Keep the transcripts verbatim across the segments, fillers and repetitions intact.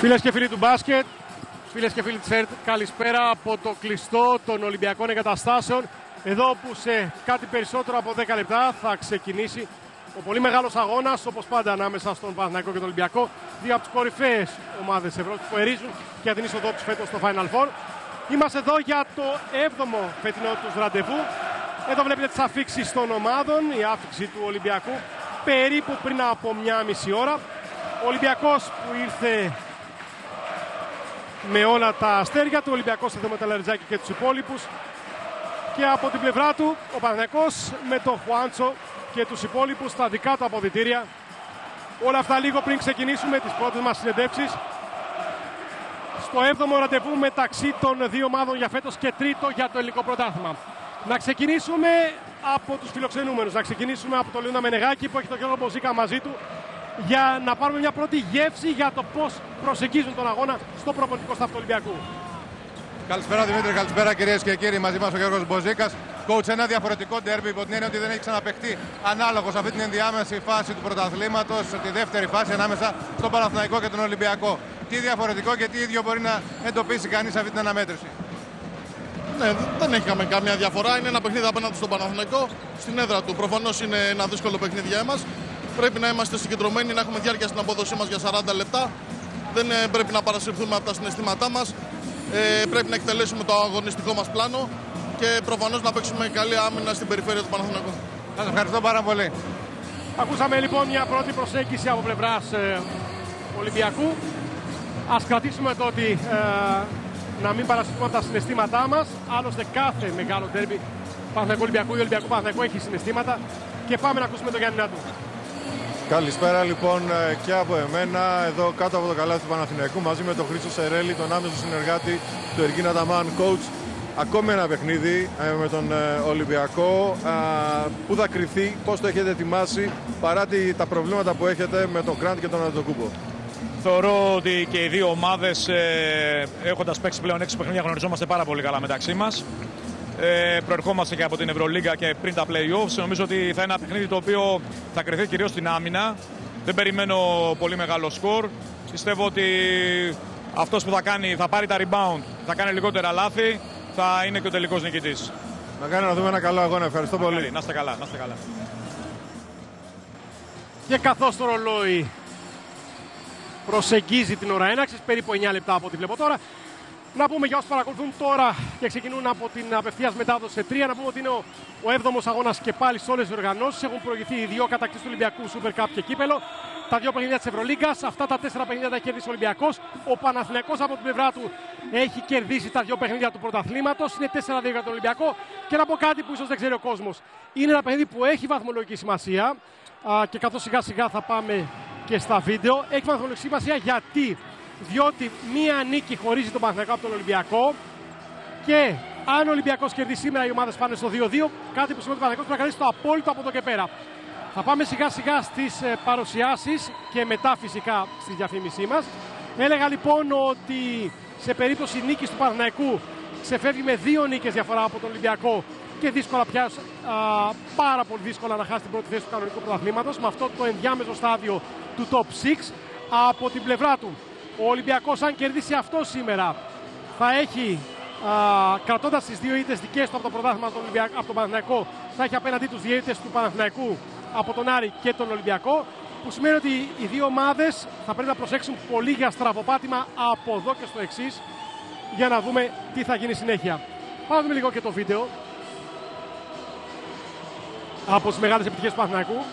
Φίλες και φίλοι του μπάσκετ, φίλες και φίλοι της ΕΡΤ, καλησπέρα από το κλειστό των Ολυμπιακών Εγκαταστάσεων. Εδώ που σε κάτι περισσότερο από δέκα λεπτά θα ξεκινήσει ο πολύ μεγάλος αγώνας, όπως πάντα ανάμεσα στον Παναθηναϊκό και τον Ολυμπιακό, δύο από τις κορυφαίες ομάδες Ευρώπης που ερίζουν για την είσοδό τους φέτος στο Final Four. Είμαστε εδώ για το έβδομο φετινό τους ραντεβού. Εδώ βλέπετε τις αφίξεις των ομάδων, η άφιξη του Ολυμπιακού περίπου πριν από μια μισή ώρα. Ο Ολυμπιακός που ήρθε με όλα τα αστέρια του, Ολυμπιακός εδώ με τα Λαριζάκη και τους υπόλοιπους. Και από την πλευρά του ο Παναθηναϊκός με τον Χουάντσο και τους υπόλοιπους στα δικά του αποδυτήρια. Όλα αυτά λίγο πριν ξεκινήσουμε τις πρώτες μας συνεντεύξεις. Στο έβδομο ραντεβού μεταξύ των δύο ομάδων για φέτος και τρίτο για το ελληνικό πρωτάθλημα. Να ξεκινήσουμε από τους φιλοξενούμενους, να ξεκινήσουμε από τον Λεωνίδα Μενεγάκη που έχει τον Γιώργο Μποζίκα μαζί του, για να πάρουμε μια πρώτη γεύση για το πώς προσεγγίζουν τον αγώνα στο προπονητικό στάφ του Ολυμπιακού. Καλησπέρα Δημήτρη, καλησπέρα κυρίες και κύριοι. Μαζί μας ο Γιώργος Μποζίκας. Coach, ένα διαφορετικό ντέρμπι υπό την έννοια ότι δεν έχει ξαναπαιχτεί ανάλογο σε αυτή την ενδιάμεση φάση του πρωταθλήματος, τη δεύτερη φάση ανάμεσα στον Παναθηναϊκό και τον Ολυμπιακό. Τι διαφορετικό και τι ίδιο μπορεί να εντοπίσει κανείς σε αυτή την αναμέτρηση? Ναι, δεν είχαμε καμία διαφορά. Είναι ένα παιχνίδι απέναντι στον Παναθηναϊκό, στην έδρα του. Προφανώς είναι ένα δύσκολο παιχνίδι για εμάς. Πρέπει να είμαστε συγκεντρωμένοι, να έχουμε διάρκεια στην απόδοσή μας για σαράντα λεπτά. Δεν πρέπει να παρασυρθούμε από τα συναισθήματά μας. Ε, πρέπει να εκτελέσουμε το αγωνιστικό μας πλάνο και προφανώς να παίξουμε καλή άμυνα στην περιφέρεια του Παναθηναϊκού. Σας ευχαριστώ πάρα πολύ. Ακούσαμε λοιπόν μια πρώτη προσέγγιση από πλευράς ε, Ολυμπιακού. Ας κρατήσουμε το ότι ε, να μην παρασυρθούμε από τα συναισθήματά μας. Άλλωστε κάθε μεγάλο ντέρμπι Παναθηναϊκού-Ολυμπιακού ή Ολυμπιακού-Παναθηναϊκού έχει συναισθήματα. Και πάμε να ακούσουμε τον Γιάννη Νάτου. Καλησπέρα λοιπόν και από εμένα, εδώ κάτω από το καλάθι του Παναθηναϊκού μαζί με τον Χρήστο Σερέλη, τον άμεσο συνεργάτη του Εργίνα Ταμάν, coach. Ακόμη ένα παιχνίδι με τον Ολυμπιακό που θα κριθεί πώς το έχετε ετοιμάσει παρά τα προβλήματα που έχετε με τον Γκραντ και τον Αντετοκούνμπο. Θεωρώ ότι και οι δύο ομάδες έχοντας παίξει πλέον έξι παιχνίδια γνωριζόμαστε πάρα πολύ καλά μεταξύ μας. Ε, προερχόμαστε και από την Ευρωλίγκα και πριν τα play-offs. Νομίζω ότι θα είναι ένα παιχνίδι το οποίο θα κρυθεί κυρίως στην άμυνα. Δεν περιμένω πολύ μεγάλο σκορ. Πιστεύω ότι αυτός που θα, κάνει, θα πάρει τα rebound, θα κάνει λιγότερα λάθη, θα είναι και ο τελικός νικητής. Να κάνει να δούμε ένα καλό αγώνα. Ευχαριστώ πολύ. Καλή. Να είστε καλά, να είστε καλά. Και καθώς το ρολόι προσεγγίζει την ώρα έναξης, περίπου εννιά λεπτά από ό,τι βλέπω τώρα. Να πούμε για όσους παρακολουθούν τώρα και ξεκινούν από την απευθείας μετάδοση σε τρία, να πούμε ότι είναι ο, ο έβδομος αγώνας και πάλι σε όλες τις οργανώσεις. Έχουν προηγηθεί οι δύο κατακτήσεις του Ολυμπιακού, Super Cup και Κύπελο. Τα δύο παιχνίδια της Ευρωλίγκας, αυτά τα τέσσερα παιχνίδια τα έχει κερδίσει ο Ολυμπιακός. Ο Παναθηναϊκός από την πλευρά του έχει κερδίσει τα δύο παιχνίδια του πρωταθλήματος. Είναι τέσσερα δύο για τον Ολυμπιακό. Και να πω κάτι που ίσως δεν ξέρει ο κόσμος. Είναι ένα παιχνίδι που έχει βαθμολογική σημασία. Α, και καθώς σιγά σιγά θα πάμε και στα βίντεο. Έχει βαθμολογική σημασία γιατί. Διότι μία νίκη χωρίζει τον Παναθηναϊκό από τον Ολυμπιακό. Και αν ο Ολυμπιακός κερδίσει σήμερα, οι ομάδες πάνε στο δύο δύο. Κάτι που σημαίνει ότι ο Παναθηναϊκός πρέπει να κρατήσει το απόλυτο από εδώ και πέρα. Θα πάμε σιγά σιγά στις παρουσιάσεις και μετά φυσικά στη διαφήμισή μας. Έλεγα λοιπόν ότι σε περίπτωση νίκης του Παναθηναϊκού ξεφεύγει με δύο νίκες διαφορά από τον Ολυμπιακό. Και δύσκολα πια, α, πάρα πολύ δύσκολα να χάσει την πρώτη θέση του κανονικού πρωταθλήματος με αυτό το ενδιάμεσο στάδιο του top έξι. Από την πλευρά του, ο Ολυμπιακός, αν κερδίσει αυτό σήμερα, θα έχει, κρατώντας τις δύο ήττες δικές του από το πρωτάθλημα από τον Παναθηναϊκό, θα έχει απέναντί τους δύο ήττες του Παναθηναϊκού από τον Άρη και τον Ολυμπιακό. Που σημαίνει ότι οι δύο ομάδες θα πρέπει να προσέξουν πολύ για στραβοπάτημα από εδώ και στο εξής, για να δούμε τι θα γίνει συνέχεια. Πάμε δούμε λίγο και το βίντεο από τις μεγάλες επιτυχίες του Παναθηναϊκού.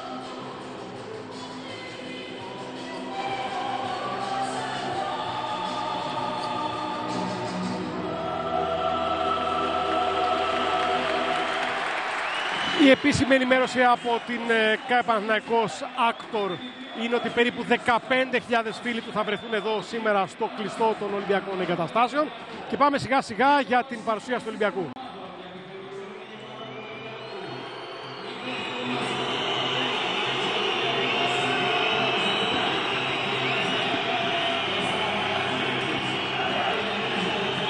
Η επίσημη ενημέρωση από την ΚΑΕ Παναθηναϊκός Άκτορ είναι ότι περίπου δεκαπέντε χιλιάδες φίλοι του θα βρεθούν εδώ σήμερα στο κλειστό των Ολυμπιακών Εγκαταστάσεων. Και πάμε σιγά σιγά για την παρουσίαση του Ολυμπιακού.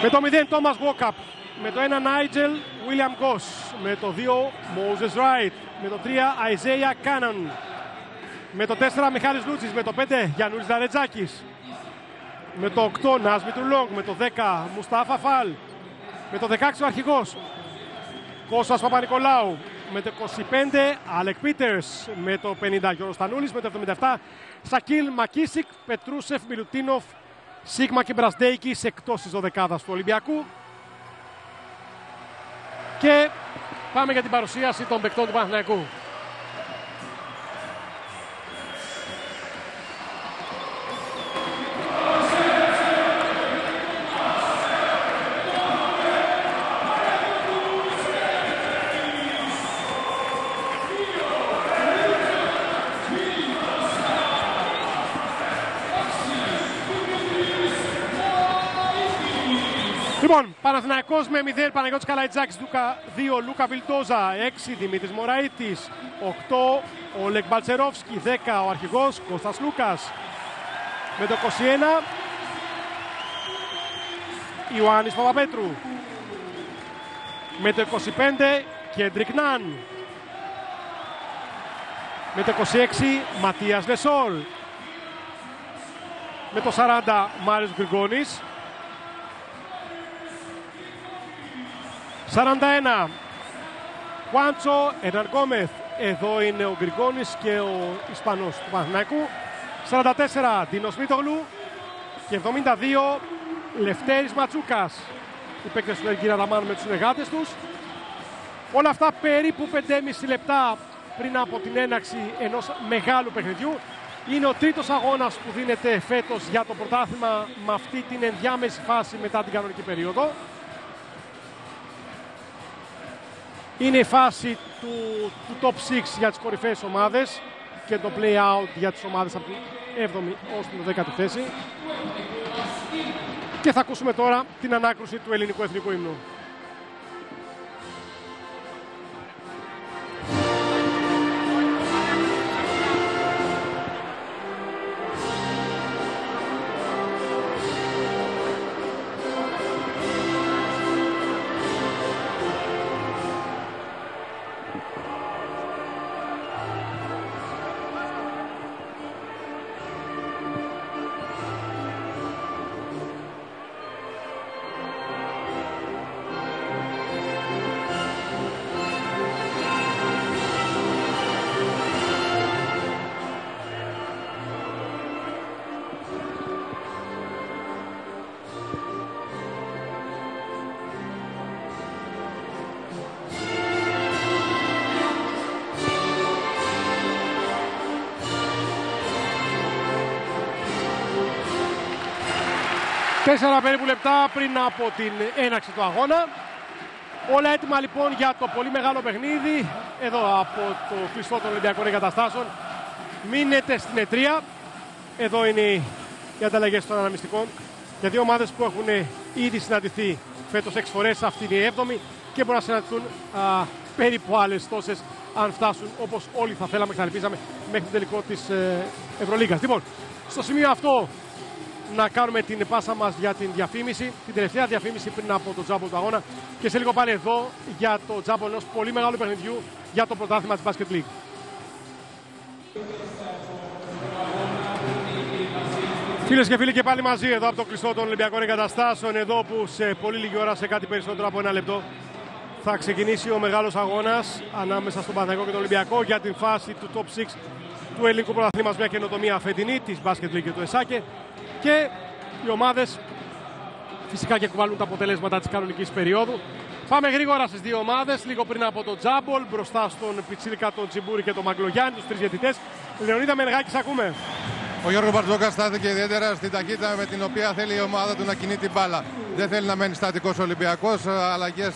Με το μηδέν Τόμας Βόκαπ, με το ένα Νάιτζελ William Goss, με το δύο Moses Wright, με το τρία Isaiah Cannon, με το τέσσερα Μιχάλης Λούτσης, με το πέντε Γιαννούλης Δαρετζάκης, με το οκτώ Νάσμι του Λόγκ, με το δέκα Μουστάφα Φαλ, με το δεκαέξι ο αρχηγός Κώστας Παπα-Νικολάου, με το είκοσι πέντε Αλεκ Πίτερς, με το πενήντα Γιώργος Στανούλης, με το εβδομήντα επτά Σακίλ Μακίσικ, Πετρούσεφ Μιλουτίνοφ, Σίγμα και Μπρασδέικης εκτός της δωδεκάδας του Ολυμπιακού. Και πάμε για την παρουσίαση των παικτών του Παναθηναϊκού. Λοιπόν, Παναθηναϊκός με μηδέν Παναγιώτης Καλαϊτζάκης, δύο Λούκα Βιλντόζα, έξι Δημήτρης Μωραήτης, οκτώ Όλεγκ Μπαλτσερόφσκι, δέκα ο αρχηγός Κώστας Λούκας, με το είκοσι ένα Ιωάννης Παπαπέτρου, με το είκοσι πέντε Κέντρικ Ναν, με το είκοσι έξι Ματίας Λεσόλ, με το σαράντα Μάριος Γκριγκόνης, σαράντα ένα Χουάντσο Ερναν Γκόμεθ, εδώ είναι ο Γκριγκόνης και ο Ισπανός του Παναθηναϊκού, σαράντα τέσσερα Ντίνος Μήτογλου και εβδομήντα δύο Λευτέρης Ματσούκας. Οι παίκτες του Έργυρα τα μάνουν με τους συνεργάτες τους. Όλα αυτά περίπου πεντέμιση λεπτά πριν από την έναρξη ενός μεγάλου παιχνιδιού. Είναι ο τρίτος αγώνας που δίνεται φέτος για το πρωτάθλημα με αυτή την ενδιάμεση φάση μετά την κανονική περίοδο. Είναι η φάση του, του top έξι για τις κορυφαίες ομάδες και το play-out για τις ομάδες από την έβδομη ως την δέκατη θέση. Και θα ακούσουμε τώρα την ανάκρουση του ελληνικού εθνικού ύμνου. Τέσσερα περίπου λεπτά πριν από την έναρξη του αγώνα. Όλα έτοιμα λοιπόν για το πολύ μεγάλο παιχνίδι. Εδώ από το κλειστό των Ολυμπιακών Εγκαταστάσεων. Μείνετε στην ετρία. Εδώ είναι οι ανταλλαγές των αναμνηστικών για δύο ομάδες που έχουν ήδη συναντηθεί φέτος έξι φορές. Αυτή είναι η έβδομη και μπορούν να συναντηθούν α, περίπου άλλες τόσες αν φτάσουν όπως όλοι θα θέλαμε και θα ελπίζαμε μέχρι το τελικό της ε, Ευρωλίγκας. Λοιπόν, στο σημείο αυτό. Να κάνουμε την πάσα μας για την διαφήμιση, την τελευταία διαφήμιση πριν από το τζάμπο του αγώνα και σε λίγο πάλι εδώ για το τζάμπο ενός πολύ μεγάλου παιχνιδιού για το πρωτάθλημα της Basket League. Φίλες και φίλοι, και πάλι μαζί εδώ από το κλειστό των Ολυμπιακών Εγκαταστάσεων, εδώ που σε πολύ λίγη ώρα, σε κάτι περισσότερο από ένα λεπτό, θα ξεκινήσει ο μεγάλος αγώνας ανάμεσα στον Παναθηναϊκό και τον Ολυμπιακό για την φάση του top έξι του ελληνικού πρωταθλήματος, μια καινοτομία φετινή της Basket League και του ΕΣΑΚΕ. Και οι ομάδες φυσικά και κουβαλούν τα αποτελέσματα της κανονικής περίοδου. Πάμε γρήγορα στις δύο ομάδες, λίγο πριν από το τζάμπολ, μπροστά στον Πιτσίλικα, τον Τσιμπούρη και τον Μαγκλογιάννη, τους τρεις διαιτητές. Λεωνίδα Μενεγάκης, ακούμε. Ο Γιώργος Μπαρτζόκας στάθηκε ιδιαίτερα στην ταχύτητα με την οποία θέλει η ομάδα του να κινεί την μπάλα. Δεν θέλει να μένει στατικός ο Ολυμπιακός, αλλαγές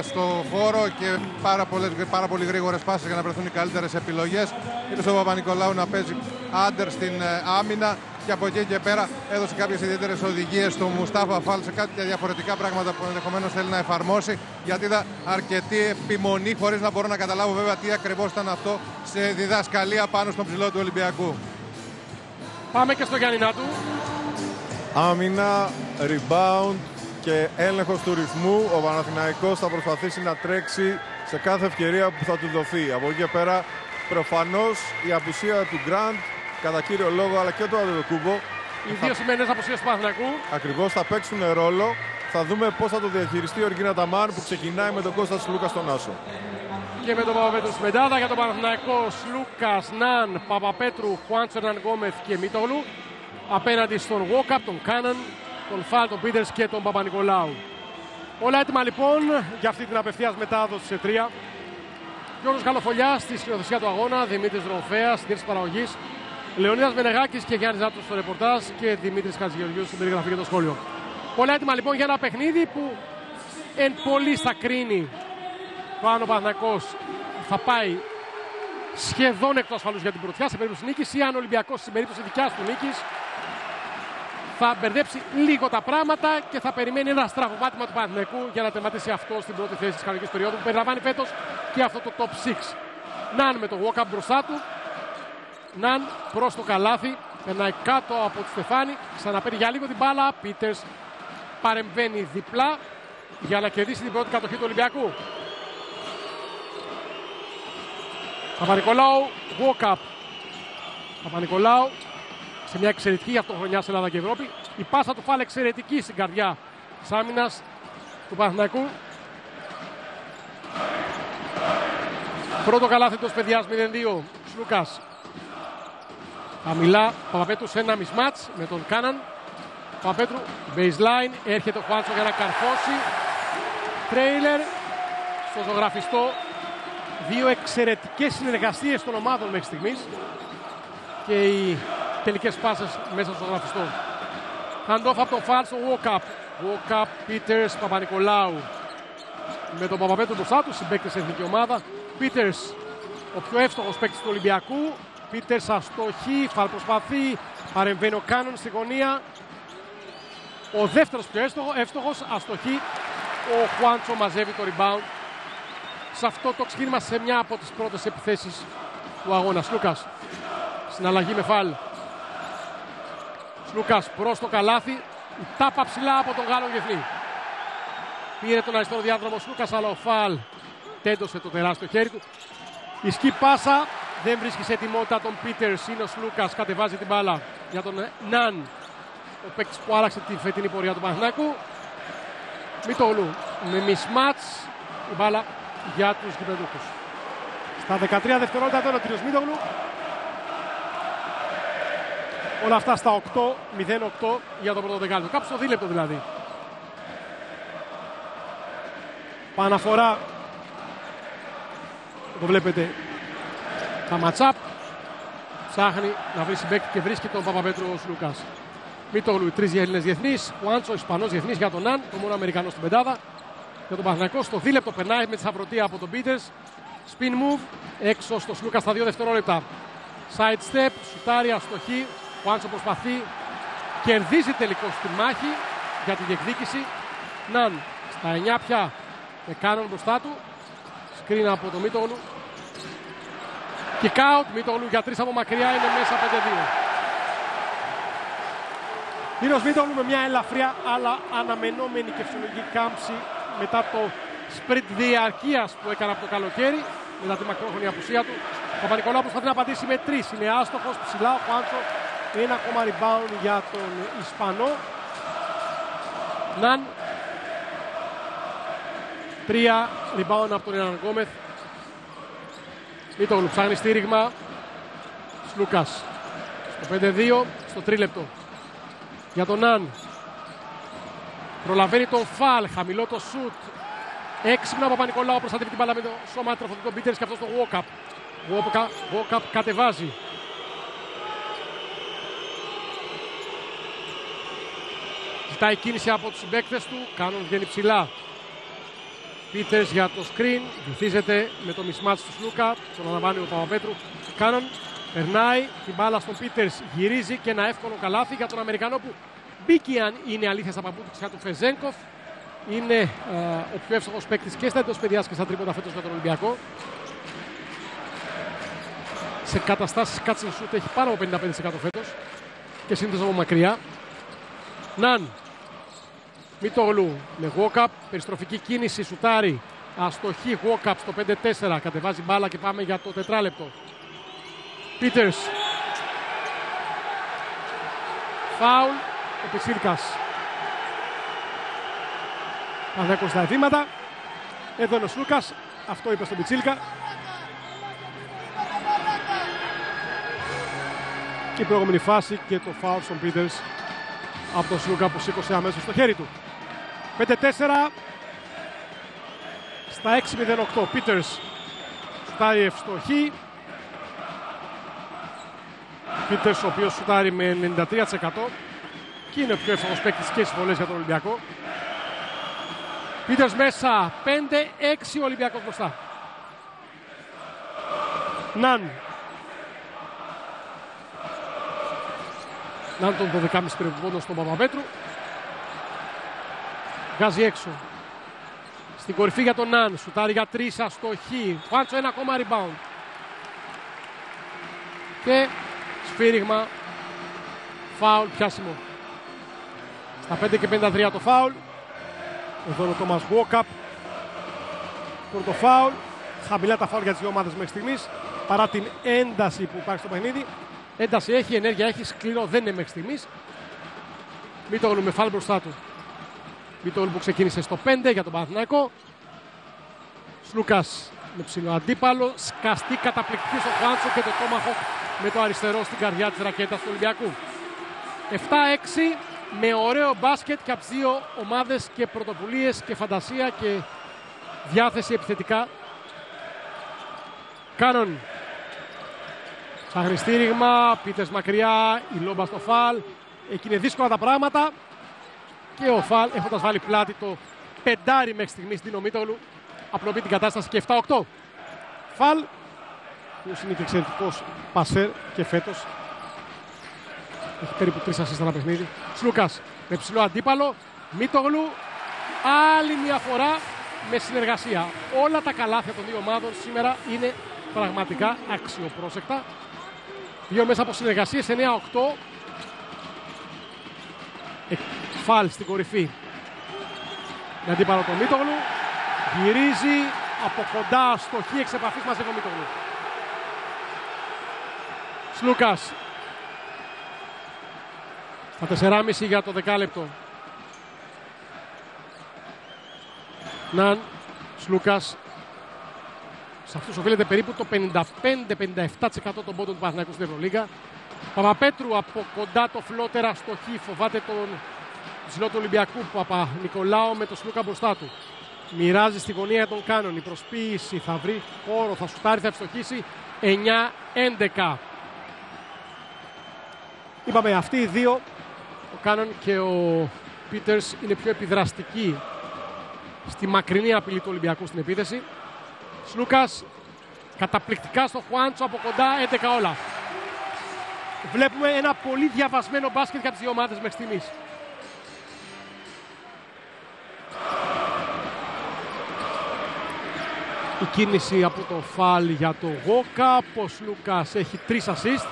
στο χώρο και πάρα, πολλές, πάρα πολύ γρήγορες πάσεις για να βρεθούν οι καλύτερες επιλογές. Ήρθε στον Παπα-Νικολάου να παίζει άντερ στην άμυνα. Και από εκεί και πέρα έδωσε κάποιες ιδιαίτερες οδηγίες στο Μουστάφα Φαλ σε κάποια διαφορετικά πράγματα που ενδεχομένως θέλει να εφαρμόσει. Γιατί είδα αρκετή επιμονή, χωρίς να μπορώ να καταλάβω βέβαια τι ακριβώς ήταν αυτό, σε διδασκαλία πάνω στον ψηλό του Ολυμπιακού. Πάμε και στο Γιαννινάτου. Άμυνα, rebound και έλεγχος του ρυθμού. Ο Παναθηναϊκός θα προσπαθήσει να τρέξει σε κάθε ευκαιρία που θα του δοθεί. Από εκεί και πέρα προφανώς η απουσία του Γκραντ, κατά κύριο λόγο, αλλά και το Αντετοκούνμπο, οι δύο σημερινές αποσίες του Παναθηναϊκού. Ακριβώς, θα παίξουν ρόλο. Θα δούμε πώς θα το διαχειριστεί ο Οργίνα Ταμάρ που ξεκινάει με τον Κώστα Σλούκα στον άσο. Και με τον Παπαπέτρου Σμεντάδα για τον Παναθηναϊκό. Σλούκας, Ναν, Παπαπέτρου, Χουάντσο Ερναν Γκόμεθ και Μίτογλου. Απέναντι στον Γόκαπ, τον Κάναν, τον Φαλ, τον Πίτερς και τον Παπα-Νικολάου. Όλα έτοιμα λοιπόν για αυτή την απευθείας μετάδοση σε τρία. Γιώργος Καλοφολιάς στη σκηνοθεσία του αγώνα, Δημήτρης Ροφέας στην τήρηση παραγωγής, Λεωνίδας Μενεγάκης και Γιάννης Ζάτος στο ρεπορτάζ και Δημήτρης Χατζηγεωργίου στην περιγραφή και το σχόλιο. Πολλά έτοιμα λοιπόν για ένα παιχνίδι που εν πολλοίς θα κρίνει πάνω ο Παναθηναϊκός θα πάει σχεδόν εκ του ασφαλούς για την πρωτιά σε περίπτωση νίκης ή αν ο Ολυμπιακός στην περίπτωση δικιάς του νίκης θα μπερδέψει λίγο τα πράγματα και θα περιμένει ένα στραβοπάτημα του Παναθηναϊκού για να τερματίσει αυτό στην πρώτη θέση της κανονικής περίοδου που περιλαμβάνει φέτος και αυτό το top έξι. Ναν με το walk-up μπροστά του. Ναν προς το καλάθι. Περνάει κάτω από τη Στεφάνη. Ξαναπαίρνει για λίγο την μπάλα. Πίτερς παρεμβαίνει διπλά για να κερδίσει την πρώτη κατοχή του Ολυμπιακού. Παπα-Νικολάου, walk-up. Παπα-Νικολάου. Σε μια εξαιρετική αυτοχρονιά σε Ελλάδα και Ευρώπη. Η πάσα του Φάλε εξαιρετική στην καρδιά της άμυνας του Παναθηναϊκού. Πρώτο καλάθι εντός παιδιάς μηδέν δύο. Σλούκας. Χαμηλά Παπαπέτρου σε ένα μισμάτς με τον Κάναν. Παπαπέτρου baseline. Έρχεται ο Χουάντσο για να καρφώσει. Τρέιλερ στο ζωγραφιστό. Δύο εξαιρετικές συνεργασίες των ομάδων μέχρι στιγμής. Και η τελικές πάσες μέσα στο γραφιστό. Handoff από τον Φάλ στο walk-up. Walk-up, Πίτερς, Παπα-Νικολάου. Με τον Παπαπέτρου μπροστά του, συμπαίκτης εθνική ομάδα. Πίτερς, ο πιο εύστοχος παίκτης του Ολυμπιακού. Πίτερς αστοχή, Φάλ προσπαθεί. Παρεμβαίνει ο Κάνων στη γωνία. Ο δεύτερος πιο εύστοχος, αστοχή. Ο Χουάντσο μαζεύει το rebound. Σε αυτό το ξεκίνημα σε μια από τις πρώτες επιθέσεις του αγώνα. Σλούκας, συναλλαγή με Φάλ. Σλούκας προς το καλάθι, η τάπα ψηλά από τον Γάλλο Γεθνή. Πήρε τον αριστερό διάδρομο Σλούκας, αλλά ο Φαλ τέντωσε το τεράστιο χέρι του. Η σκι πάσα δεν βρίσκει σε ετοιμότητα τον Πίτερς, είναι ο Σλούκας, κατεβάζει την μπάλα για τον Ναν. Ο παίκτης που άλλαξε τη φετινή πορεία του Παναθηναϊκού. Μητόγλου με μισμάτς, η μπάλα για τους γηπεδούχους. Στα δεκατρία δευτερόλεπτα τώρα ο κύριος Μητόγλου. Όλα αυτά στα οκτώ μηδέν οκτώ για το πρώτο δεκάλεπτο. Κάπου στο δίλεπτο δηλαδή. Παναφορά. Το βλέπετε. Τα ματσάπ. Ψάχνει να βρει συμπέκτη και βρίσκει τον Παπαπέτρου ο Σλούκας. Μήτογλου, τρεις Έλληνες διεθνείς. Ο Άντσο, Ισπανός διεθνής για τον Ναν. Το μόνο Αμερικανό στην πεντάδα. Για τον Παναθηναϊκό. Στο δίλεπτο περνάει με τη σταυρωτία από τον Πίτερς. Spin move. Έξω στο Σλούκα στα δύο δευτερόλεπτα. Side step. Σουτάρια, στοχή. Ο Άντσο προσπαθεί, κερδίζει τελικώς τη μάχη για τη διεκδίκηση. Ναν στα εννιά πια με Κάνον μπροστά του. Σκρίνα από το Μήτογλου. Kick out, Μήτογλου για τρεις από μακριά, είναι μέσα πέντε δύο. Νίνος Μήτογλου με μια ελαφριά αλλά αναμενόμενη και φυσιολογική κάμψη μετά το σπριντ διαρκείας που έκανε από το καλοκαίρι, μετά τη μακρόχρονη απουσία του. Ο Παπα-Νικολάου προσπαθεί να απαντήσει με τρεις. Είναι άστοχος, ψηλά ο Χουάντσο. Ένα ακόμα rebound για τον Ισπανό. Ναν. Τρία rebound από τον Ερναν Γκόμεθ. Μήτογλου ψάχνει στήριγμα. Σλούκας. Στο πέντε δύο, στο τρίλεπτο. Για τον Ναν. Προλαβαίνει τον Φαλ. Χαμηλό το σουτ. Έξυπνα Παπα-Νικολάου προστατεύει την μπάλα με το σώμα τροφοδοτικό Πίτερς και αυτό στο walk-up. Walk-up κατεβάζει. Ζητάει κίνηση από τους συμπαίκτες του, Κάνουν βγαίνει ψηλά. Πίτερς για το screen, βυθίζεται με το μισμάτς του Σλούκα, τον αναβάνει ο Παπαπέτρου. Κάνον περνάει την μπάλα στον Πίτερς, γυρίζει και ένα εύκολο καλάθι για τον Αμερικανό που μπήκε αν είναι αλήθεια στα παπούτσια του Φεζένκοφ. Είναι ε, ο πιο εύστοχος παίκτης και στα εντός παιδιάς και στα τρίποτα φέτος για τον Ολυμπιακό. Σε καταστάσεις κάτσιν σούτ έχει πάνω από πενήντα πέντε τοις εκατό φέτος και σύνθεση από μακριά. Ναν, Μητόγλου με walk-up, περιστροφική κίνηση, σουτάρι, αστοχή walk-up στο πέντε τέσσερα, κατεβάζει μπάλα και πάμε για το τετράλεπτο. Πίτερς, φάουλ ο Πιτσίρκας. Αδέκουν στα αιτήματα. Εδώ είναι ο Σλούκας. Αυτό είπε στον Πιτσίλκα. Και η προηγούμενη φάση και το φάουλ στον Πίτερς από τον Σλούκα που σήκωσε αμέσως στο χέρι του. πέντε τέσσερα στα έξι μηδέν οκτώ. Πίτερς σουτάρει ευστοχή. Πίτερς ο οποίος σουτάρει με ενενήντα τρία τοις εκατό και είναι ο πιο εύκολος παίκτης και στις βολές για τον Ολυμπιακό. Πίτερς μέσα, πέντε έξι Ολυμπιακός μπροστά. Ναν. Ναν τον δώδεκα και μισό περιβάλλον στον Παπαπέτρου. Βγάζει έξω. Στην κορυφή για τον Ναν, σουτάρει για τρία αστοχή. Φάντσο ένα ακόμα rebound. Και σφύριγμα, φάουλ πιάσιμο. Στα πέντε και πενήντα τρία το φάουλ. Εδώ είναι ο Τόμας Γουόκαπ. Πρώτο φάουλ. Χαμηλά τα φάουλ για τις δύο ομάδες μέχρι στιγμής. Παρά την ένταση που υπάρχει στο παιχνίδι. Ένταση έχει, ενέργεια έχει, σκληρό δεν είναι μέχρι στιγμής. Μίτογλου με φάουλ μπροστά του. Μίτογλου που ξεκίνησε στο πέντε για τον Παναθηναϊκό. Σλούκας με ψηλό αντίπαλο. Σκαστή καταπληκτική στο Χουάντσο και το Τόμαχοκ με το αριστερό στην καρδιά της ρακέτας του Ολυμπιακού. επτά έξι. Με ωραίο μπάσκετ και από τις δύο ομάδες και πρωτοβουλίες και φαντασία και διάθεση επιθετικά. Κάνον. Ψάχνει στήριγμα, Πίτερς μακριά, η Λόμπα στο φαλ. Εκεί είναι δύσκολα τα πράγματα. Και ο φαλ έχοντας βάλει πλάτη το πεντάρι μέχρι στιγμή στην Ομίτογλου. Απλοποιεί την κατάσταση και επτά οκτώ. Φαλ, που είναι και εξαιρετικός πασέρ και φέτος. Έχει περίπου τρεις ασίστ ένα παιχνίδι. Σλούκας με ψηλό αντίπαλο. Μίτογλου άλλη μια φορά με συνεργασία. Όλα τα καλάθια των δύο ομάδων σήμερα είναι πραγματικά αξιοπρόσεκτα. Δύο μέσα από συνεργασίες. εννιά οκτώ. Φάλ στην κορυφή. Με αντίπαλο τον Μίτογλου. Γυρίζει από κοντά στο χι εξ επαφής μαζί με Μίτογλου. Σλούκας. τεσσεράμισι για το δεκάλεπτο. Ναν, Σλούκας. Σε αυτούς οφείλεται περίπου το πενήντα πέντε πενήντα επτά τοις εκατό των πόντων του Παναθηναϊκού στην Ευρωλίγα. Παπαπέτρου από κοντά το φλότερα στο χι. Φοβάται τον ψηλό του Ολυμπιακού. Παπα-Νικολάου με τον Σλούκα μπροστά του. Μοιράζει στη γωνία για τον Κάνον. Η προσποίηση θα βρει χώρο, θα σουτάρει, θα ευστοχίσει. εννιά έντεκα. Είπαμε αυτοί οι δύο. Ο Κάνον και ο Πίτερς είναι πιο επιδραστικοί στη μακρινή απειλή του Ολυμπιακού στην επίθεση. Σλούκας καταπληκτικά στο Χουάντσο από κοντά, έντεκα όλα. Βλέπουμε ένα πολύ διαβασμένο μπάσκετ για τις δύο ομάδες μέχρι στιγμής. Η κίνηση από το φάλ για το Γόκαπ. Ο Σλούκας έχει τρεις ασίστ.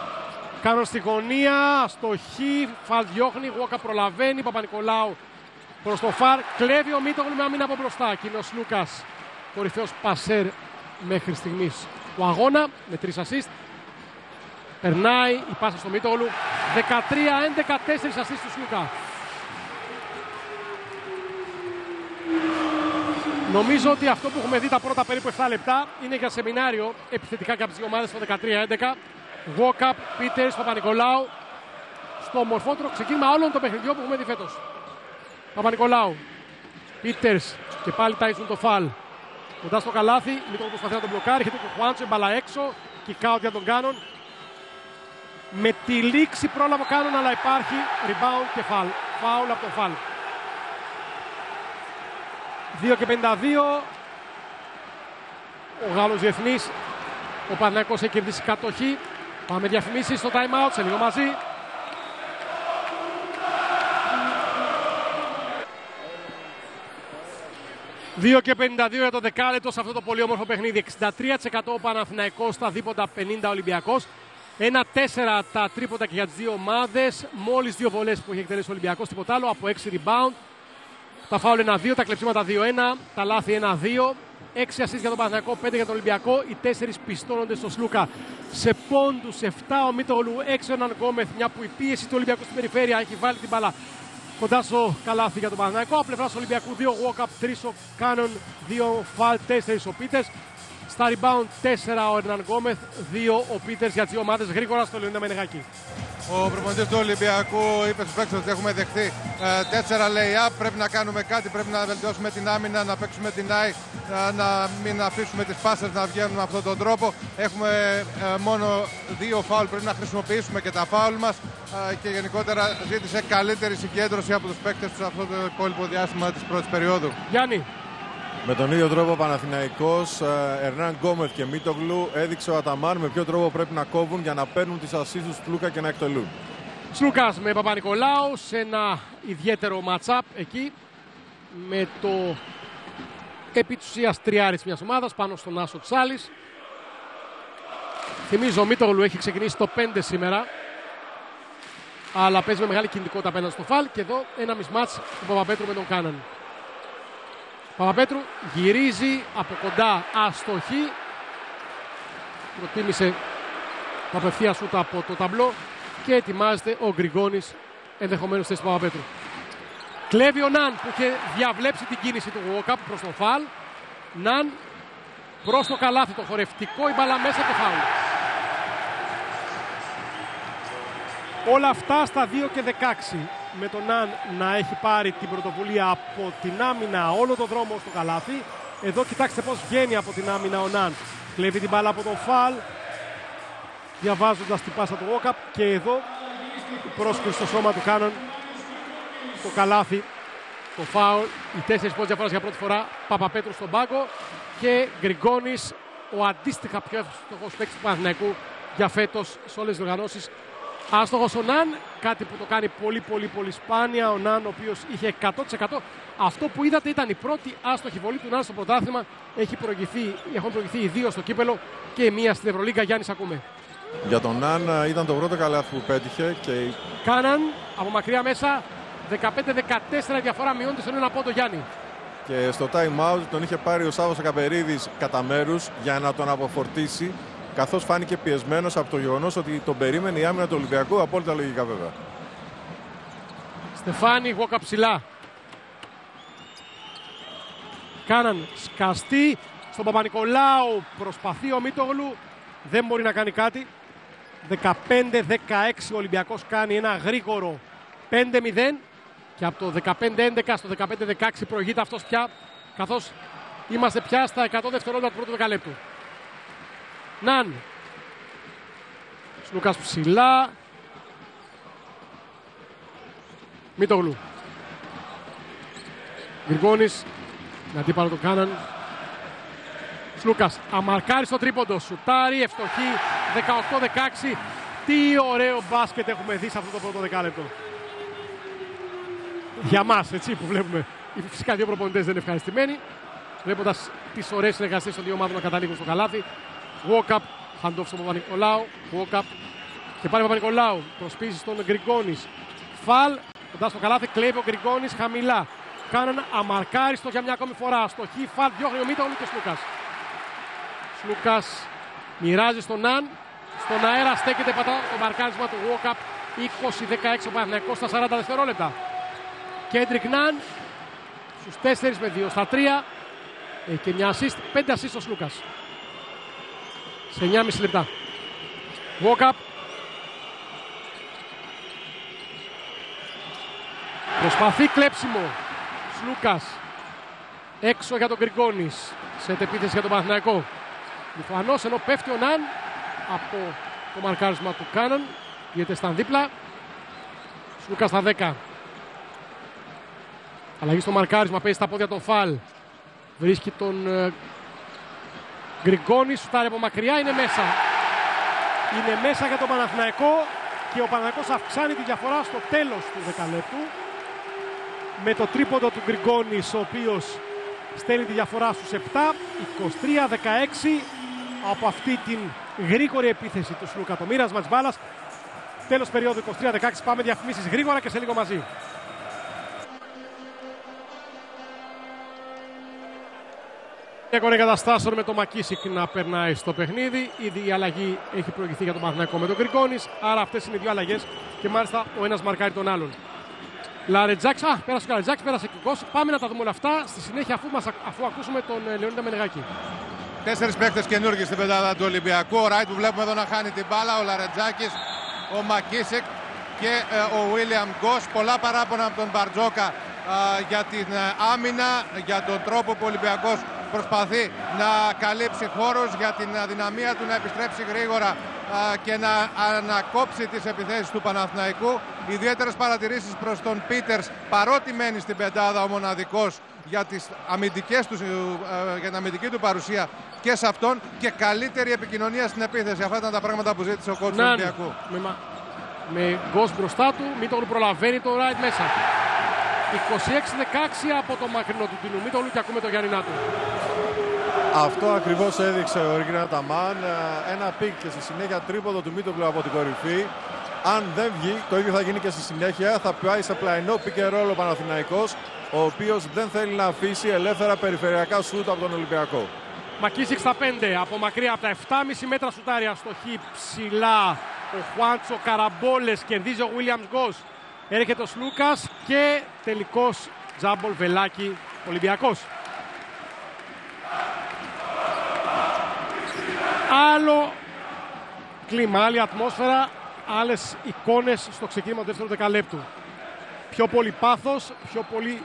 Κάνουν στη γωνία, στο χ, φαλ διώχνει, Γουόκα προλαβαίνει, Παπα-Νικολάου προς το φαρ, κλέβει ο Μίτογλου με άμυνα από μπροστά. Και είναι ο Σλούκας, κορυφαίος πασέρ μέχρι στιγμής του αγώνα, με τρεις ασίστ. Περνάει η πάσα στο Μίτογλου, δεκατρία έντεκα, τέσσερις ασίστ του Σλούκα. Νομίζω ότι αυτό που έχουμε δει τα πρώτα περίπου επτά λεπτά είναι για σεμινάριο επιθετικά και από τις δύο ομάδες στο δεκατρία έντεκα. Γουόκαπ, Πίτερς, Παπα-Νικολάου στο μορφότερο ξεκίνημα όλων των παιχνιδιών που έχουμε δει φέτος. Παπα-Νικολάου, Πίτερς και πάλι ταΐζουν το φαλ. Κοντά στο καλάθι, Μίτογλου προσπαθεί να τον μπλοκάρει. Έχει τον Χουάντσο, μπαλά έξω, kick-out για τον Κάνον. Με τη λήξη πρόλαβε ο Κάνον, αλλά υπάρχει rebound και φαλ. Φάουλ από τον φαλ. δύο και πενήντα δύο. Ο Γάλλος διεθνής. Ο Παναθηναϊκός έχει κερδίσει κατοχή. Πάμε διαφημίσεις στο time out, σε λίγο μαζί. δύο και πενήντα δύο για το δεκάλεπτο σε αυτό το πολύ όμορφο παιχνίδι. εξήντα τρία τοις εκατό ο Παναθηναϊκός στα δίποντα, πενήντα τοις εκατό Ολυμπιακός. ένα τέσσερα τα τρίποντα και για τις δύο ομάδες. Μόλις δύο βολές που έχει εκτελέσει ο Ολυμπιακός, τίποτα άλλο από έξι rebound. Τα φάουλ ένα δύο, τα κλεψίματα δύο ένα, τα λάθη ένα δύο. έξι ασίστ για τον Παναθηναϊκό, πέντε για τον Ολυμπιακό. Οι τέσσερις πιστώνονται στο Σλούκα. Σε πόντους επτά ο Μίτογλου, έξι ο Ναν Γκόμεθ. Μια που η πίεση του Ολυμπιακού στην περιφέρεια έχει βάλει την μπάλα κοντά στο καλάθι για τον Παναθηναϊκό. Από πλευράς του Ολυμπιακού δύο walk-up, τρία ο Κάνον, δύο ο Φαλ, τέσσερα ο Πίτες. Στα rebound τέσσερα ο Ερνάν Γκόμεθ, δύο ο Πίτερς για τις δύο ομάδες. Γρήγορα στο Λεωνίδα Μενεγάκη. Ο προπονητής του Ολυμπιακού είπε στους παίκτες ότι έχουμε δεχτεί τέσσερα lay-up. Πρέπει να κάνουμε κάτι, πρέπει να βελτιώσουμε την άμυνα, να παίξουμε την eye, να μην αφήσουμε τις πάσες να βγαίνουν με αυτόν τον τρόπο. Έχουμε μόνο δύο φάουλ, πρέπει να χρησιμοποιήσουμε και τα φάουλ μας. Και γενικότερα ζήτησε καλύτερη συγκέντρωση από τους παίκτες τους αυτό το υπόλοιπο διάστημα της πρώτης περίοδου. Γιάννη. Με τον ίδιο τρόπο ο Παναθηναϊκός, Ερνάν Γκόμεθ και Μίτογλου, έδειξε ο Αταμάν με ποιο τρόπο πρέπει να κόβουν για να παίρνουν τις ασίς του Σλούκα και να εκτελούν. Σλούκας με Παπα-Νικολάου σε ένα ιδιαίτερο match-up εκεί, με το επί της ουσίας τριάρις μιας ομάδας πάνω στον άσο της άλλης. Θυμίζω, ο Μίτογλου έχει ξεκινήσει το πέντε σήμερα, αλλά παίζει με μεγάλη κινητικότητα απέναντι στο φαλ και εδώ ένα μισμάτς του Παπαπέτρου με τον Κάναν. Παπαπέτρου γυρίζει από κοντά, αστοχή. Προτίμησε τα απευθεία σούτα από το ταμπλό και ετοιμάζεται ο Γκριγόνης, ενδεχομένως θέση του Παπαπέτρου. Κλέβει ο Ναν που είχε διαβλέψει την κίνηση του Γουόκαπ προς τον φαλ. Ναν προς το καλάθι, το χορευτικό, η μπάλα μέσα από το φάουλ. Όλα αυτά στα δύο και δεκαέξι. Με τον Ναν να έχει πάρει την πρωτοβουλία από την άμυνα όλο τον δρόμο στο καλάθι. Εδώ κοιτάξτε πώς βγαίνει από την άμυνα ο Ναν. Κλέβει την μπάλα από τον Φαλ, διαβάζοντας την πάσα του Όκαπ. Και εδώ πρόσκριση στο σώμα του Κάνον. Το καλάθι, το φάουλ. Οι τέσσερις πόντες διαφοράς για πρώτη φορά. Παπαπέτρου στον πάγκο και Γκριγκόνης, ο αντίστοιχα πιο εύστοχος παίκτης του Παναθηναϊκού για φέτος σε όλες τις οργανώσεις. Άστοχος ο Ναν, κάτι που το κάνει πολύ πολύ πολύ σπάνια. Ο Ναν, ο οποίος είχε εκατό τοις εκατό. Αυτό που είδατε ήταν η πρώτη άστοχη βολή του Ναν στο πρωτάθλημα. Έχει προηγηθεί, έχουν προηγηθεί οι δύο στο κύπελο και η μία στην Ευρωλίγκα. Γιάννης, ακούμε. Για τον Ναν ήταν το πρώτο καλάθι που πέτυχε. Και... Κάναν από μακριά μέσα. δεκαπέντε δεκατέσσερα διαφορά, μειώνεται στον ένα πόντο, Γιάννη. Και στο time out τον είχε πάρει ο Σάββας Καπερίδης κατά μέρους για να τον αποφορτήσει, καθώς φάνηκε πιεσμένος από το γεγονός ότι τον περίμενε η άμυνα του Ολυμπιακού, απόλυτα λογικά βέβαια. Στεφάνη, Γουόκα ψηλά. Κάναν σκαστή στον Παπα-Νικολάου, προσπαθεί ο Μίτογλου, δεν μπορεί να κάνει κάτι. δεκαπέντε δεκαέξι ο Ολυμπιακός κάνει ένα γρήγορο πέντε μηδέν και από το δεκαπέντε έντεκα στο δεκαπέντε δεκαέξι προηγείται αυτός πια, καθώς είμαστε πια στα εκατό δευτερόλεπτα του πρώτου δεκαλέπτου. Ναν, Σλούκας ψηλά, Μίτογλου, Γκριγκόνης, να αντίπαλο τον Κάναν, Σλούκας, αμαρκάρει στο τρίποντο, σουτάρει, ευτοχή, δεκαοκτώ δεκαέξι, τι ωραίο μπάσκετ έχουμε δει σε αυτό το πρώτο δεκάλεπτο. Για μας, έτσι, που βλέπουμε, οι φυσικά δύο προπονητές δεν είναι ευχαριστημένοι, βλέποντας τις ωραίες συνεργασίες των δύο ομάδων να καταλήγουν στο καλάθι. Walk-up, hand-off στον Παπα-Νικολάου, walk-up και πάλι Παπα-Νικολάου, προσπίζει στον Γκριγκόνης, φαλ, κοντά στο καλάθι, κλέβει ο Γκριγκόνης χαμηλά, Κάναν αμαρκάριστο για μια ακόμη φορά, στο χι, φαλ, διώχνει ο Μίτογλου και Σλούκας. Σλούκας μοιράζει στον Ναν, στον αέρα στέκεται πατά το μαρκάρισμα του walk-up, είκοσι δεκαέξι ο Παναθηναϊκός στα σαράντα δευτερόλεπτα. Κέντρικ Ναν, στους τέσσερα με δύο στα τρία, έχει και μια assist, πέντε assist ο Σλούκας. Σε εννιά και μισό λεπτά. Walk-up. Προσπαθεί κλέψιμο. Σλούκας. Έξω για τον Γκριγκόνης. Σε επίθεση για τον Παναθηναϊκό. Λιφανός ενώ πέφτει ο Ναν από το μαρκάρισμα του Κάναν. Βγαίνεται στα δίπλα. Σλούκας στα δέκα. Αλλαγή στο μαρκάρισμα. Παίζει στα πόδια τον Φαλ. Βρίσκει τον... Γκριγκόνης, σουτάρει από μακριά, είναι μέσα. Είναι μέσα για τον Παναθηναϊκό και ο Παναθηναϊκός αυξάνει τη διαφορά στο τέλος του δεκαλέπτου. Με το τρίποντο του Γκριγκόνης, ο οποίος στέλνει τη διαφορά στους επτά, είκοσι τρία δεκαέξι από αυτή την γρήγορη επίθεση του Σλούκα. Το μοίρασμα της μπάλας. Τέλος περίοδου είκοσι τρία δεκαέξι. Πάμε διαφημίσεις γρήγορα και σε λίγο μαζί. Έκορε εγκαταστάσεων με το Μακίσικ να περνάει στο παιχνίδι. Ήδη η αλλαγή έχει προηγηθεί για τον Παναθηναϊκό με τον Γκριγκόνης. Άρα αυτές είναι οι δύο αλλαγές και μάλιστα ο ένας μαρκάρει τον άλλον. Λαρετζάκης, α, πέρασε ο Λαρετζάκης, πέρασε ο Κικός. Πάμε να τα δούμε όλα αυτά στη συνέχεια αφού, μας, αφού ακούσουμε τον Λεωνίδα Μενεγάκη. Τέσσερις παίκτες καινούργιοι στην πεντάδα του Ολυμπιακού. Ο Ράιτ που βλέπουμε εδώ να χάνει την μπάλα, ο Λαρετζάκης, ο Μακίσικ και ε, ο Βίλιαμ Γκος. Πολλά παράπονα από τον Μπαρτζόκα ε, για την ε, άμυνα, για τον τρόπο που ο Ολυμπιακός προσπαθεί να καλύψει χώρους, για την αδυναμία του να επιστρέψει γρήγορα και να ανακόψει τις επιθέσεις του Παναθηναϊκού. Ιδιαίτερες παρατηρήσεις προς τον Πίτερς, παρότι μένει στην πεντάδα ο μοναδικός για, τις αμυντικές του, για την αμυντική του παρουσία και σε αυτόν, και καλύτερη επικοινωνία στην επίθεση. Αυτά ήταν τα πράγματα που ζήτησε ο κόουτς του Ολυμπιακού. Με, με γκος μπροστά του, Μίτογλου προλαβαίνει το right μέσα. είκοσι έξι δεκαέξι από το μακρινό του κοινού Μίτογλου και ακούμε το Γιαννινάτου. Αυτό ακριβώς έδειξε ο Ρίγκναρ Ταμάν. Ένα πικ και στη συνέχεια τρίποδο του Μίτογλου από την κορυφή. Αν δεν βγει, το ίδιο θα γίνει και στη συνέχεια. Θα πάει σε πλαϊνό πικ και ρόλο ο Παναθηναϊκός, ο οποίος δεν θέλει να αφήσει ελεύθερα περιφερειακά σούτ από τον Ολυμπιακό. Μακίσικ στα πέντε, από μακριά από τα επτά και μισό μέτρα σουτάρια στο χι ψηλά. Ο Χουάντσο Καραμπόλες, κερδίζει ο Βίλιαμ Γκος. Έρχεται ο Σλούκας και τελικός τζάμπολ βελάκι Ολυμπιακός. Άλλο κλίμα, άλλη ατμόσφαιρα, άλλες εικόνες στο ξεκίνημα του δεύτερου δεκαλέπτου. Πιο πολύ πάθος, πιο πολύ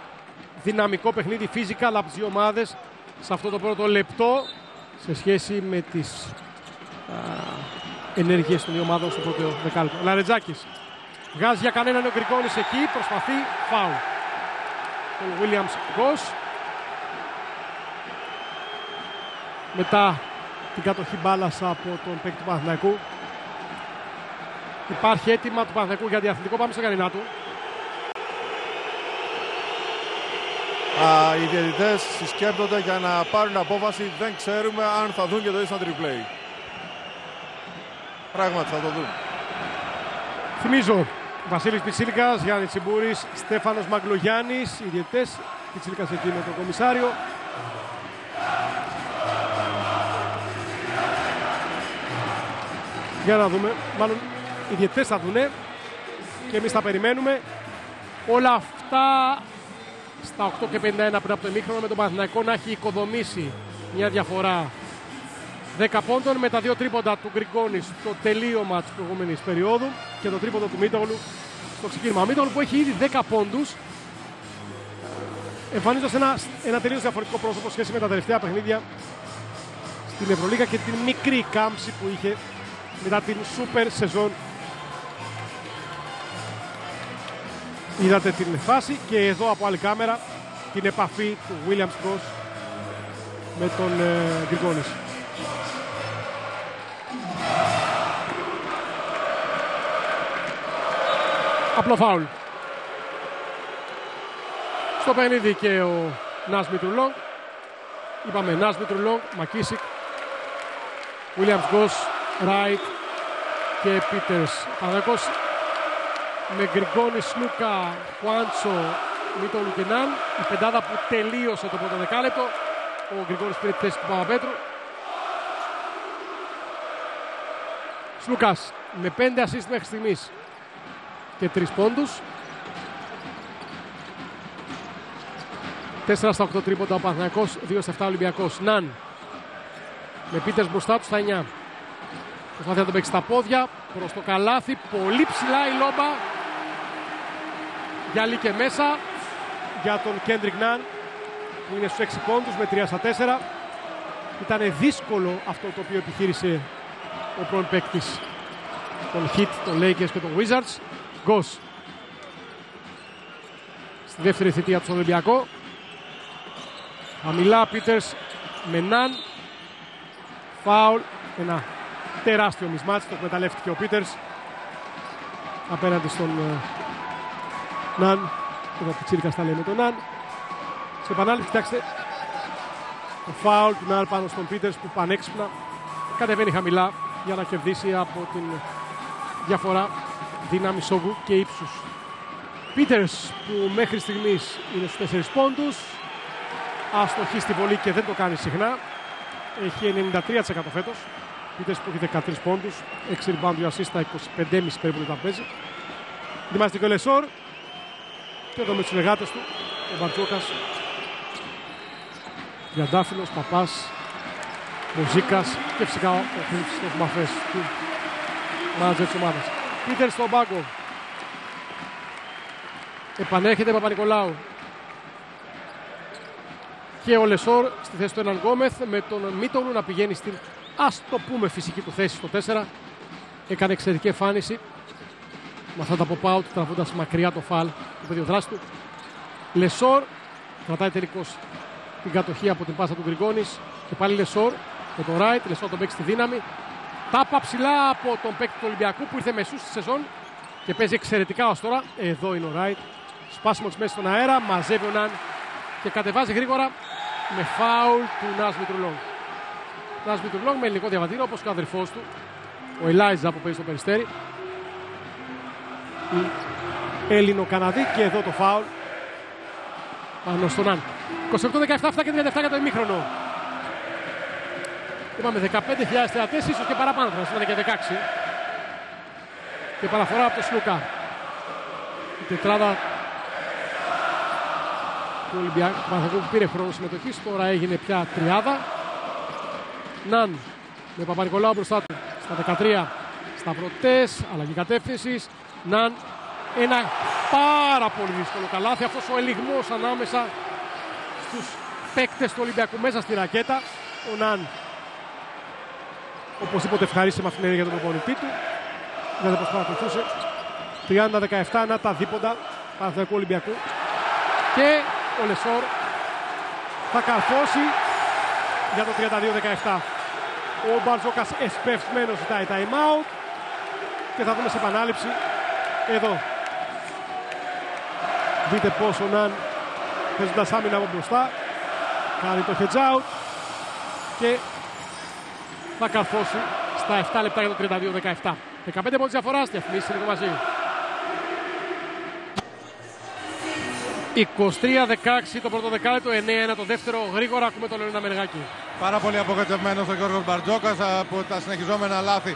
δυναμικό παιχνίδι φυσικά από τις δύο ομάδες σε αυτό το πρώτο λεπτό σε σχέση με τις α, ενέργειες των δύο ομάδων στο πρώτο δεκάλεπτο. Λαρετζάκης βγάζει για κανέναν, ο Γκριγκόνης εκεί προσπαθεί, φάουλ. Τον Βίλιαμς Γκος. Μετά την κατοχή μπάλας από τον παίκτη του Παναθηναϊκού. Υπάρχει αίτημα του Παναθηναϊκού για διαθλητικό. Πάμε στο Γιαννινάτου. Α, οι διαιτητές συσκέπτονται για να πάρουν απόφαση. Δεν ξέρουμε αν θα δουν και το instant replay. Πράγματι θα το δουν. Θυμίζω, Βασίλης Πιτσίλικας, Γιάννη Τσιμπούρης, Στέφανος Μαγκλογιάννης, οι διαιτητές. Πιτσίλικας εκεί με τον κομισάριο. Για να δούμε, μάλλον οι διαιτητές θα δουνε και εμείς θα περιμένουμε. Όλα αυτά στα οκτώ και πενήντα ένα πριν από το ημίχρονο, με τον Παναθηναϊκό να έχει οικοδομήσει μια διαφορά δέκα πόντων με τα δύο τρίποντα του Γκριγκόνη στο τελείωμα της προηγούμενης περίοδου και το τρίποντο του Μίτογλου στο ξεκίνημα. Ο Μίτογλου που έχει ήδη δέκα πόντους εμφανίζοντας ένα, ένα τελείως διαφορετικό πρόσωπο σχέση με τα τελευταία παιχνίδια στην Ευρωλίγα και την μικρή κάμψη που είχε μετά την σούπερ σεζόν. Είδατε την φάση και εδώ από άλλη κάμερα την επαφή του Βίλιαμ Γκος με τον ε, Γκριγκόνης. Απλό φάουλ. Στο παιχνίδι και ο Νάσμι Τουρλόγκ. Είπαμε Νάσμι Τουρλόγκ, Μακίσικ, Βίλιαμ Γκος, Ράιτ και Πίτερς. Παναθηναϊκός με Γκριγκόνη, Σλούκα, Χουάντσο, Μίτογλου και Ναν. Η πεντάδα που τελείωσε το πρώτο δεκάλεπτο. Ο Γκριγκόνης πήρε τη θέση του Παπαπέτρου. Σλούκας με πέντε ασίστ μέχρι στιγμής και τρεις πόντους. τέσσερα στα οκτώ τρίποντα ο Παναθηναϊκός, δύο στα επτά Ολυμπιακός. Ναν με Πίτερς μπροστά του στα εννιά. Προσπαθεί να τον παίξει στα πόδια, προς το καλάθι, πολύ ψηλά η λόμπα. Γυαλί και μέσα για τον Κέντρικ Ναν που είναι στους έξι πόντους με τρία στα τέσσερα. Ήταν δύσκολο αυτό το οποίο επιχείρησε ο πρώην παίκτης των Hit, των Lakers και των Wizards. Γκος στη δεύτερη θητεία του στον Ολυμπιακό. Αμιλά, Πίτερς με Ναν. Φάουλ, ένα τεράστιο μισμάτσι, το εκμεταλλεύτηκε ο Πίτερς απέναντι στον ε, Ναν. Εδώ Πιτσίρικας τα λέει με τον Ναν. Σε επανάληψη, κοιτάξτε το φάουλ του Ναν πάνω στον Πίτερς που πανέξυπνα κατεβαίνει χαμηλά για να κερδίσει από την διαφορά δύναμης όγκου και ύψους. Πίτερς που μέχρι στιγμής είναι στους τέσσερις πόντους. άστοχη στη βολή και δεν το κάνει συχνά. Έχει ενενήντα τρία τοις εκατό φέτος. Πίτες που έχει δεκατρείς πόντους, έξι rebound, assist, τα είκοσι πέντε κόμμα πέντε περίπου τα παίζει. Ετοιμάζεται και ο Λεσόρ. Και εδώ με τους συνεργάτες του, ο Μπαρτζόκας, Τριαντάφυλλος, Παπάς, Μουζίκας και φυσικά ο Χρήστος Μαφές, του μάνατζερ της ομάδας. Πίτερ στον πάγκο. Επανέρχεται Παπα-Νικολάου. Και ο Λεσόρ στη θέση του έναν Γκόμεθ, με τον Μίτογλου να πηγαίνει στην, ας το πούμε, φυσική του θέση στο τέσσερα. Έκανε εξαιρετική εμφάνιση με αυτά τα pop-out, τραβώντας μακριά το φαλ του πεδίου δράση του. Λεσόρ κρατάει τελικώς την κατοχή από την πάσα του Γκριγκόνης. Και πάλι Λεσόρ με τον Ράιτ. Λεσόρ τον παίξει στη δύναμη. Τάπα ψηλά από τον παίκτη του Ολυμπιακού που ήρθε μεσού στη σεζόν και παίζει εξαιρετικά ως τώρα. Εδώ είναι ο Ράιτ. Σπάσιμο της μέσης στον αέρα. Μαζεύει ο Ναν και κατεβάζει γρήγορα με φάουλ του Νάσμι Τουρλόγ. Νάσμι Τουρλόγ με ελληνικό διαβατήριο, όπως και ο αδερφός του, ο Ελάιζα που παίζει στο Περιστέρι. Έλληνο-Καναδί και εδώ το φάουλ πάνω στον Ναν. είκοσι οκτώ δεκαεπτά και τριάντα επτά για το ημίχρονο. Είπαμε δεκαπέντε χιλιάδες θεατές, ίσως και παραπάνω, θα είναι και δεκαέξι. Και παραφορά από τον Σλούκα. Η τετράδα του Ολυμπιακού που πήρε χρόνο συμμετοχής, τώρα έγινε πια τριάδα. Ναν με Παπα-Νικολάου μπροστά του στα δεκατρία σταυρωτές, αλλαγή κατεύθυνσης. Ναν, ένα πάρα πολύ δύσκολο καλάθι. Αυτός ο ελιγμός ανάμεσα στους παίκτες του Ολυμπιακού μέσα στη ρακέτα. Ο Ναν οπωσδήποτε ευχαρίστησε με αυτήν την ενέργεια για τον προπονητή του. Δεν θα προσπαθούσε. τριάντα δεκαεπτά, να τα δίποντα Παναθηναϊκού Ολυμπιακού. Και ο Λεσόρ θα καρφώσει για το τριάντα δύο δεκαεπτά. Ο Μπαρτζόκας εσπευσμένος ζητάει time out και θα δούμε σε επανάληψη εδώ. Δείτε πως ο Ναν, παίζοντας άμυνα από μπροστά, κάνει το hedge out και θα καρφώσει στα επτά λεπτά για το τριάντα δύο δεκαεπτά. δεκαπέντε πόντους διαφοράς, διαφημίσεις λίγο μαζί. είκοσι τρία δεκαέξι το πρώτο δεκάλεπτο, εννέα ένα το δεύτερο. Γρήγορα ακούμε τον Λεωνίδα Μενεγάκη. Πάρα πολύ απογοητευμένος ο Γιώργος Μπαρτζόκας από τα συνεχιζόμενα λάθη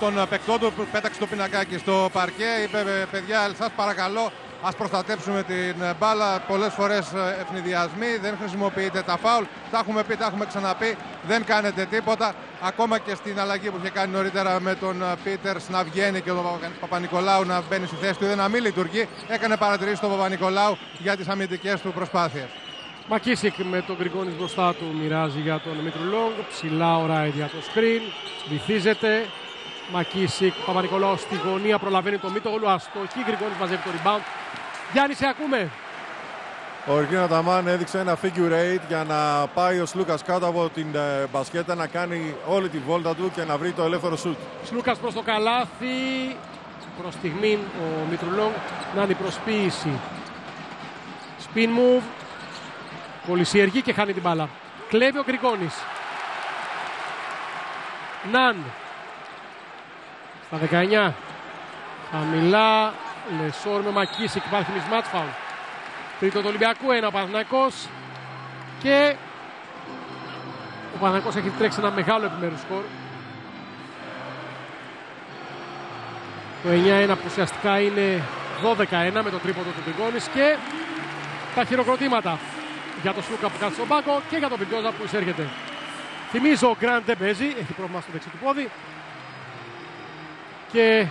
των παικτών του. Πέταξε το πινακάκι στο παρκέ. Είπε, παιδιά, σας παρακαλώ, ας προστατέψουμε την μπάλα. Πολλές φορές ευνηδιασμοί, δεν χρησιμοποιείτε τα φάουλ. Τα έχουμε πει, τα έχουμε ξαναπεί. Δεν κάνετε τίποτα. Ακόμα και στην αλλαγή που είχε κάνει νωρίτερα με τον Πίτερς να βγαίνει και τον Παπα-Νικολάου να μπαίνει στη θέση του, δεν να μην λειτουργεί. Έκανε παρατηρήσει τον Παπα-Νικολάου για τις αμυντικές του προσπάθειες. Μακίσικ με τον Γκριγκόνης μπροστά του μοιράζει για τον Μήτρου Λόγκ. Ψηλά ο Ράιντ για το σκριν. Βυθίζεται. Μακίσικ, Παπα-Νικολάου στη γωνία, προλαβαίνει το Μήτογλου. Αστοχή, Γκριγκόνης μαζεύει το rebound. Γιάννη, σε ακούμε. Ο Ρικίνα Ταμάν έδειξε ένα figure eight για να πάει ο Σλούκας κάτω από την μπασκέτα, να κάνει όλη τη βόλτα του και να βρει το ελεύθερο σουτ. Σλούκας προς το καλάθι. Προς στιγμήν ο Μητρουλόγ να είναι η προσποίηση. Spin move. Πολυσιεργεί και χάνει την μπάλα. Κλέβει ο Γκριγκόνης. Ναν. Στα δεκαεννιά. Χαμηλά. Λεσόρ με Μακίσικ. Υπάρχει mismatch foul. Τρίτο του Ολυμπιακού, ένα ο Παναθηναϊκός. Και ο Παναθηναϊκός έχει τρέξει ένα μεγάλο επιμέρους σκορ. Το εννιά ένα που ουσιαστικά είναι δώδεκα ένα με το τρίποντο του Γκριγκόνης. Και τα χειροκροτήματα για τον Σλούκα που κάτσε στον πάγκο και για τον Πιντόζα που εισέρχεται. Θυμίζω, ο Γκραντ δεν παίζει, έχει πρόβλημα στο δεξί του πόδι. Και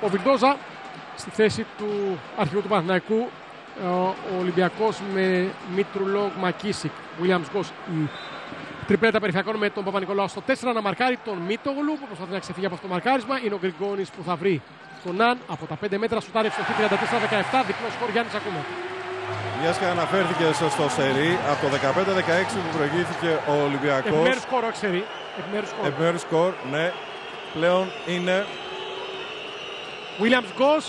ο Βιντόζα στη θέση του αρχηγού του Παναθηναϊκού. Ο Ολυμπιακός με Μήτρου Λόγκ, Μακίσικ, Williams Γκος. Η τριπλέτα περιφερειακών με τον Παπα-Νικολάου στο τέσσερα να μαρκάρει τον Μήτογλου που προσπαθεί να ξεφύγει από αυτό το μαρκάρισμα. Είναι ο Γκριγκόνης που θα βρει τον Ναν από τα πέντε μέτρα. Σουτάρει στο τριάντα τέσσερα δεκαεπτά. Διπλό σκορ, Γιάννης, ακούμε. Μιας και αναφέρθηκε στο σερί, από το δεκαπέντε δεκαέξι που προηγήθηκε ο Ολυμπιακός. Επιμέρους σκορ, όχι σερί. Επιμέρους σκορ, ναι. Πλέον είναι. Williams Γκος,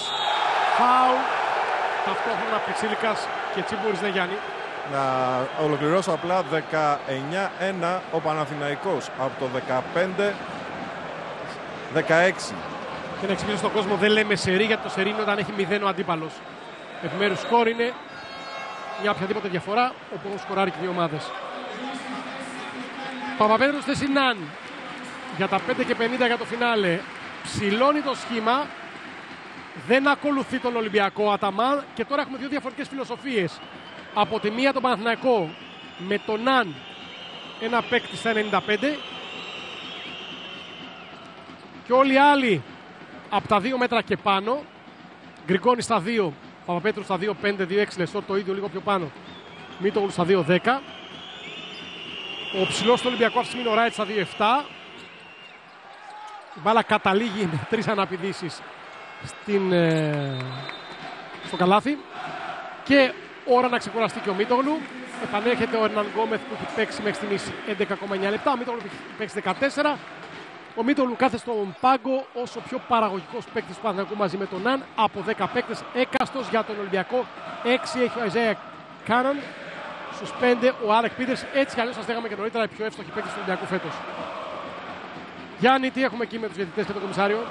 φάουλ. Ταυτόχρονα Πιτσίλικας και Τσίμπουρης, ναι, Γιάννη. Να ολοκληρώσω απλά, δεκαεννιά ένα ο Παναθηναϊκός από το δεκαπέντε δεκαέξι. Και να εξηγήσω στον κόσμο, δεν λέμε σερί, γιατί το σερί είναι όταν έχει μηδέν ο αντίπαλος. Επιμέρους σκορ είναι για οποιαδήποτε διαφορά, όπου σκοράρει και δύο ομάδες. Παπαπέτρου Θεσινάν για τα πέντε και πενήντα για το φινάλε. Ψηλώνει το σχήμα. Δεν ακολουθεί τον Ολυμπιακό Αταμάν. Και τώρα έχουμε δύο διαφορετικές φιλοσοφίες. Από τη μία τον Παναθηναϊκό με τον Αν, ένα παίκτη στα ενενήντα πέντε. Και όλοι οι άλλοι από τα δύο μέτρα και πάνω. Γκριγκόνη στα δύο, Παπαπέτρου στα δύο πέντε, δύο έξι, Λεστόρ το ίδιο, λίγο πιο πάνω. Μήτογλου στα δύο δέκα. Ο ψηλός του Ολυμπιακού αυτή τη στιγμή είναι ο Ράιτ στα δύο επτά. Η μπάλα καταλήγει με τρεις αναπηδήσεις στην, ε, στο καλάθι. Και ώρα να ξεκουραστεί και ο Μήτογλου. Επανέρχεται ο Ερναν Γκόμεθ που έχει παίξει μέχρι στιγμής έντεκα κόμμα εννιά λεπτά. Ο Μήτογλου έχει παίξει δεκατέσσερα. Ο Μήτογλου κάθε στον πάγκο όσο πιο παραγωγικός παίκτης του Παναθηναϊκού μαζί με τον Αν. Από δέκα παίκτες έκαστος για τον Ολυμπιακό. έξι έχει ο Αϊζέα Κάναν. Στους πέντε ο Άρεκ Πίτερς. Έτσι κι αλλιώς σας λέγαμε και νωρίτερα οι πιο εύστοχοι παίκτες του Ολυμπιακού φέτος. Γιάννη, τι έχουμε εκεί με τους διαιτητές και τον Κομισάριο?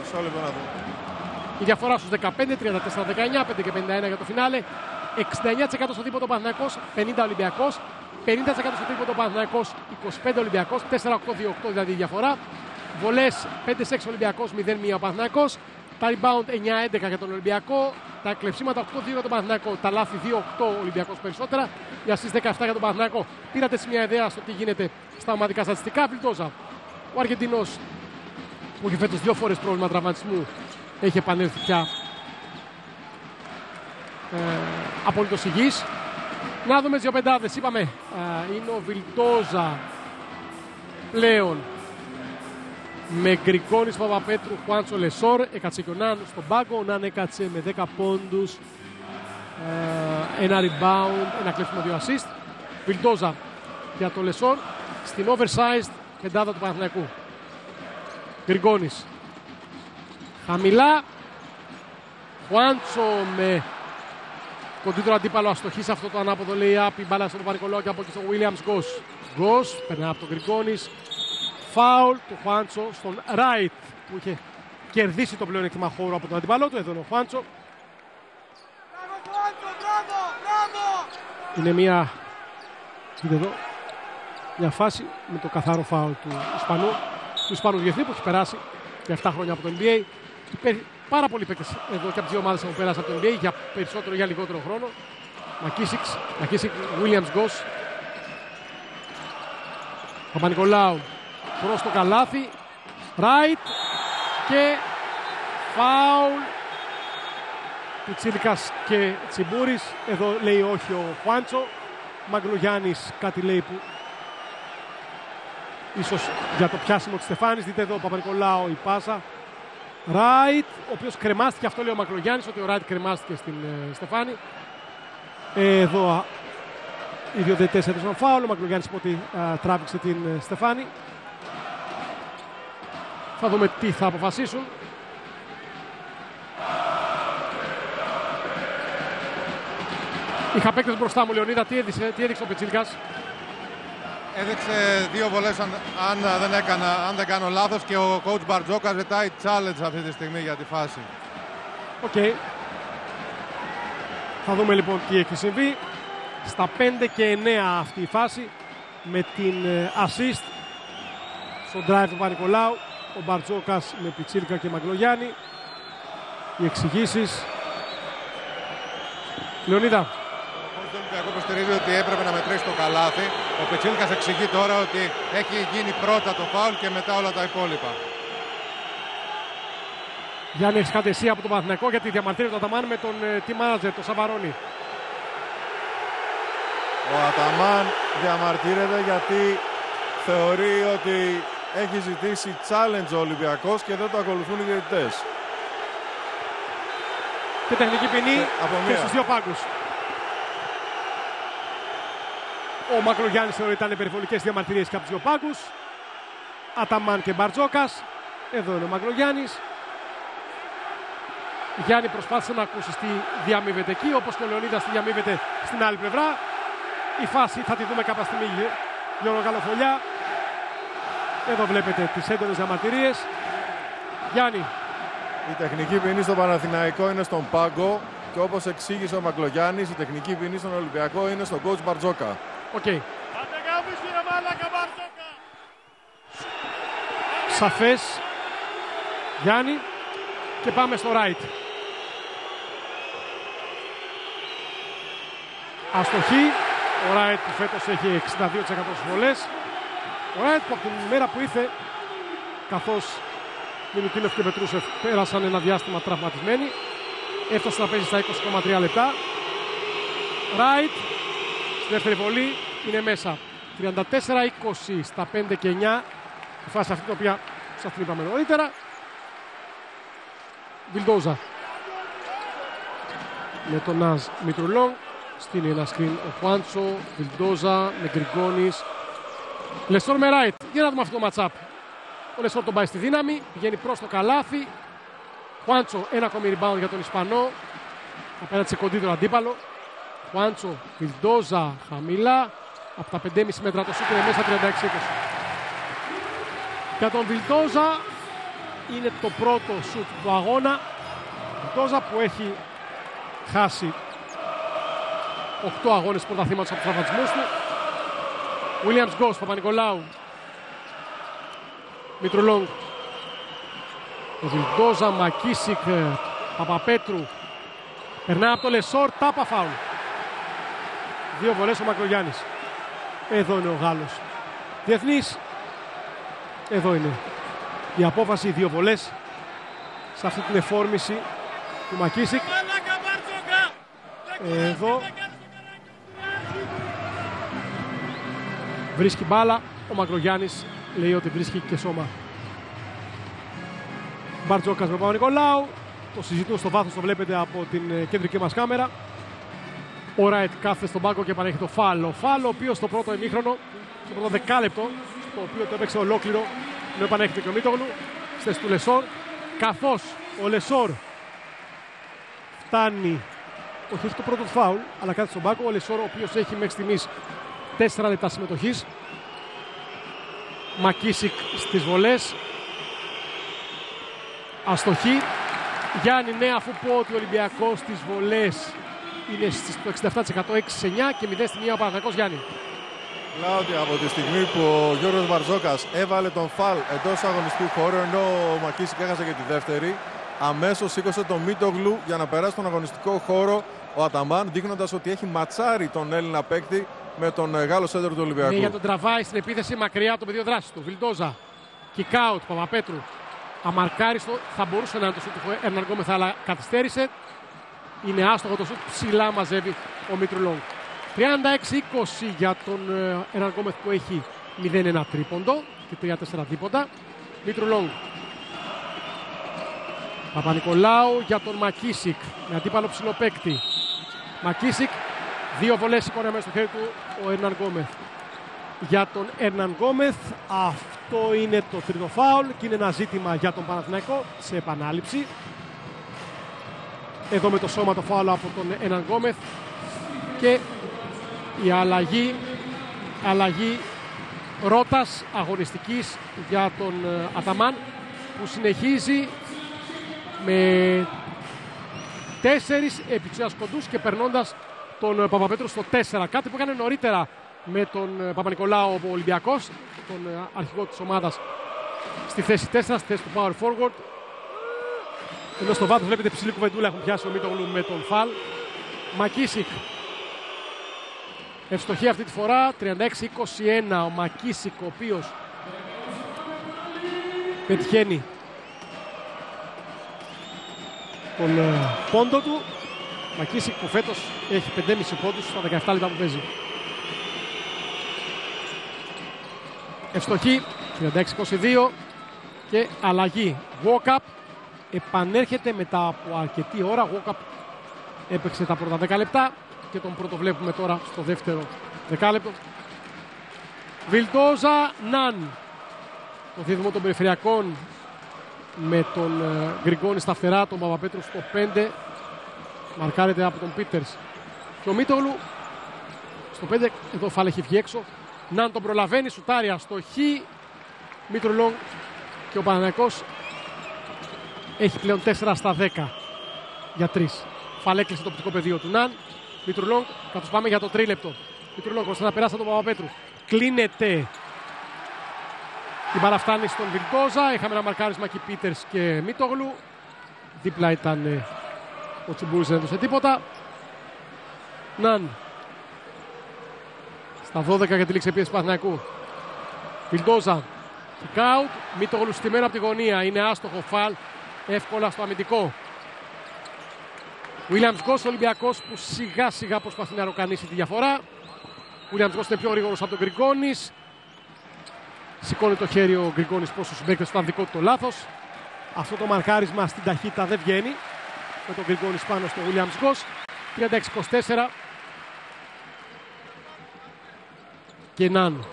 Μισό λεπτό να δω. Η διαφορά στους δεκαπέντε, τριάντα τέσσερα δεκαεννιά, πέντε και πενήντα ένα για το φινάλε. εξήντα εννιά τοις εκατό στο τρίποντο ο Παναθηναϊκός, πενήντα Ολυμπιακός. πενήντα τοις εκατό στο τρίποντο ο Παναθηναϊκός, είκοσι πέντε Ολυμπιακός, τέσσερα οκτώ δύο οκτώ δηλαδή η διαφορά. Βολές πέντε έξι Ολυμπιακός, μηδέν ένα ο Παναθηναϊκός. Τα rebound εννιά έντεκα για τον Ολυμπιακό. Τα κλεψίματα οκτώ δύο για τον Παναθηναϊκό. Τα λάθη δύο οκτώ Ολυμπιακός περισσότερα. Οι assists δεκαεπτά για τον Παναθηναϊκό. Πήρατε μια ιδέα στο τι γίνεται στα ομαδικά στατιστικά. Βιλτόζα, ο Αργεντινός που έχει φέτος δύο φορές πρόβλημα τραυματισμού, έχει επανέλθει πια ε, απολύτως υγιής. Να δούμε τις δύο πεντάδες. Είπαμε, ε, είναι ο Βιλτόζα πλέον με Γκρικόνης, Παπαπέτρου, Χουάντσο, Λεσόρ. Έκατσε και ο Νάν στον πάγκο. Ο Νάν έκατσε με δέκα πόντους, ε, ένα rebound, ένα κλέψιμο, δύο assist. Βιλτόζα για το Λεσόρ στην oversized πεντάδα του Παναθηναϊκού. Γκριγκόνης χαμηλά. Χουάντσο με κοντύτερο αντίπαλο αστοχή σε αυτό το ανάποδο lay-up. Η μπάλα στον Παπα-Νικολάου και από εκεί στον Williams. Γκος. Γκος περνά από τον Γκριγκόνης. Φάουλ του Χουάντσο στον Ράιτ που είχε κερδίσει το πλεονέκτημα χώρο από τον αντίπαλό του. Εδώ είναι ο Χουάντσο. Είναι μια... Κοίτα εδώ. Μια φάση με το καθαρό φάουλ του Ισπανού, του Ισπανού διεθνή που έχει περάσει για επτά χρόνια από το N B A. Πάρα πολλοί παίκτες εδώ και από τις δύο ομάδες έχουν περάσει από το N B A για περισσότερο ή για λιγότερο χρόνο. Μακίσικς, Μακίσικ, Williams, Γκος. Παπα-Νικολάου προς το καλάθι. Ράιτ και φάουλ Πιτσίλικας και Τσιμπούρης. Εδώ λέει όχι ο Χουάντσο. Μαγκλουγιάννης κάτι λέει που ίσως για το πιάσιμο της Στεφάνης. Δείτε εδώ ο Παπα-Νικολάου η πάσα. Ράιτ, ο οποίος κρεμάστηκε, αυτό λέει ο Μακρογιάννης, ότι ο Ράιτ κρεμάστηκε στην ε, Στεφάνη. Ε, εδώ οι δύο διαιτητές έδωσαν φάουλ. Ο Μακρογιάννης είπε ότι ε, τράβηξε την ε, Στεφάνη. Θα δούμε τι θα αποφασίσουν. Είχα παίκτες μπροστά μου, Λεωνίδα, τι έδειξε, τι έδειξε ο Πιτσίλικας? Έδειξε δύο βολές αν, αν, δεν έκανα, αν δεν κάνω λάθος και ο coach Μπαρτζόκα ζητάει challenge αυτή τη στιγμή για τη φάση. Οκ. Okay. Θα δούμε λοιπόν τι έχει συμβεί. Στα πέντε και εννιά αυτή η φάση με την assist στο drive του Πανικολάου. Ο Μπαρτζόκας με Πιτσίλικα και Μαγκλογιάννη. Οι εξηγήσεις. Λεωνίδα. Εγώ υποστηρίζω ότι έπρεπε να μετρήσει το καλάθι. Ο Πιτσίλικας εξηγεί τώρα ότι έχει γίνει πρώτα το φάουλ και μετά όλα τα υπόλοιπα. Γιάννη, έχεις κάτι εσύ από τον Παναθηναϊκό γιατί διαμαρτύρεται ο Αταμάν με τον team manager, τον Σαβαρόνι? Ο Αταμάν διαμαρτύρεται γιατί θεωρεί ότι έχει ζητήσει challenge ο Ολυμπιακός και δεν το ακολουθούν οι διαιτητές. Και τεχνική ποινή και, και στους δύο πάγκους. Ο Μακρογιάννης θεωρεί ήταν περιβολικές διαμαρτυρίες και από τους δύο πάγκους. Αταμάν και Μπαρτζόκας. Εδώ είναι ο Μακρογιάννης. Γιάννη, προσπάθησε να ακούσει τι διαμείβεται εκεί, όπως και ο Λεωνίδας τι διαμείβεται στην άλλη πλευρά. Η φάση θα τη δούμε κάποια στιγμή, Γιώργο Καλοφολιά. Εδώ βλέπετε τις έντονες διαμαρτυρίες. Γιάννη. Η τεχνική ποινή στο Παναθηναϊκό είναι στον πάγκο. Και όπως εξήγησε ο Μαγκλογιάννης, η τεχνική ποινή στον Ολυμπιακό είναι στον coach Μπαρτζόκα. Okay. Σαφές, Γιάννη, και πάμε στο right. Αστοχή, ο Ράιτ που φέτος έχει εξήντα δύο τοις εκατό συμβολές. Ο Ράιτ που από την ημέρα που ήρθε, καθώς Μιλουτίνοφ και Πετρούσεφ πέρασαν ένα διάστημα τραυματισμένοι, έφτασε να παίζει στα είκοσι κόμμα τρία λεπτά. Ράιτ, στη δεύτερη βολή, είναι μέσα. τριάντα τέσσερα είκοσι στα πέντε και εννιά. Η φάση αυτή την οποία σας την είπαμε νωρίτερα. Βιλντόζα με τον Ναζ Μητρουλόν. Στείλει ένα screen ο Χουάντσο, Βιλντόζα, με Γκριγκόνης. Λεσόρ με Ράιτ. Για να δούμε αυτό το match-up. Ο Λεσόρ τον πάει στη δύναμη, πηγαίνει προς το καλάθι. Χουάντσο, ένα ακόμη rebound για τον Ισπανό. Απέναντι σε κοντή τον αντίπαλο. Χουάντσο, Βιλντόζα, χαμηλά. Από τα πέντε και μισό μέτρα το σούτ είναι μέσα, τριάντα έξι είκοσι. Για τον Βιλντόζα είναι το πρώτο σούτ του αγώνα. Βιλντόζα που έχει χάσει οκτώ αγώνες πρωταθλήματος από τους τραυματισμούς του. Williams Γκος, Παπα-Νικολάου, Μητρουλόγκ, Βιλντόζα, Μακίσικ, Παπαπέτρου. Περνά από το Λεσόρ, τάπα φάουλ. Δύο βολές ο Μακρογιάννης. Εδώ είναι ο Γάλλος διεθνής. Εδώ είναι η απόφαση, οι δύο βολές σε αυτή την εφόρμηση του Μακίσικ. Εδώ βρίσκει μπάλα. Ο Μακρογιάννης λέει ότι βρίσκει και σώμα. Μπαρτζόκας με Παπα-Νικολάου. Το συζητούν στο βάθος, το βλέπετε από την κεντρική μας κάμερα. Ο Ράιτ κάθεται στον πάγκο και παρέχει το φάλο. Φάλο, ο οποίος στο πρώτο ημίχρονο, στο πρώτο δεκάλεπτο, το οποίο το έπαιξε ολόκληρο, ενώ επανέχεται και ο Μίτογλου, στις του Λεσόρ. Καθώς ο Λεσόρ φτάνει, όχι το πρώτο φάουλ, αλλά κάθεται στον πάγκο. Ο Λεσόρ, ο οποίος έχει μέχρι στιγμής τέσσερα λεπτά συμμετοχής. Μακίσικ στις βολές. Αστοχή. Γιάννη, ναι, αφού πω ότι ο Ολυμπιακός στις βολές είναι στο εξήντα επτά τοις εκατό, έξι εννιά και μηδέν στην μία ο Παναθηναϊκός, Γιάννη. Μιλάω ότι από τη στιγμή που ο Γιώργος Μπαρτζόκας έβαλε τον φαλ εντός αγωνιστικού χώρου, ενώ ο Μακίσικ έχασε και τη δεύτερη, αμέσως σήκωσε τον Μίτογλου για να περάσει τον αγωνιστικό χώρο ο Αταμάν, δείχνοντας ότι έχει ματσάρει τον Έλληνα παίκτη με τον Γάλλο σέντερ του Ολυμπιακού. Ναι, για τον τραβάει στην επίθεση μακριά από το πεδίο δράσης του. Βιλντόζα, kick-out, Παπαπέτρου. Αμαρκάριστο, θα μπορούσε να είναι το σούτ του Ερναγκόμεθα, αλλά καθυστέρησε. Είναι άστοχο το σούτ, ψηλά μαζεύει ο Μητρουλόγκ. τριάντα έξι είκοσι για τον Εραν Γκόμεθ που έχει μηδέν ένα τρίποντο και τρία τέσσερα δίποτα. Μητρουλόγκ. Παπα-Νικολάου για τον Μακίσικ με αντίπαλο ψηλοπαίκτη. Μακίσικ, δύο βολές σηκώνει μέσα στο χέρι του ο Ερναν Γκόμεθ. Για τον Ερναν Γκόμεθ αυτό είναι το τρίτο φάουλ και είναι ένα ζήτημα για τον Παναθηναϊκό σε επανάληψη. Εδώ με το σώμα το φάουλ από τον Ερναν Γκόμεθ και η αλλαγή, αλλαγή ρότας αγωνιστικής για τον Αταμάν που συνεχίζει με τέσσερις επιτσίας κοντούς και περνώντας τον Παπαπέτρου στο τέσσερα. Κάτι που έκανε νωρίτερα με τον Παπα-Νικολάου ο Ολυμπιακός, τον αρχηγό της ομάδας, στη θέση τέσσερα, στη θέση του power forward. Ενώ στο βάθος βλέπετε ψηλή κουβεντούλα έχουν πιάσει ο Μίτογλου με τον φαλ. Μακίσικ. Ευστοχή αυτή τη φορά, τριάντα έξι είκοσι ένα. Ο Μακίσικ, ο οποίος πετυχαίνει τον πόντο του. Μακίσικ που φέτος έχει πέντε και μισό πόντους στα δεκαεπτά λεπτά που παίζει. Ευστοχή, τριάντα έξι είκοσι δύο και αλλαγή. Walk-up επανέρχεται μετά από αρκετή ώρα. Walk-up έπαιξε τα πρώτα δέκα λεπτά και τον πρώτο βλέπουμε τώρα στο δεύτερο δεκάλεπτο. Βιλντόζα, Ναν. Το δίδυμο των περιφερειακών με τον Γκριγκόνη στα φτερά, τον Παπαπέτρου στο πέντε. Μαρκάρεται από τον Πίτερς. Και ο Μίτογλου στο πέντε, εδώ φάλε έχει βγει έξω. Ναν τον προλαβαίνει, σουτάρει αστοχή. Μίτρουλόγκ και ο Παναθηναϊκός έχει πλέον τέσσερα στα δέκα για τρεις. Φαλέκλεισε το οπτικό πεδίο του Ναν. Μητρουλόγκ, καθώς πάμε για το τρίλεπτο. Μητρουλόγκ προσπαθεί να περάσει τον Παπαπέτρου. Κλείνεται. Η μπάλα φτάνει στον Βιλντόζα. Είχαμε ένα μαρκάρισμα και Πίτερς και Μίτογλου. Δίπλα ήταν ο Τσιμπούρης, δεν έδωσε τίποτα. Ναν. Στα δώδεκα για τη λήξη επίθεση του Παναθηναϊκού. Βιλντόζα. Κικάουτ. Μίτογλου στημένο από τη γωνία. Είναι άστοχο φαλ. Εύκολα στο αμυντικό. Williams Goss, Ολυμπιακός που σιγά σιγά προσπαθεί να ροκανίσει τη διαφορά. Williams Goss είναι πιο γρήγορος από τον Γκριγκόνης. Σηκώνει το χέρι ο Γκριγκόνης προς τους συμπαίκτες, ήταν δικό του το λάθος. Αυτό το μαρκάρισμα στην ταχύτητα δεν βγαίνει. Με τον Γκριγκόνης πάνω στο Williams Goss. τριάντα έξι είκοσι τέσσερα. Και Ναν.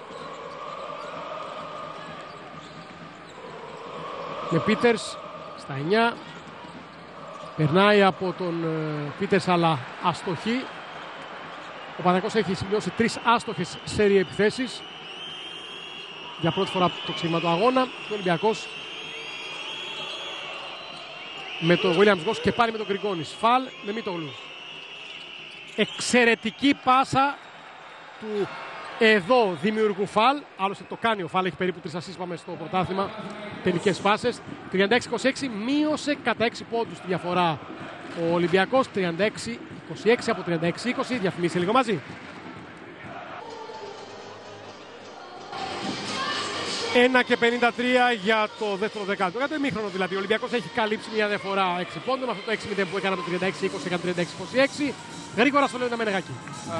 Με Πίτερς στα εννιά. Περνάει από τον Πίτερς αλλά αστοχή. Ο Παναθηναϊκός έχει σημειώσει τρεις άστοχες σέρι επιθέσεις για πρώτη φορά από το ξεκίνημα του αγώνα. Ο Ολυμπιακός με τον Williams Goss και πάλι με τον Γκριγκόνης. Φαλ με Μίτογλου. Εξαιρετική πάσα του εδώ δημιουργού φαλ. Άλλωστε το κάνει ο φαλ, έχει περίπου τρεις ασίς πάμε στο πρωτάθλημα. Τελικές φάσεις. τριάντα έξι είκοσι έξι, μείωσε κατά έξι πόντους τη διαφορά ο Ολυμπιακός. τριάντα έξι είκοσι έξι από τριάντα έξι είκοσι, διαφημίσει λίγο μαζί. ένα και πενήντα τρία για το δεύτερο δεκάλεπτο. Κατά ημίχρονο δηλαδή. Ο Ολυμπιακός έχει καλύψει μια διαφορά έξι πόντων. Αυτό το έξι μηδέν που έκανα με τριάντα έξι είκοσι, τριάντα έξι είκοσι έξι. Γρήγορα στο λέω ένα μενεγάκι.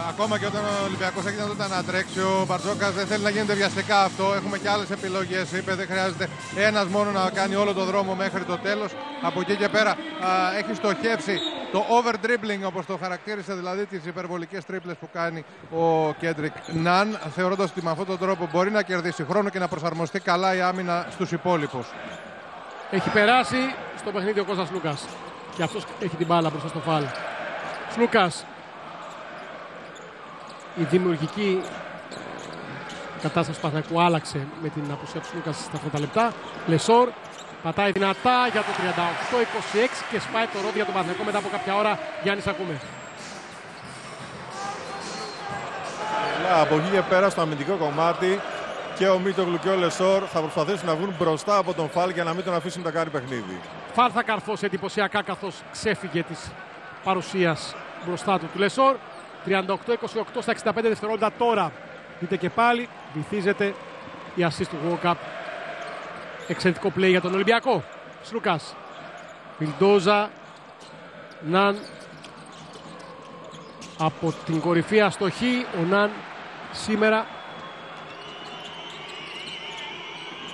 Ακόμα και όταν ο Ολυμπιακός έχει δυνατότητα να τρέξει, ο Μπαρτζόκας δεν θέλει να γίνεται βιαστικά αυτό. Έχουμε και άλλες επιλογές. Είπε δεν χρειάζεται ένας μόνο να κάνει όλο τον δρόμο μέχρι το τέλος. Από εκεί και πέρα α, έχει στοχεύσει το over dribbling, όπως το χαρακτήρισε, δηλαδή τις υπερβολικές τρίπλες που κάνει ο Κέντρικ Ναν. Θεωρώντας ότι με αυτόν τον τρόπο μπορεί να κερδίσει χρόνο και να προσαρμοστεί καλά η άμυνα στους υπόλοιπους. Έχει περάσει στο παιχνίδι ο Κώστας Λούκας. Και αυτός έχει την μπάλα μπροστά στο φάλ. Λούκας. Η δημιουργική κατάσταση του Παναθηναϊκού άλλαξε με την απουσία του Λούκας στα πρώτα λεπτά. Λεσόρ πατάει δυνατά για το τριάντα οκτώ είκοσι έξι και σπάει το ρόδι για τον Παναθηναϊκό μετά από κάποια ώρα. Γιάννης, ακούμε. Από εκεί και πέρα στο αμυντικό κομμάτι και ο Μίτογλου και ο Λεσόρ θα προσπαθήσουν να βγουν μπροστά από τον Φαλ για να μην τον αφήσουν να κάνει παιχνίδι. Φαλ θα καρφώσει εντυπωσιακά καθώς ξέφυγε της παρουσίας μπροστά του του Λεσόρ. τριάντα οκτώ είκοσι οκτώ στα εξήντα πέντε δευτερόλεπτα τώρα. Δείτε και πάλι, βυθίζεται η assist του Walkup. Εξαιρετικό play για τον Ολυμπιακό. Σλουκάς, Βιλντόζα, Ναν. Από την κορυφή αστοχή, ο Ναν σήμερα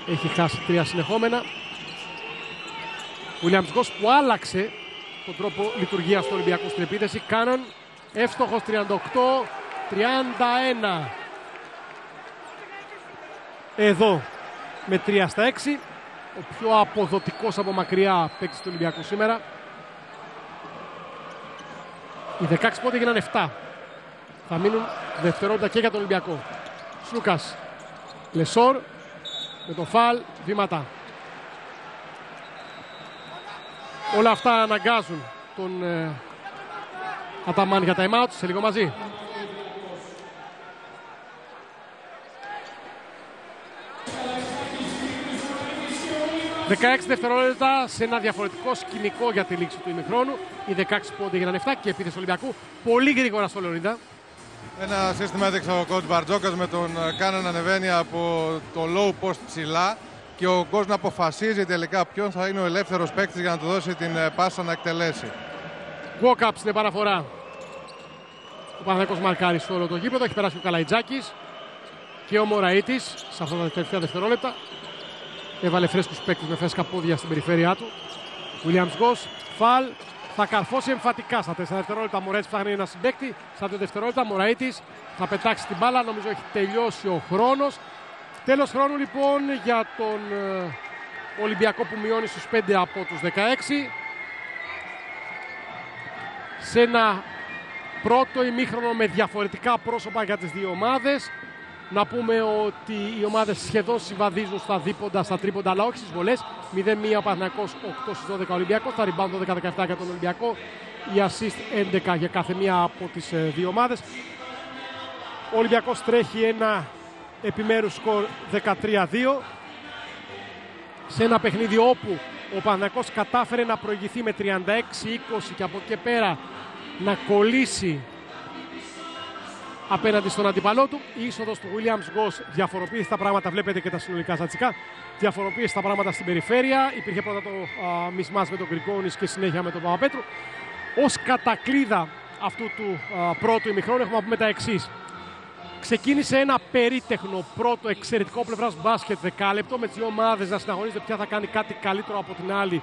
έχει χάσει τρία συνεχόμενα. Ο Williams Goss που άλλαξε τον τρόπο λειτουργίας του Ολυμπιακού στην επίθεση. Κάναν, εύστοχος τριάντα οκτώ τριάντα ένα. Εδώ με τρία στα έξι. Ο πιο αποδοτικός από μακριά παίκτης του Ολυμπιακού σήμερα. Οι δεκαέξι πόντοι έγιναν επτά. Θα μείνουν δευτερόλεπτα και για τον Ολυμπιακό. Σλούκας, Λεσόρ με το φαλ, βήματα. Όλα αυτά αναγκάζουν τον ε, Αταμάν για time out. Σε λίγο μαζί. δεκαέξι δευτερόλεπτα σε ένα διαφορετικό σκηνικό για τη λήξη του ημιχρόνου. Οι δεκαέξι πόντοι έγιναν επτά και επίθεση του Ολυμπιακού. Πολύ γρήγορα στο Λεωρίδα. Ένα σύστημα έδειξε ο coach Μπαρτζόκας με τον Κάναν να ανεβαίνει από το low post ψηλά. Και ο Goss να αποφασίζει τελικά ποιον θα είναι ο ελεύθερος παίκτης για να του δώσει την πάσα να εκτελέσει. Walk-up στην επαναφορά. Ο Παναθηναϊκός μαρκάρει στο όλο το γήπεδο. Έχει περάσει ο Καλαϊτζάκης και ο Μωραΐτης σε αυτά τα τελευταία δευτερόλεπτα. Έβαλε φρέσκους παίκτες με φρέσκα πόδια στην περιφέρειά του. Williams Goss, φαλ, θα καρφώσει εμφατικά στα τέσσερα δευτερόλεπτα. Μωραΐτης ψάχνει ένα συμπαίκτη. Στα δύο δευτερόλεπτα Μωραΐτης θα πετάξει την μπάλα. Νομίζω έχει τελειώσει ο χρόνος. Τέλος χρόνου λοιπόν για τον Ολυμπιακό που μειώνει στους πέντε από τους δεκαέξι. Σε ένα πρώτο ημίχρονο με διαφορετικά πρόσωπα για τις δύο ομάδες. Να πούμε ότι οι ομάδες σχεδόν συμβαδίζουν στα δίποντα, στα τρίποντα, αλλά όχι στις βολές. μηδέν μία ο Παναθηναϊκός, οκτώ στις δώδεκα ο Ολυμπιακός. Τα rebound δώδεκα δεκαεπτά για τον Ολυμπιακό. οι assist έντεκα για κάθε μία από τις δύο ομάδες. Ο Ολυμπιακός τρέχει ένα επιμέρους σκορ δεκατρία δύο. Σε ένα παιχνίδι όπου ο Παναθηναϊκός κατάφερε να προηγηθεί με τριάντα έξι είκοσι και από εκεί πέρα να κολλήσει απέναντι στον αντιπαλό του. Η είσοδος του Williams Goss διαφοροποίησε τα πράγματα. Βλέπετε και τα συνολικά στατιστικά. Διαφοροποίησε τα πράγματα στην περιφέρεια. Υπήρχε πρώτα το α, μισμάς με τον Γκριγκόνης και συνέχεια με τον Παπαπέτρου. Ως κατακλείδα αυτού του α, πρώτου ημιχρόνου έχουμε να πούμε τα εξής. Ξεκίνησε ένα περίτεχνο πρώτο εξαιρετικό πλευράς μπάσκετ δεκάλεπτο, με τις δύο ομάδες να συναγωνίζονται ποια θα κάνει κάτι καλύτερο από την άλλη,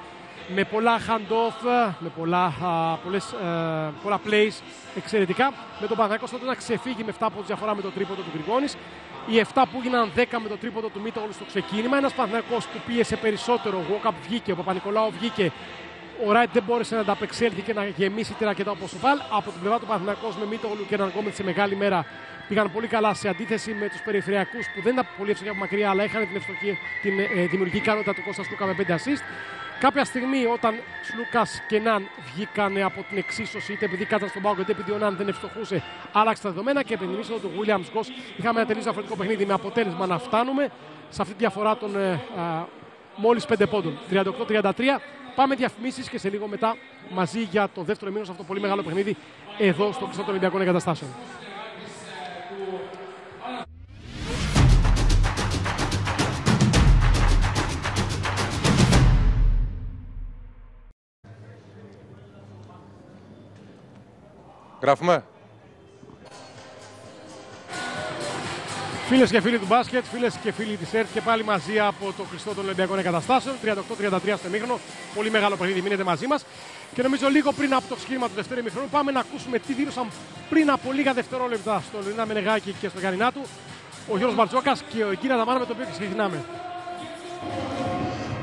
με πολλά hand-off, με πολλά, α, πολλές, ε, πολλά plays εξαιρετικά, με τον Παναθηναϊκό τότε να ξεφύγει με εφτά πόντους διαφορά με το τρίποντο του Γκριγκόνης, οι εφτά που γίναν δέκα με το τρίποντο του Μίτογλου στο ξεκίνημα, ένας Παναθηναϊκός που πίεσε περισσότερο, ο Walkup βγήκε, ο Παπα-Νικολάου βγήκε, ο Ράιτ δεν μπόρεσε να ανταπεξέλθει και να γεμίσει τη ρακέτα όπως ο Φαλ. Από την πλευρά του Παναθηναϊκός με Μίτογλου και έναν Γκόμετ σε μεγάλη μέρα πήγαν πολύ καλά, σε αντίθεση με τους περιφερειακούς που δεν ήταν πολύ ευστοχοί από μακριά, αλλά είχαν την, ευστοχή, την ε, δημιουργική ικανότητα του Κώστα Σλούκα με πέντε assist. Κάποια στιγμή, όταν Σλούκας και Ναν βγήκαν από την εξίσωση, είτε επειδή κάτσαν στον πάγκο, είτε επειδή ο Ναν δεν ευστοχούσε, άλλαξε τα δεδομένα και πριν την του Williams Goss είχαμε ένα τελείως διαφορετικό παιχνίδι με αποτέλεσμα να φτάνουμε σε αυτή τη διαφορά των ε, ε, μόλις πέντε πόντων. τριάντα οκτώ τριάντα τρία. Πάμε διαφημίσεις και σε λίγο μετά μαζί για το δεύτερο μήνο σε αυτό το πολύ μεγάλο παιχνίδι εδώ στο Κλειστό των Ολυμπιακών Εγκαταστάσεων. Γράφουμε. Φίλες και φίλοι του μπάσκετ, φίλες και φίλοι της ΕΡΤ και πάλι μαζί από το Χριστό των Ολυμπιακών Εγκαταστάσεων. τριάντα οκτώ τριάντα τρία στο ημίχρονο. Πολύ μεγάλο παιχνίδι, μείνετε μαζί μας. Και νομίζω λίγο πριν από το ξεκίνημα του δεύτερου ημιχρόνου πάμε να ακούσουμε τι δήλωσαν πριν από λίγα δευτερόλεπτα στον Λεωνίδα Μενεγάκη και στον Γιαννινάτου ο Γιώργος Μπαρτζόκας και ο Εγκίνα Ταμάν, με τον οποίο ξεκινάμε.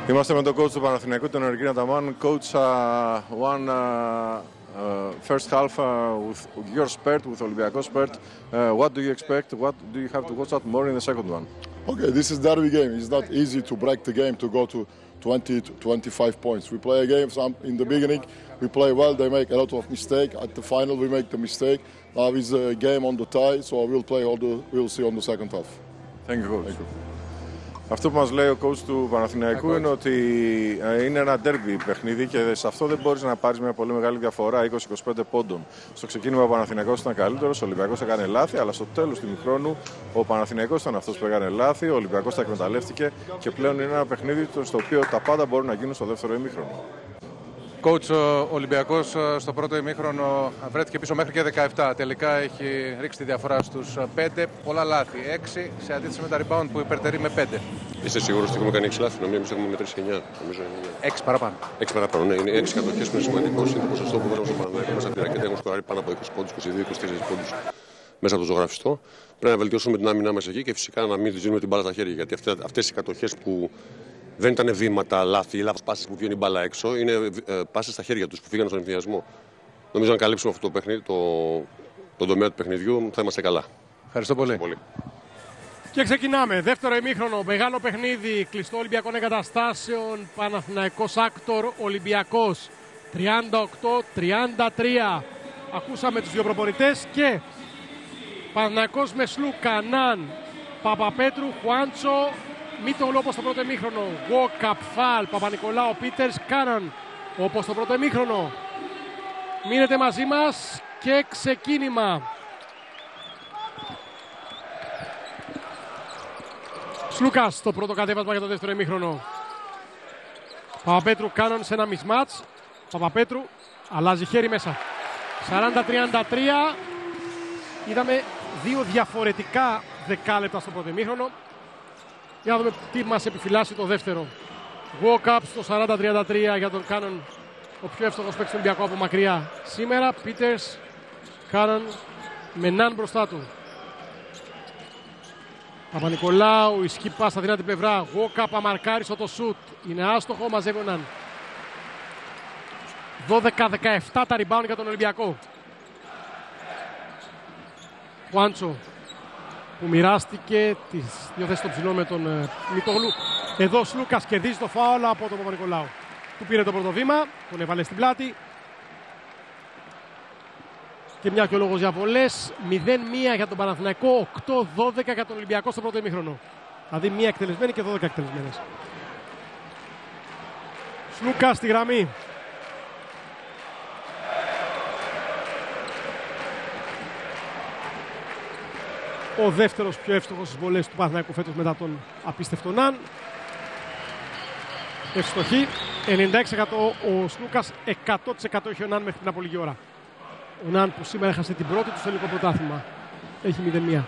Είμαστε με τον coach του Παναθηναϊκού, τον Εγκίνα Ταμάν. Coach, uh, one, uh... Uh, first half uh, with your spurt, with Olympiacos spurt, uh, what do you expect? What do you have to watch out more in the second one? Okay, this is derby game. It's not easy to break the game to go to twenty to twenty-five points. We play a game some, in the beginning, we play well, they make a lot of mistake. At the final, we make the mistake. Now is a game on the tie, so we'll play all the, we'll see on the second half. Thank you, coach. Thank you. Αυτό που μας λέει ο coach του Παναθηναϊκού είναι ότι είναι ένα derby παιχνίδι και σε αυτό δεν μπορείς να πάρεις μια πολύ μεγάλη διαφορά είκοσι είκοσι πέντε πόντων. Στο ξεκίνημα ο Παναθηναϊκός ήταν καλύτερος, ο Ολυμπιακός έκανε λάθη, αλλά στο τέλος του ημιχρόνου ο Παναθηναϊκός ήταν αυτός που έκανε λάθη, ο Ολυμπιακός τα εκμεταλλεύτηκε και πλέον είναι ένα παιχνίδι στο οποίο τα πάντα μπορούν να γίνουν στο δεύτερο ημίχρονο. Coach, ο Ολυμπιακός στο πρώτο ημίχρονο βρέθηκε πίσω μέχρι και δεκαεπτά. Τελικά έχει ρίξει τη διαφορά στους πέντε, πολλά λάθη. έξι σε αντίθεση με τα rebound που υπερτερεί με πέντε. Είστε σίγουρος ότι έχουμε κάνει έξι λάθη? Νομίζω ότι έχουμε μετρήσει εννιά. έξι παραπάνω. έξι παραπάνω, ναι. Είναι έξι κατοχές που είναι σημαντικό. Είναι το ποσοστό που βάζουμε στο Παναθηναϊκό. Μέσα από την ρακέτα έχουν σκοράρει πάνω από είκοσι πόντους, είκοσι δύο είκοσι τέσσερα πόντους μέσα από το ζωγραφιστό. Πρέπει να βελτιώσουμε την άμυνά μας εκεί και φυσικά να μην δίνουμε την μπάλα στα χέρια. Γιατί αυτές οι κατοχές που δεν ήταν βήματα, λάθη ή λάθος πάσες που βγαίνει μπάλα έξω, είναι ε, πάσες στα χέρια τους που φύγανε στον ευθυνιασμό. Νομίζω αν καλύψουμε αυτό το παιχνίδι, το, το τομέα του παιχνιδιού, θα είμαστε καλά. Ευχαριστώ πολύ. Ευχαριστώ πολύ. Και ξεκινάμε. Δεύτερο ημίχρονο, μεγάλο παιχνίδι, κλειστό Ολυμπιακών Εγκαταστάσεων, Παναθηναϊκός Άκτορ, Ολυμπιακός, τριάντα οκτώ τριάντα τρία. Ακούσαμε τους δύο προπονητές και Παναθηναϊκός με Σλούκα, Ναν, Παπαπέτρου, Χουάντσο, Μίτογλου όπως το πρώτο ημίχρονο, Walkup, Φαλ, Παπα-Νικολάου, Πίτερς, Κάναν όπως το πρώτο ημίχρονο. Μείνετε μαζί μας και ξεκίνημα. Σλούκας το πρώτο κατέβασμα για το δεύτερο ημίχρονο. Παπαπέτρου, Κάναν σε ένα μισμάτς. Παπαπέτρου αλλάζει χέρι μέσα. σαράντα τριάντα τρία. Είδαμε δύο διαφορετικά δεκάλεπτα στο πρώτο ημίχρονο. Για να δούμε τι μας επιφυλάσσει το δεύτερο. Walkup στο σαράντα τριάντα τρία για τον Κάνον, ο πιο εύστοχος παίκτης του Ολυμπιακού από μακριά σήμερα. Πίτερς, Κάνον με Ναν μπροστά του. Παπα-Νικολάου, η σκύπα στα δυνατή πλευρά. Walkup αμαρκάριστο το σουτ. Είναι άστοχο, μαζεύει ο Ναν. δώδεκα δεκαεπτά τα rebound για τον Ολυμπιακό. Χουάντσο, που μοιράστηκε τις δύο θέσεις των ψηλών με τον ε, Μητόγλου. Εδώ Σλούκας κερδίζει το φάουλ από τον Παπα-Νικολάου. Του πήρε το πρώτο βήμα, τον έβαλε στην πλάτη. και μια και ο λόγος για βολές. μηδέν μία για τον Παναθηναϊκό, οκτώ δώδεκα για τον Ολυμπιακό στο πρώτο ημίχρονο. Δηλαδή μία εκτελεσμένη και δώδεκα εκτελεσμένες. Σλούκα στη γραμμή. Ο δεύτερος πιο εύστοχος στις βολές του Παναθηναϊκού φέτος μετά τον απίστευτο Ναν. Ευστοχή, ενενήντα έξι τοις εκατό ο Σλούκας, εκατό τοις εκατό έχει ο Ναν μέχρι την από λίγη ώρα. Ο Ναν που σήμερα έχασε την πρώτη του στο ελληνικό πρωτάθλημα. Έχει μηδέν μία.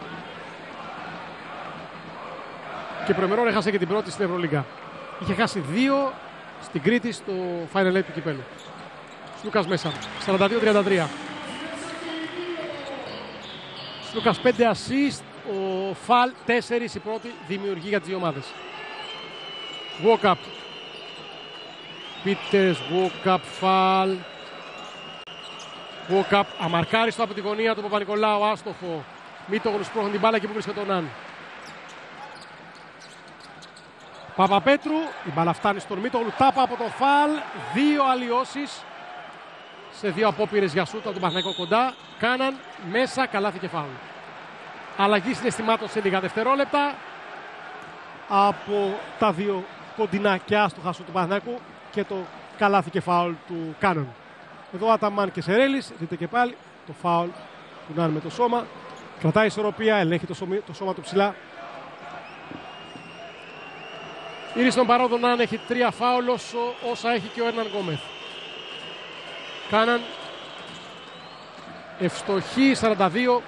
Και προημερών έχασε και την πρώτη στην Ευρωλίγκα. Είχε χάσει δύο στην Κρήτη στο Final Eight του κυπέλου. Σλούκας μέσα, σαράντα δύο τριάντα τρία. Σλούκας πέντε assist, ο Φαλ τέσσερα η πρώτη δημιουργεί για τις δύο ομάδες. Walk-up. Πίτες, Walk-up, Φαλ. Walk-up, αμαρκάριστο από τη γωνία του Παπα-Νικολάου, άστοχο. Μήτογλους πρόχνει την μπάλα και που βρίσκεται ο Ναν. Παπαπέτρου, η μπάλα φτάνει στον Μήτογλου, τάπα από το Φαλ, δύο αλλοιώσεις. Σε δύο απόπειρες για σούτα του Παναθηναϊκού κοντά. Κάναν μέσα, καλάθι και φάουλ. Αλλαγή συναισθημάτων σε λίγα δευτερόλεπτα. Από τα δύο κοντινά και άστοχα σούτ του Παναθηναϊκού και το καλάθι και φάουλ του Κάναν. Εδώ Αταμάν και Σερέλης. Δείτε και πάλι το φάουλ του Ναν με το σώμα. Κρατάει ισορροπία, ελέγχει το, σωμί, το σώμα του ψηλά. Ήδη στον παρόδο Ναν έχει τρία φάουλ όσο, όσα έχει και ο Έρναν Γκόμεθ. Κάναν ευστοχή σαράντα δύο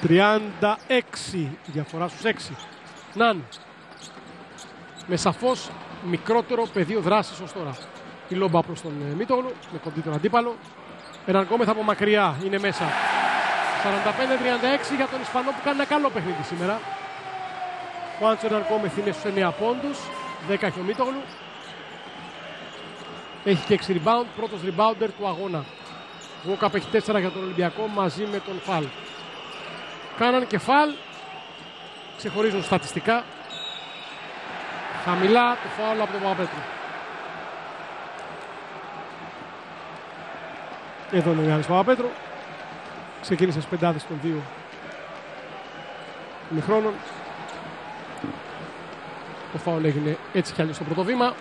τριάντα έξι διαφορά στους έξι. Ναν με σαφώς μικρότερο πεδίο δράσης ως τώρα. Η λόμπα προς τον Μήτογλου με κοντή τον αντίπαλο. Έναν Γκόμεθ από μακριά είναι μέσα. σαράντα πέντε τριάντα έξι για τον Ισπανό που κάνει ένα καλό παιχνίδι σήμερα. Ο Άντσο Έναν Γκόμεθ είναι στους εννέα πόντους, δέκα και ο Μήτογλου. Έχει και έξι rebound, πρώτος rebounder του αγώνα. Walkup έχει τέσσερα για τον Ολυμπιακό μαζί με τον Φαλ. Κάναν και Φαλ, ξεχωρίζουν στατιστικά. Χαμηλά το φάουλ από τον Παπαπέτρου. Εδώ είναι ο Γιάννης Παπαπέτρου. Ξεκίνησε στις πεντάδες των δύο ημιχρόνων. Το φάουλ έγινε έτσι κι αλλιώς στο πρώτο βήμα.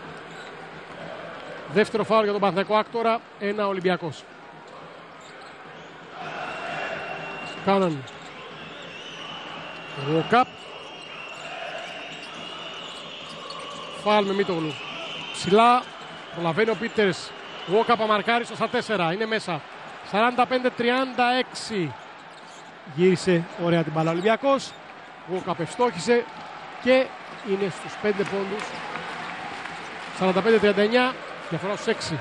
Δεύτερο φάουλ για τον Παναθηναϊκό άκτορα, ένα Ολυμπιακός. Κάναν. Walk-up. Φάουλ με Μήτογλου. Ψηλά, προλαβαίνει ο Πίτερς. Walk-up αμαρκάριστο στα τέσσερα, είναι μέσα. σαράντα πέντε τριάντα έξι. Γύρισε ωραία την μπάλα Ολυμπιακός. Walk-up ευστόχησε και είναι στους πέντε πόντους. σαράντα πέντε τριάντα εννιά. Διαφορά στους έξι.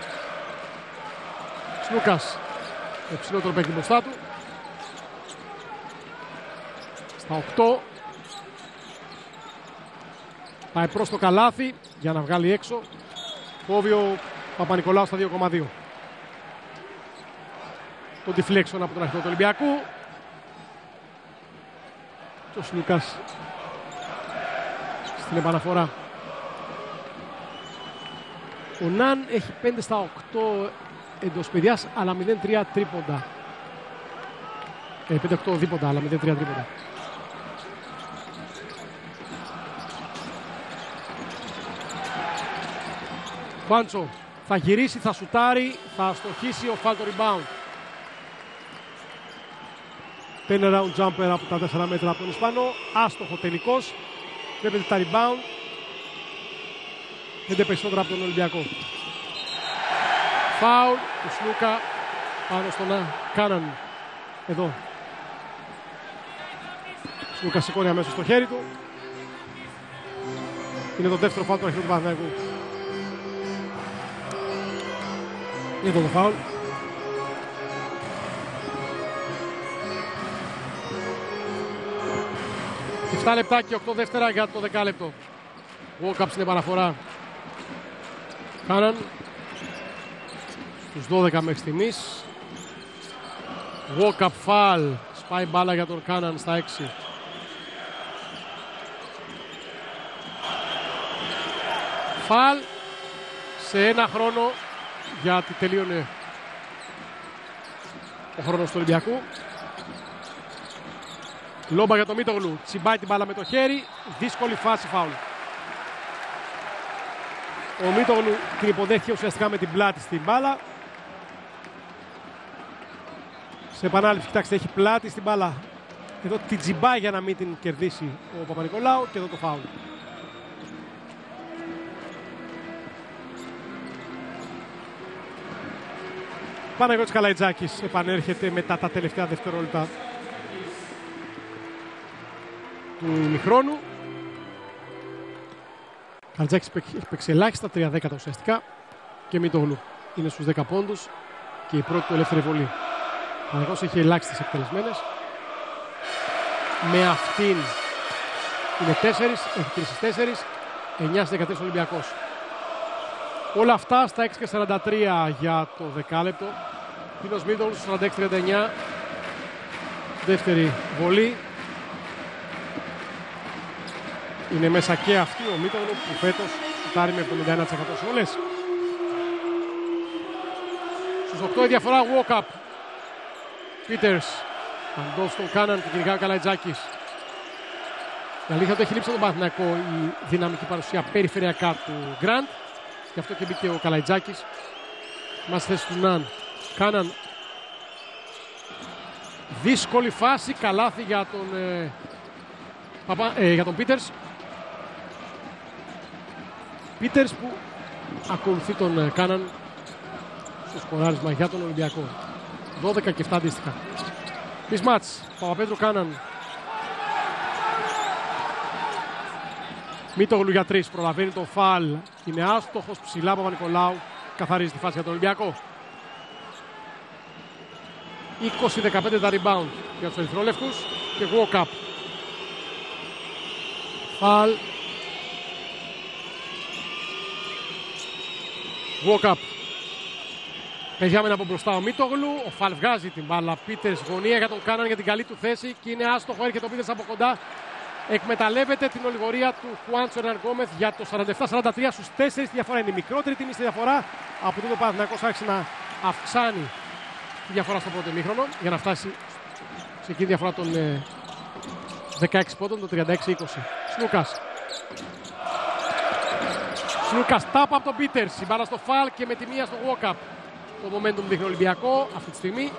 Σλούκας με ψηλότερο παίκτη μπροστά του. Στα οκτώ. Πάει προς το καλάθι για να βγάλει έξω. Κόβει ο Παπα-Νικολάου στα δύο κόμμα δύο. Το deflection από τον αρχηγό του Ολυμπιακού. Και ο Σλούκας στην επαναφορά. Ο Ναν έχει πέντε στα οκτώ εντός παιδιάς, αλλά μηδέν τρία τρίποντα. Ε, πέντε οκτώ δίποντα, αλλά μηδέν τρία τρίποντα. Πάντσο θα γυρίσει, θα σουτάρει, θα στοχίσει ο φάλτο rebound. Turn around jumper από τα τέσσερα μέτρα από τον Ισπανό, άστοχο τελικός. Βλέπετε τα rebound. Πέντε περισσότερα από τον Ολυμπιακό. Φάουλ του Σλούκα πάνω στον Κάναν. Εδώ. Σλούκα σηκώνει αμέσως στο χέρι του. Είναι το δεύτερο φάουλ του αρχηγού του Παναθηναϊκού. Είναι εδώ το φάουλ. επτά λεπτά και οκτώ δεύτερα για το δεκάλεπτο. Walk-up στην επαναφορά. Κάναν στους δώδεκα μέχρι στιγμής. Walk-up foul. Σπάει μπάλα για τον Κάναν στα έξι. Foul σε ένα χρόνο γιατί τελείωνε ο χρόνος του Ολυμπιακού. Λόμπα για το Μίτογλου. Τσιμπάει την μπάλα με το χέρι. Δύσκολη φάση φάουλ. Ο Μίτογλου την υποδέχτηκε ουσιαστικά με την πλάτη στην μπάλα. Σε επανάληψη, κοιτάξτε, έχει πλάτη στην μπάλα. Εδώ την τσιμπάει για να μην την κερδίσει ο Παπα-Νικολάου και εδώ το φάουλ. Παναγιώτης Καλαϊτζάκης επανέρχεται μετά τα τελευταία δευτερόλεπτα του ημιχρόνου. Καλαϊτζάκης παίξει ελάχιστα, τρία δέκατα ουσιαστικά, και Μίτογλου είναι στους δέκα πόντους και η πρώτη του ελεύθερη βολή. Ο Παναγιώτης έχει ελάχιστες εκτελεσμένες. Με αυτήν είναι τέσσερις, έχει τρεις τέσσερα, εννιά δεκατέσσερα Ολυμπιακός. Όλα αυτά στα έξι και σαράντα τρία για το δεκάλεπτο. Πίνος Μίτογλου στους σαράντα έξι τριάντα εννιά. Δεύτερη βολή. Είναι μέσα και αυτή, ο Μίτογλου που φέτος σουτάρει με εβδομήντα ένα τοις εκατό σε όλες. Στους οκτώ η διαφορά, walk-up. Πίτερς, Παντός τον Κάναν και κυνηγάει ο Καλαϊτζάκης. Η αλήθεια ότι έχει λείψει τον Παναθηναϊκό η δυναμική παρουσία περιφερειακά του Γκραντ. Γι' αυτό και μπήκε ο Καλαϊτζάκης. Μας θέση του Ναν. Κάναν. Δύσκολη φάση. Καλάθι για τον, ε, παπα, ε, για τον Πίτερς. Πίτερς που ακολουθεί τον ε, Κάναν στο σκοράρισμα για τον Ολυμπιακό. δώδεκα και επτά αντίστοιχα. Μισμάτς. Παπαπέτρου Κάναν. Μίτογλου για τρεις, προλαβαίνει το φαλ, είναι άστοχος, ψηλά Παπα-Νικολάου, καθαρίζει τη φάση για τον Ολυμπιακό. είκοσι δεκαπέντε τα rebound για τους ερυθρόλευκους και walk-up. Φαλ. Walk-up. Πεδιάμενα από μπροστά ο Μίτογλου, ο φαλ βγάζει την μπάλα, Πίτερς γωνία για τον Κάναν για την καλή του θέση και είναι άστοχο, έρχεται ο Πίτερς από κοντά. Εκμεταλλεύεται την ολιγορία του Χουάντσο Ερνάν Γκόμεθ για το σαράντα επτά σαράντα τρία στους τέσσερα τη διαφορά. Είναι η μικρότερη τιμή στη διαφορά. Από τότε ο Παναθηναϊκός άρχισε να αυξάνει τη διαφορά στο πρώτο ημίχρονο για να φτάσει σε εκείνη διαφορά των ε, δεκαέξι πόντων, το τριάντα έξι είκοσι. Σλούκας. Σλούκας τάπα από τον Πίτερς. Η μπάλα στο φαλ και με τη μία στο walk-up. Το momentum δείχνει Ολυμπιακό αυτή τη στιγμή.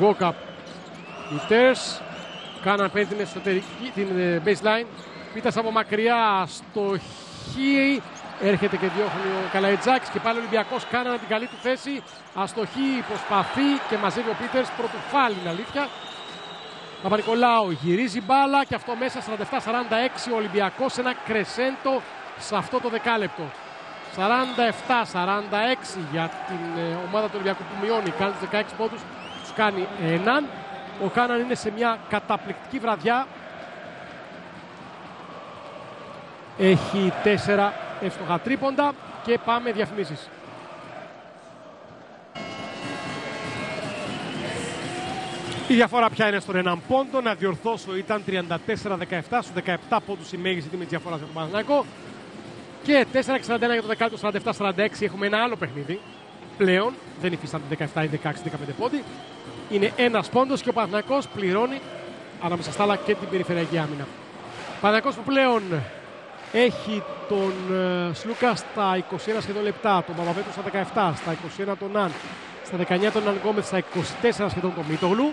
Walk-up. Πίτερς. Κάναν παίρνει την εσωτερική, την baseline. Πίτας από μακριά στο χι. Έρχεται και διώχνει ο Καλαϊτζάκης και πάλι ο Ολυμπιακός. Κάναν την καλή του θέση. Αστοχή, προσπαθεί και μαζεύει ο Πίτερς. Πρωτοφάλι είναι αλήθεια. Παπα-Νικολάου γυρίζει μπάλα και αυτό μέσα σαράντα επτά σαράντα έξι ο Ολυμπιακός. Ένα κρεσέντο σε αυτό το δεκάλεπτο. σαράντα επτά σαράντα έξι για την ομάδα του Ολυμπιακού που μειώνει. Κάνει τους δεκαέξι πόντους, τους κάνει έναν. Ο Κάναν είναι σε μια καταπληκτική βραδιά. Έχει τέσσερα εύστοχα τρίποντα και πάμε διαφημίσεις. Η διαφορά πια είναι στον έναν πόντο. Να διορθώσω, ήταν τριάντα τέσσερα δεκαεπτά. Στους δεκαεπτά πόντους η μέγιστη τιμή της διαφοράς για τον Παναθηναϊκό. Και τέσσερα εξήντα ένα για το δεκάλεπτο, σαράντα επτά σαράντα έξι. Έχουμε ένα άλλο παιχνίδι πλέον. Δεν υφίστανται δεκαεπτά ή δεκαέξι δεκαπέντε πόντοι. Είναι ένας πόντος και ο Παναθηναϊκός πληρώνει ανάμεσα στα άλλα και την περιφερειακή άμυνα. Παναθηναϊκός που πλέον έχει τον Σλούκα στα είκοσι ένα σχεδόν λεπτά, τον Παπαπέτρου στα δεκαεπτά, στα είκοσι ένα τον Ναν, στα δεκαεννιά τον Ναν Γκόμεθ, στα είκοσι τέσσερα σχεδόν τον Μίτογλου.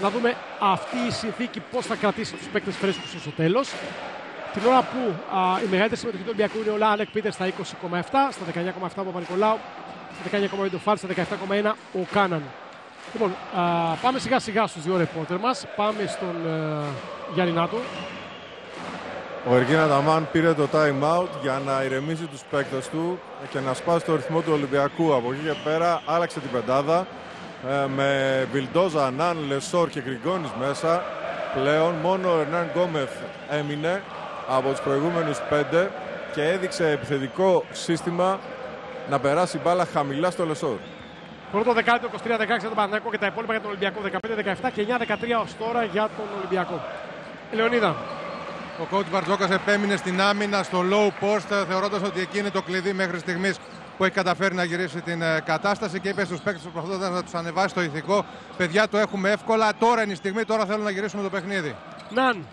Να δούμε αυτή η συνθήκη πώς θα κρατήσει τους παίκτες φρέσκους ως το τέλος. Την ώρα που α, η μεγαλύτερη συμμετοχή του Ολυμπιακού είναι ο Λάλεκ Πίτερ στα είκοσι κόμμα επτά, στα δεκαεννιά κόμμα επτά ο Παπα-Νικολάου, στα δεκαεννιά κόμμα πέντε ο Φάλ, στα δεκαεπτά κόμμα ένα ο Κάναν. Λοιπόν, α, πάμε σιγά σιγά στους δύο ρεπόρτερ μας. Πάμε στον ε, Γιάννη Νάτο. Ο Εργίν Αταμάν πήρε το time out για να ηρεμήσει τους παίκτες του και να σπάσει το ρυθμό του Ολυμπιακού. Από εκεί και πέρα άλλαξε την πεντάδα ε, με Βιλντόζα, Ναν, Λεσόρ και Γκριγκόνης μέσα. Πλέον μόνο ο Ερνάν Γκόμεθ έμεινε από τους προηγούμενους πέντε και έδειξε επιθετικό σύστημα να περάσει μπάλα χαμηλά στο Λεσόρ. Πρώτο δεκάλεπτο είκοσι τρία δεκαέξι για τον Παναθηναϊκό και τα υπόλοιπα για τον Ολυμπιακό δεκαπέντε δεκαεπτά και εννιά δεκατρία ως τώρα για τον Ολυμπιακό. Λεωνίδα. Ο κόουτς Μπαρτζόκας επέμεινε στην άμυνα, στο low post, θεωρώντας ότι εκεί είναι το κλειδί μέχρι στιγμής που έχει καταφέρει να γυρίσει την κατάσταση και είπε στους παίκτες που προσπαθούν να τους ανεβάσει το ηθικό. Παιδιά, το έχουμε εύκολα. Τώρα είναι η στιγμή, τώρα θέλω να γυρίσουμε το παιχνίδι. Ναν.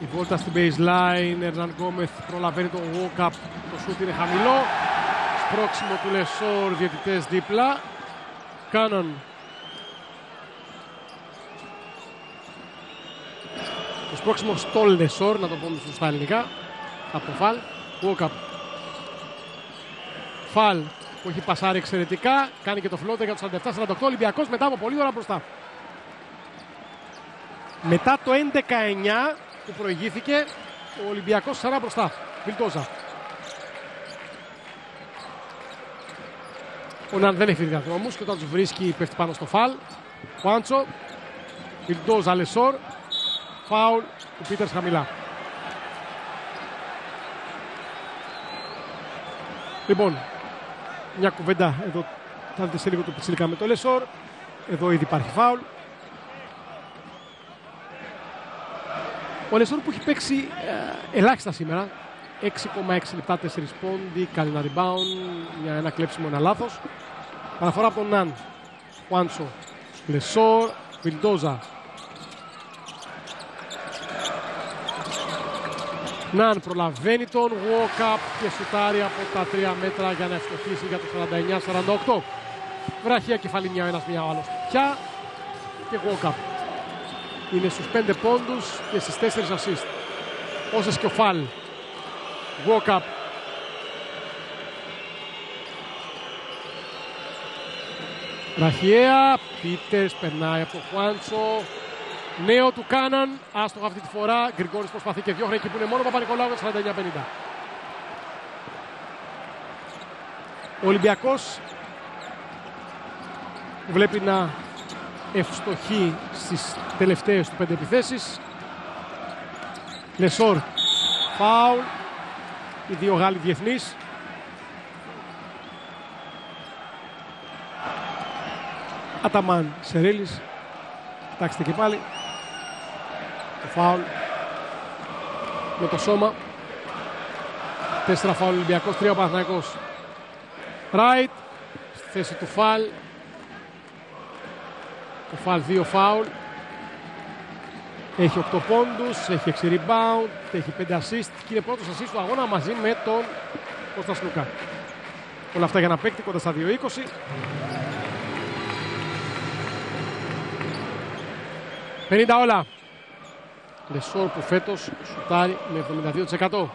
Η βόλτα στην baseline. Ερναν Γκόμεθ προλαβαίνει τον walk-up. Το σούτ είναι χαμηλό. Σπρόξιμο του Λεσόρ, διαιτητές δίπλα. Κάναν. Το σπρόξιμο στο Λεσόρ, να το πούμε στα ελληνικά. Από φαλ. Walk-up. Φαλ που έχει πασάρει εξαιρετικά. Κάνει και το φλότερ για το σαράντα επτά σαράντα οκτώ. Ολυμπιακός μετά από πολύ ώρα μπροστά. Μετά το έντεκα εννιά που προηγήθηκε, ο Ολυμπιακός σαρά μπροστά. Βιλτόζα. Ο Ναν δεν έχει δρόμους και όταν τους βρίσκει πέφτει πάνω στο φαλ. Κουάντσο. Βιλτόζα, Λεσόρ. Φάουλ του Πίτερς χαμηλά. Λοιπόν, μια κουβέντα εδώ θα δείτε σε λίγο το Πιτσιλικά με το Λεσόρ. Εδώ ήδη υπάρχει φάουλ. Ο Λεσόρ που έχει παίξει ε, ελάχιστα σήμερα, έξι κόμμα έξι λεπτά, τέσσερα πόντοι, καλή ένα rebound, μια, ένα κλέψιμο, ένα λάθος. Παραφορά από τον Ναν, Χουάντσο, Λεσόρ, Βιλντόζα. Ναν προλαβαίνει τον walk-up και σουτάρει από τα τρία μέτρα για να ευστοχίσει για το σαράντα εννιά σαράντα οκτώ. Βραχία κεφαλινιά ένας μία ο άλλος πια και walk-up. Είναι στους πέντε πόντους και στις τέσσερα ασίστ. Όσες και ο φαλ. Walk-up. Βραχιαία. Πίτερς περνάει από τον Χουάντσο. Νέο του Κάναν. Άστοχα αυτή τη φορά. Γκριγκόνης προσπαθεί και διώχνει εκεί που είναι μόνο. Παπα-Νικολάου σαράντα εννιά πενήντα. Ο Ολυμπιακός βλέπει να ευστοχή στις τελευταίες του πέντε επιθέσεις. Λεσόρ, φάουλ. Οι δύο Γάλλοι διεθνείς. Αταμάν, Σερέλης. Κοιτάξτε και πάλι. Το φάουλ με το σώμα. Τέσσερα φάουλ Ολυμπιακός, τρία ο Παναθηναϊκός. Ράιτ, στη θέση του φάουλ. Ο φαλ δύο φάουλ, έχει οκτώ πόντους, έχει έξι rebound, έχει πέντε ασίστ και είναι πρώτος ασίστ του αγώνα μαζί με τον Κώστα Σλουκά. Όλα αυτά για να παίκτη κοντά στα δύο είκοσι. πενήντα όλα. Λεσόρ που φέτος σουτάρει με εβδομήντα δύο τοις εκατό.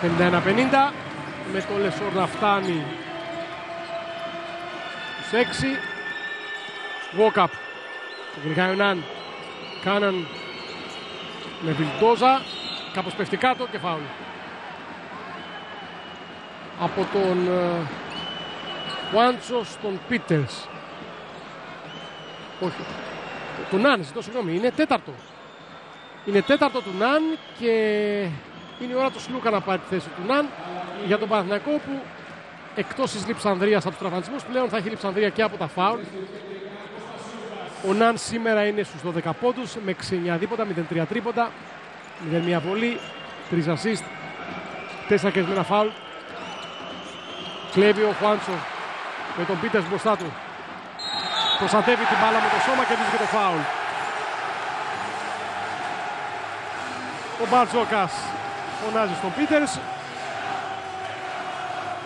πενήντα ένα πενήντα, με το Λεσόρ να φτάνει στους έξι. Walk-up. Γκριγάιοναν. Κάναν με Βιλντόζα. Κάπως πέφτει κάτω και φάουλ. Από τον Χουάντσο στον Πίτερς. Όχι. Του Ναν, ζητώ συγγνώμη. Είναι τέταρτο. Είναι τέταρτο του Ναν και... είναι η ώρα του Σλούκα να πάρει τη θέση του Ναν για τον Παναθηναϊκό που εκτός της Λιψανδρίας από τους τραυματισμούς πλέον θα έχει Λιψανδρία και από τα φάουλ. Ο Ναν σήμερα είναι στους δώδεκα πόντους με έξι εννιά δίποτα, μηδέν τρία τρίποντα, μηδέν μία βολή, τρία ασίστ, τέσσερα κερδισμένα φάουλ. Κλέβει ο Χουάντσο με τον Πίτερς μπροστά του. Προστατεύει την μπάλα με το σώμα και βρίσκει το φάουλ. Ο Μπαρτζόκας φωνάζει στον Πίτερς.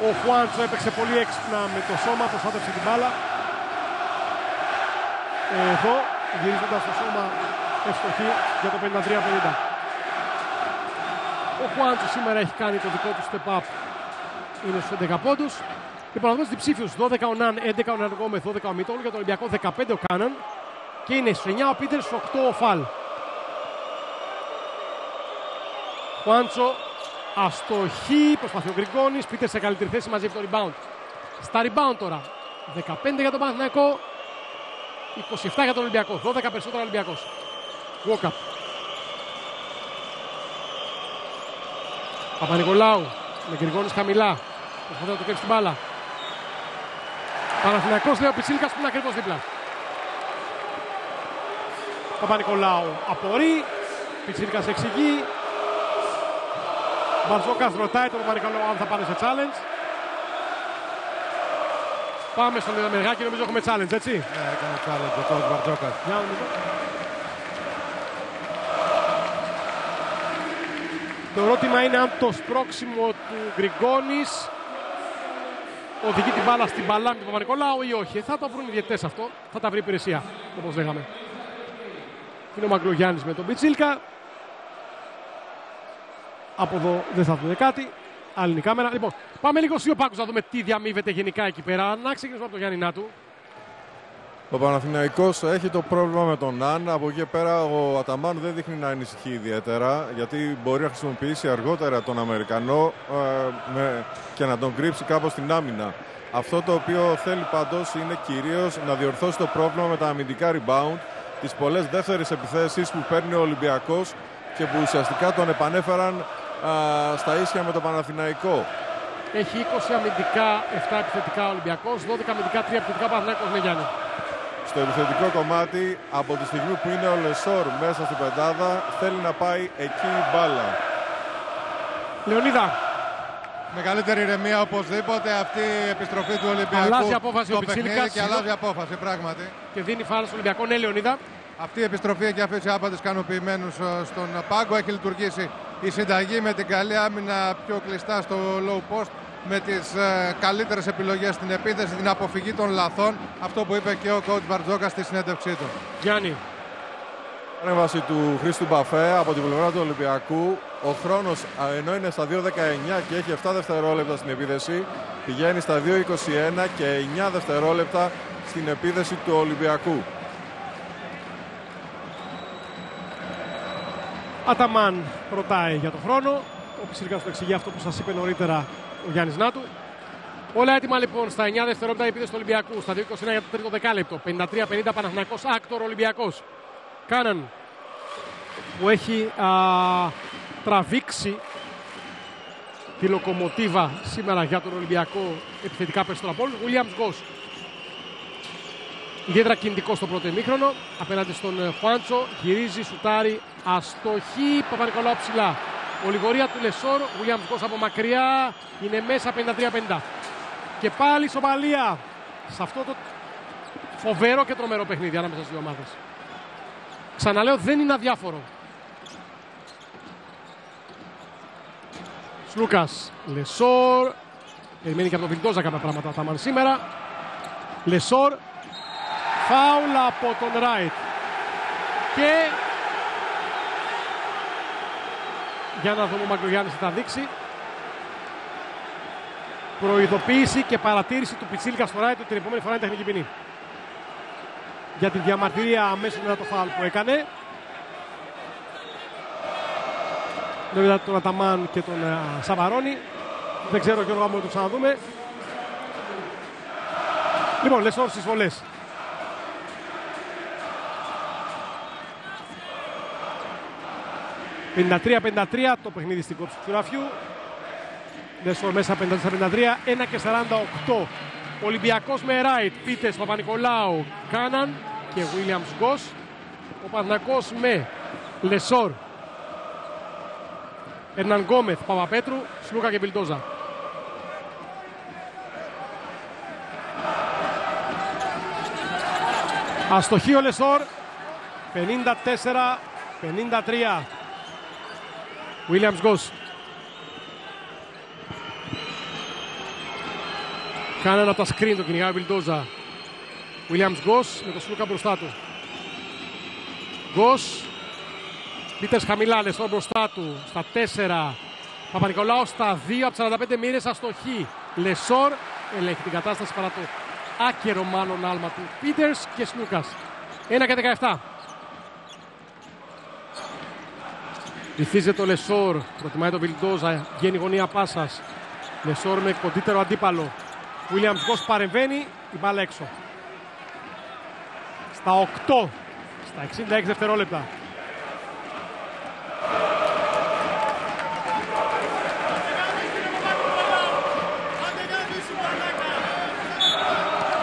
Ο Χουάντσο έπαιξε πολύ έξυπνα με το σώμα, προστάτευσε την μπάλα. Εδώ γυρίζοντας το σώμα ευστοχή για το πενήντα τρία πενήντα. Ο Χουάντσο σήμερα έχει κάνει το δικό του step up. Είναι στους έντεκα πόντους. Οι παραδόσεις διψήφιους δώδεκα ο Ναν, έντεκα ο Ναργό με δώδεκα ο Μητόλου. Για τον Ολυμπιακό δεκαπέντε ο Κάναν. Και είναι στους εννιά ο Πίτερς, στους οκτώ ο Φαλ. Χουάντσο, αστοχή, προσπαθεί ο Γκριγκόνης, Πίτερς σε καλύτερη θέση μαζί με το rebound. Στα rebound τώρα, δεκαπέντε για τον Παναθηναϊκό, είκοσι επτά για τον Ολυμπιακό, δώδεκα περισσότερο Ολυμπιακός. Walk-up. Παπα-Νικολάου, με Γκριγκόνης χαμηλά, προσπαθεί να του κέψει την μπάλα. Παναθηναϊκός λέει ο Πιτσίλικας που είναι ακριβώς δίπλα. Παπα-Νικολάου απορεί, Πιτσίρικας εξηγεί. Μπαρζόκας ρωτάει τον Παπα-Νικολάου αν θα πάνε σε challenge. Πάμε στον Μεργάκη, νομίζω έχουμε challenge, έτσι. Ναι, έκανε challenge ο κόουτς Μπαρζόκας. Το ερώτημα είναι αν το σπρώξιμο του Γκριγκόνης οδηγεί την μπάλα στην παλάμη του Παπα-Νικολάου ή όχι. Θα το βρουν οι διαιτητές αυτό. Θα τα βρει η υπηρεσία, όπως λέγαμε. Είναι ο Μαγκρογιάννης με τον Πιτσίλκα. Από εδώ δεν θα δούμε κάτι. Άλλη είναι η κάμερα. Λοιπόν, πάμε λίγο στους δύο πάγκους να δούμε τι διαμείβεται γενικά εκεί πέρα. Να ξεκινήσουμε από τον Γιάννη Νάτου. Ο Παναθηναϊκός έχει το πρόβλημα με τον Ναν. Από εκεί πέρα ο Αταμάν δεν δείχνει να ανησυχεί ιδιαίτερα, γιατί μπορεί να χρησιμοποιήσει αργότερα τον Αμερικανό ε, με, και να τον κρύψει κάπως στην άμυνα. Αυτό το οποίο θέλει πάντως είναι κυρίως να διορθώσει το πρόβλημα με τα αμυντικά rebound, τις πολλές δεύτερες επιθέσεις που παίρνει ο Ολυμπιακός και που ουσιαστικά τον επανέφεραν ε, στα ίσια με το Παναθηναϊκό. Έχει είκοσι αμυντικά, επτά επιθετικά Ολυμπιακός, δώδεκα αμυντικά, τρία επιθετικά Παναθηναϊκός. Ναι, Γιάννη. Στο επιθετικό κομμάτι, από τη στιγμή που είναι ο Λεσόρ μέσα στην πεντάδα, θέλει να πάει εκεί η μπάλα. Λεωνίδα. Μεγαλύτερη ηρεμία οπωσδήποτε, αυτή η επιστροφή του Ολυμπιακού. Αλλάζει απόφαση ο Πιτσίλικας. Και αλλάζει απόφαση, πράγματι. Και δίνει φάουλ στον Ολυμπιακό, ναι, Λεωνίδα. Αυτή η επιστροφή έχει αφήσει άπαντες ικανοποιημένους στον πάγκο. Έχει λειτουργήσει η συνταγή με την καλή άμυνα πιο κλειστά στο low post, με τις ε, καλύτερες επιλογές στην επίθεση, την αποφυγή των λαθών, αυτό που είπε και ο κόουτς Μπαρτζόκα στη συνέντευξή του. Γιάννη. Παρέμβαση του Χρήστου Μπαφέ από την πλευρά του Ολυμπιακού. Ο χρόνος, ενώ είναι στα δύο δεκαεννιά και έχει επτά δευτερόλεπτα στην επίθεση, πηγαίνει στα δύο είκοσι ένα και εννιά δευτερόλεπτα στην επίθεση του Ολυμπιακού. Αταμάν ρωτάει για τον χρόνο. Ο Πιτσίρικας το εξηγεί αυτό που σας είπε νωρίτερα ο Γιάννης Νάτου. Όλα έτοιμα λοιπόν στα εννιά δευτερόλεπτα η επίθεση του Ολυμπιακού. Στα δύο είκοσι ένα για το τρίτο δεκάλεπτο. πενήντα τρία πενήντα Παναθηναϊκός, άκτορ Ολυμπιακός. Κάναν που έχει α, τραβήξει τη λοκομοτίβα σήμερα για τον Ολυμπιακό επιθετικά περισσότερο από όλους. Γουλιάμς Γκος. Ιδιαίτερα κινητικό στο πρώτο ημίχρονο. Απέναντι στον Χουάντσο. Γυρίζει, σουτάρει, αστοχή. Παπα-Νικολάου ψηλά. Ολιγορία του Λεσόρ, Γουλιάμς Γκος από μακριά, είναι μέσα πενήντα τρία πενήντα. Και πάλι ισοπαλία σε αυτό το φοβερό και τρομερό παιχνίδι ανάμεσα στις δύο ομάδες. Ξαναλέω, δεν είναι αδιάφορο. Σλούκας, Λεσόρ, περιμένει και από τον Βιλντόζα κάποια πράγματα τα μαν σήμερα. Λεσόρ, φάουλα από τον Ράιτ. Και... για να δούμε ο Μαγκρογιάννης θα τα δείξει. Προειδοποίηση και παρατήρηση του Πιτσίλικα στο Ράιτ ότι την επόμενη φορά είναι τεχνική ποινή. Για τη διαμαρτυρία αμέσως μετά το φάουλ που έκανε. Δεν είδατε τον Αταμάν και τον uh, Σαβαρόνι. Δεν ξέρω, Γιώργο, αν το ξαναδούμε. Λοιπόν, Λεσόρ στις βολές. πενήντα τρία πενήντα τρία το παιχνίδι στην κόψη του ραφιού. Λεσόρ μέσα πενήντα τέσσερα πενήντα τρία, ένα και σαράντα οκτώ. Ολυμπιακός με Ράιτ, Πίτες, Παπα-Νικολάου, Κάναν και Γουίλιαμς Γκος. Ο Παναθηναϊκός με Λεσόρ, Ερναν Γκόμεθ, Παπαπέτρου, Σλούκα και Βιλντόζα. Αστοχή ο Λεσόρ, πενήντα τέσσερα πενήντα τρία. Williams Γκος. Κάναν από τα screen, το κυνηγάει ο Βιλντόζα. Williams Γκος με το Σλούκα μπροστά του. Γκος. Πίτες χαμηλά, Λεσόρ μπροστά του. Στα τέσσερα. Παπα-Νικολάου στα δύο από σαράντα πέντε μοίρες, αστοχή. Λεσόρ ελέγχει την κατάσταση παρά το άκερο μάλλον άλμα του Πίτερς και Σλούκας. ένα και δεκαεπτά. Βυθίζεται ο Λεσόρ, προτιμάει τον Βιλντόζα, βγαίνει γωνία πάσας. Λεσόρ με κοντύτερο αντίπαλο. Williams Γκος παρεμβαίνει, η μπάλα έξω. Στα οκτώ, στα εξήντα έξι δευτερόλεπτα.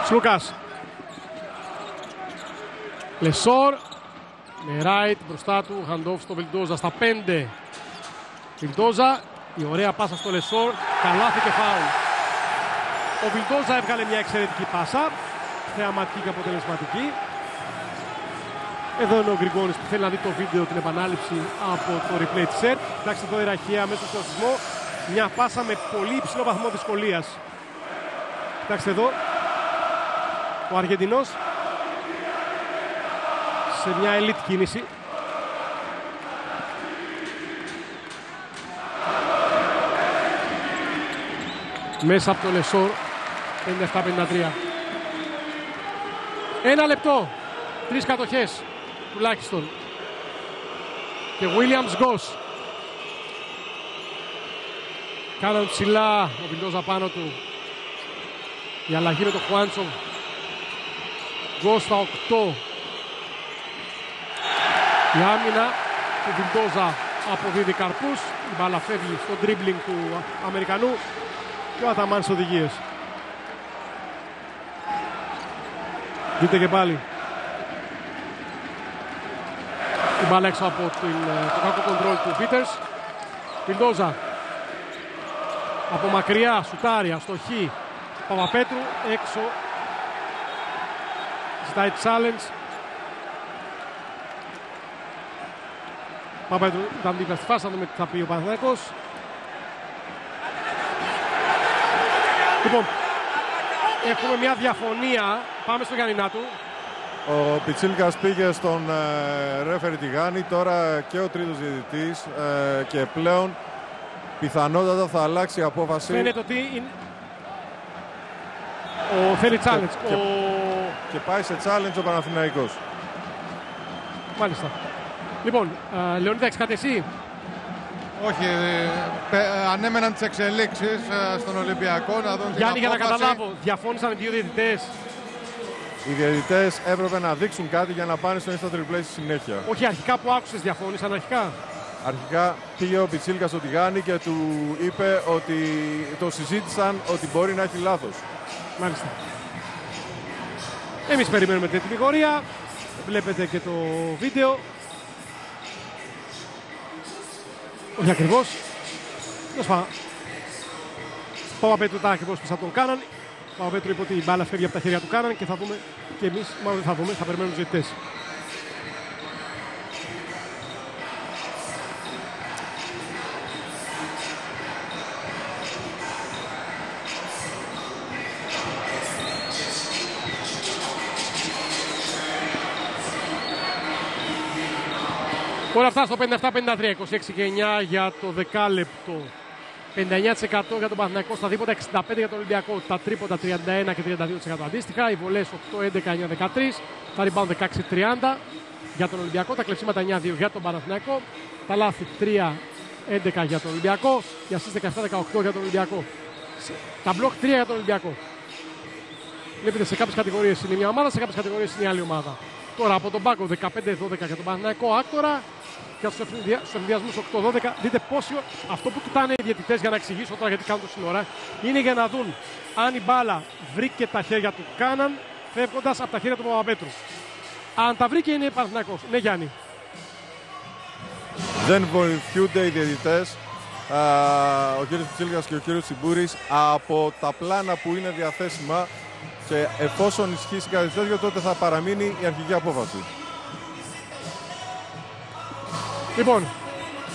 Σλούκας. Λεσόρ με Ράιτ μπροστά του, handoff στο Βιλντόζα στα πέντε. Βιλντόζα, η ωραία πάσα στο Λεσόρ, καλάθι και φάουλ. Ο Βιλντόζα έβγαλε μια εξαιρετική πάσα, θεαματική και αποτελεσματική. Εδώ είναι ο Γκριγόνης που θέλει να δει το βίντεο, την επανάληψη από το replay της σερ. Εντάξει, εδώ η Ραχία μέσα στον σεισμό, μια πάσα με πολύ υψηλό βαθμό δυσκολίας. Κοιτάξτε εδώ, ο Αργεντινός σε μια ελίτ κίνηση. Μέσα από το Λεσόρ, πενήντα επτά πενήντα τρία. Ένα λεπτό, τρεις κατοχές τουλάχιστον. Και Williams Goss. Κάναν ψηλά, ο Βιλντόζα πάνω του. Η αλλαγή με τον Χουάντσο. Γκος στα οκτώ. Η άμυνα του Βιλντόζα αποδίδει καρπούς. Η μπάλα φεύγει στο dribbling του Αμερικανού και ο Αταμάν στις οδηγίες. Δείτε και πάλι. Η μπάλα έξω από την, το κακό κοντρόλ του Πίτερς. Βιλντόζα από μακριά, σουτάρει, αστοχή. Παπαπέτρου έξω, ζητάει challenge. Παπαπέτρου ήταν δίπλα στη φάση, θα δούμε τι θα πει ο Παναθηναϊκός. Λοιπόν, έχουμε μια διαφωνία, πάμε στο Γιαννινάτου. Ο Πιτσίλικας πήγε στον ε, ρέφερη Τιγάνη, τώρα και ο τρίτος διαιτητής ε, και πλέον πιθανότατα θα αλλάξει η απόφαση. Φαίνεται ότι είναι... Ο θέλει challenge. Και, ο... και πάει σε challenge ο Παναθηναϊκός. Μάλιστα. Λοιπόν, ε, Λεωνίδα, έχεις κάτι εσύ? Όχι. Ε, ανέμεναν τις εξελίξεις ε, στον Ολυμπιακό να δουν. Γιάννη, για να καταλάβω, διαφώνησαν οι δύο διαιτητές. Οι διαιτητές έπρεπε να δείξουν κάτι για να πάνε στο instant replay στη συνέχεια. Όχι, αρχικά που άκουσες διαφώνησαν αρχικά. Αρχικά πήγε ο Πιτσίλικας στο Τιγάνη και του είπε ότι το συζήτησαν ότι μπορεί να έχει λάθος. Μάλιστα. Εμείς περιμένουμε την κατηγορία. Βλέπετε και το βίντεο. Όχι ακριβώς. Παπαπέτρου τα ακριβώς που θα τον κάναν. Παπαπέτρου είπε ότι η μπάλα φεύγει από τα χέρια του κάναν και θα δούμε και εμείς, μάλλον δεν θα δούμε, θα περιμένουμε τους διαιτητές. Όλα αυτά στο πενήντα επτά πενήντα τρία, είκοσι έξι και εννιά για το δεκάλεπτο, πενήντα εννιά τοις εκατό για τον Παναθηναϊκό στα δίποτα, εξήντα πέντε τοις εκατό για τον Ολυμπιακό, τα τρίποτα τριάντα ένα και τριάντα δύο τοις εκατό αντίστοιχα, οι βολές οκτώ έντεκα εννιά δεκατρία, τα rebound δεκαέξι τριάντα για τον Ολυμπιακό, τα κλεψίματα εννιά δύο για τον Παναθηναϊκό, τα λάθη τρία έντεκα για τον Ολυμπιακό, οι assist δεκαεπτά δεκαοκτώ για τον Ολυμπιακό, τα block τρία για τον Ολυμπιακό. Βλέπετε, σε κάποιες κατηγορίες είναι μια ομάδα, σε κάποιες κατηγορίες είναι η άλλη ομάδα. Τώρα από τον πάγκο δεκαπέντε δώδεκα για τον Παναθηναϊκό άκτορα. Και στους εμβιασμούς οκτώ δώδεκα, δείτε πόσο αυτό που κοιτάνε οι διαιτητές, για να εξηγήσω τώρα γιατί κάνουν το σύνορα, είναι για να δουν αν η μπάλα βρήκε τα χέρια του Κάναν φεύγοντας από τα χέρια του Παπαπέτρου. Αν τα βρήκε είναι Παναθηναϊκός. Ναι, Γιάννη. Δεν βοηθούνται οι διαιτητές, ο κ. Πιτσίλικας και ο κ. Τσιμπούρης, από τα πλάνα που είναι διαθέσιμα και εφόσον ισχύσει κάτι τέτοιο, τότε θα παραμείνει η αρχική απόφαση. Λοιπόν,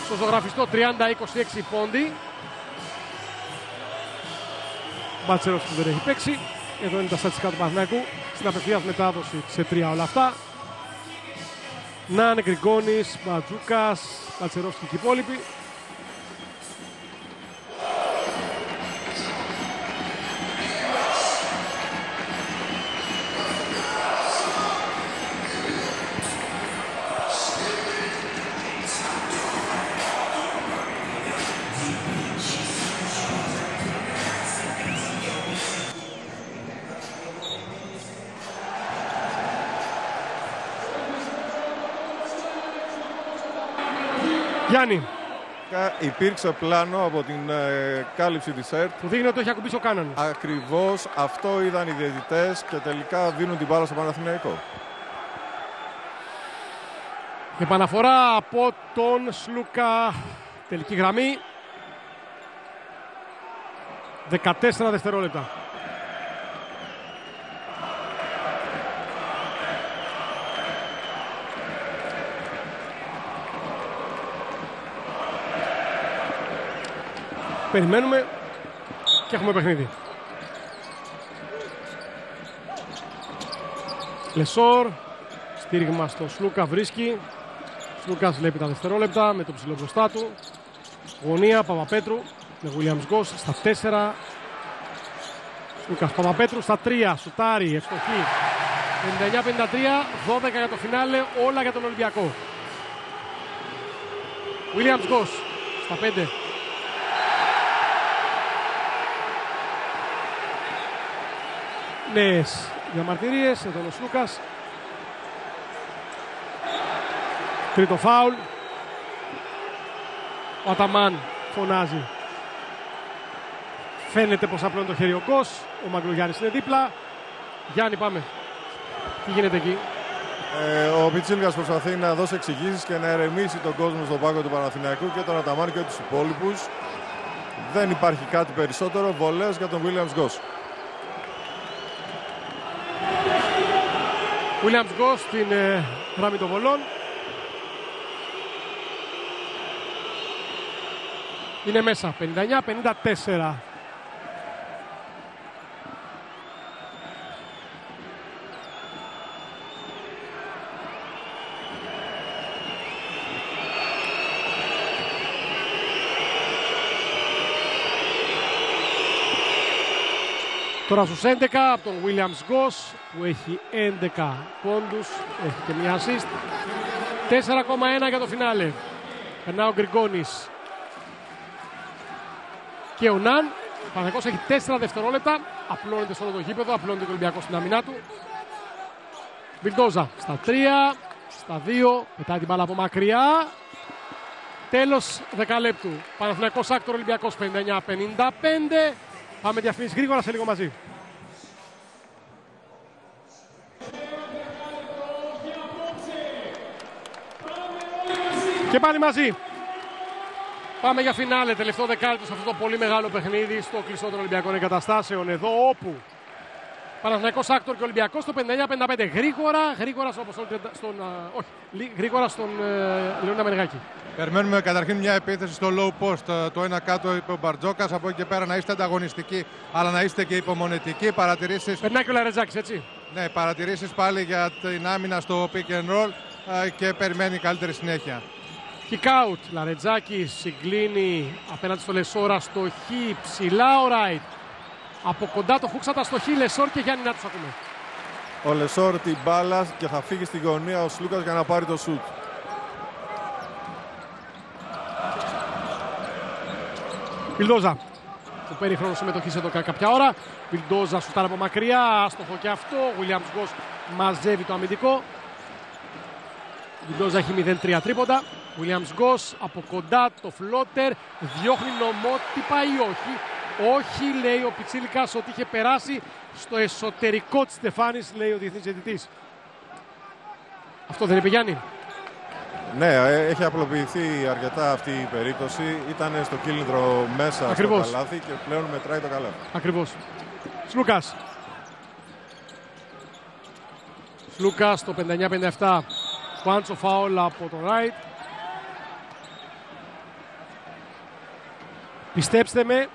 στο ζωγραφιστό τριάντα είκοσι έξι πόντι. Μπατσερός που δεν έχει παίξει. Εδώ είναι τα στατιστικά του Παναθηναϊκού. Στην απευθείας μετάδοση σε τρία όλα αυτά. Ναν, Γκριγκόνης, Μπατζούκας, Μπατσερός και οι υπόλοιποι. Γιάννη. Υπήρξε πλάνο από την ε, κάλυψη της ΕΡΤ. Που δείχνει ότι έχει ακουμπήσει ο Κάναν. Ακριβώς αυτό είδαν οι διαιτητές και τελικά δίνουν την μπάλα στο Παναθηναϊκό. Επαναφορά από τον Σλουκα. Τελική γραμμή. δεκατέσσερα δευτερόλεπτα. Περιμένουμε και έχουμε παιχνίδι. Λεσόρ, στήριγμα στον Σλούκα, βρίσκει. Σλούκας βλέπει τα δευτερόλεπτα με το ψηλό μπροστά του. Γωνία Παπαπέτρου με Γουίλιαμς Γκος στα τέσσερα. Σλούκας Παπαπέτρου στα τρία. Σουτάρι, ευστοχή. ενενήντα εννιά πενήντα τρία, δώδεκα για το φινάλε, όλα για τον Ολυμπιακό. Γουίλιαμς Γκος στα πέντε. Νέες διαμαρτυρίες, εδώ ο Σλούκας. Τρίτο φάουλ. Ο Αταμάν φωνάζει. Φαίνεται πως απλώνει το χέρι ο Γκος. Ο Μαγκλουγιάννης είναι δίπλα. Γιάννη, πάμε. Τι γίνεται εκεί? Ε, ο Πιτσίλγας προσπαθεί να δώσει εξηγήσεις και να ερεμήσει τον κόσμο στον πάγκο του Παναθηναϊκού και τον Αταμάν και τους υπόλοιπους. Δεν υπάρχει κάτι περισσότερο. Βολές για τον Williams Γκος. Williams Γκος στην ε, γραμμή των βολών. Είναι μέσα, πενήντα εννιά πενήντα τέσσερα. Τώρα στους έντεκα από τον Williams Γκος που έχει έντεκα πόντους, έχει και μια assist. τέσσερα κόμμα ένα για το φινάλε. Περνά ο Γκριγκόνης και ο Ναν. Ο Παναθηναϊκός έχει τέσσερα δευτερόλεπτα. Απλώνεται στο όλο το γήπεδο, απλώνεται ο Ολυμπιακός στην αμυνά του. Βιλντόζα στα τρία, στα δύο, πετάει την μπάλα από μακριά. Τέλος δεκαλέπτου. Παναθηναϊκός άκτορ, Ολυμπιακός πενήντα εννιά πενήντα πέντε. Πάμε διαφημίσεις γρήγορα, σε λίγο μαζί. Και πάλι μαζί. Πάμε για φινάλε, τελευταίο δεκάλεπτο σε αυτό το πολύ μεγάλο παιχνίδι στο κλειστό των Ολυμπιακών Εγκαταστάσεων. Εδώ όπου Παναθηναϊκός άκτορ και Ολυμπιακός το πενήντα εννιά πενήντα πέντε. Γρήγορα, γρήγορα στον, στον, όχι, γρήγορα στον ε, Λεωνίδα Μενεγάκη. Περιμένουμε καταρχήν μια επίθεση στο low post. Το ένα κάτω είπε ο Μπαρτζόκας. Από εκεί και πέρα να είστε ανταγωνιστικοί, αλλά να είστε και υπομονετικοί. Παρατηρήσεις. Περνάει και ο Λαρετζάκης, έτσι. Ναι, παρατηρήσεις πάλι για την άμυνα στο pick and roll και περιμένει καλύτερη συνέχεια. Kick out, Λαρετζάκης συγκλίνει απέναντι στο Λεσόρα, στοχή ψηλά ο Ράιτ. Από κοντά το φούξατα στοχή Λεσόρ και Γιάννη, να τους ακούμε. Ο Λεσόρ την μπάλα και θα φύγει στη γωνία ο Σλούκας για να πάρει το σουτ. Βιλντόζα που παίρνει χρόνο συμμετοχής εδώ κάποια ώρα. Βιλντόζα σουτάρει από μακριά, άστοχο και αυτό. Ο Williams Γκος μαζεύει το αμυντικό. Βιλντόζα έχει μηδέν τρία τρίποντα. Williams Γκος από κοντά το φλότερ, διώχνει νομότυπα ή όχι? Όχι, λέει ο Πιτσίλικας ότι είχε περάσει στο εσωτερικό της στεφάνης, λέει ο διεθνής διαιτητής. Αυτό δεν είπε, Γιάννη? Ναι, έχει απλοποιηθεί αρκετά αυτή η περίπτωση. Ήταν στο κύλινδρο μέσα. Ακριβώς. Στο καλάθι και πλέον μετράει το καλάθι. Ακριβώς. Σλούκας. Σλούκας το πενήντα εννιά πενήντα επτά. Πάντσο φάουλ από τον Ράιτ. Πιστέψτε με,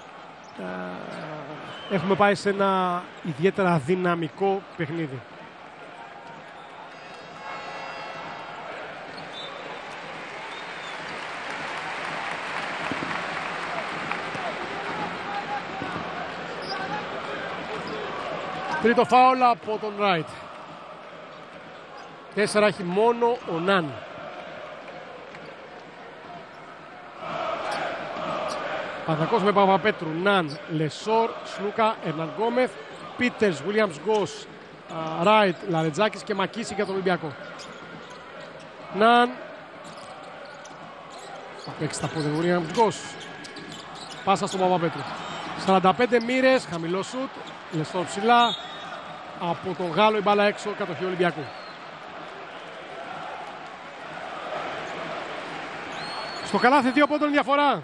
έχουμε πάει σε ένα ιδιαίτερα δυναμικό παιχνίδι. Τρίτο φάουλ από τον Ράιτ. Τέσσερα έχει μόνο ο Ναν. Παναθηναϊκός με Παπαπέτρου, Ναν, Λεσόρ, Σλούκα, Ερναν Γκόμεθ, Πίτερς, Γουίλιαμς Γκος, Ράιτ, Λαρετζάκης και Μακίση για τον Ολυμπιακό. Ναν. Θα παίξει τα πόδια του Γουίλιαμς Γκος. Πάσα στον Παπαπέτρου. σαράντα πέντε μοίρες, χαμηλό σουτ, Λεσόρ ψηλά. Από τον Γάλλο η μπάλα έξω, κατοχή Ολυμπιακού. Στο καλάθι δύο πόντων διαφορά.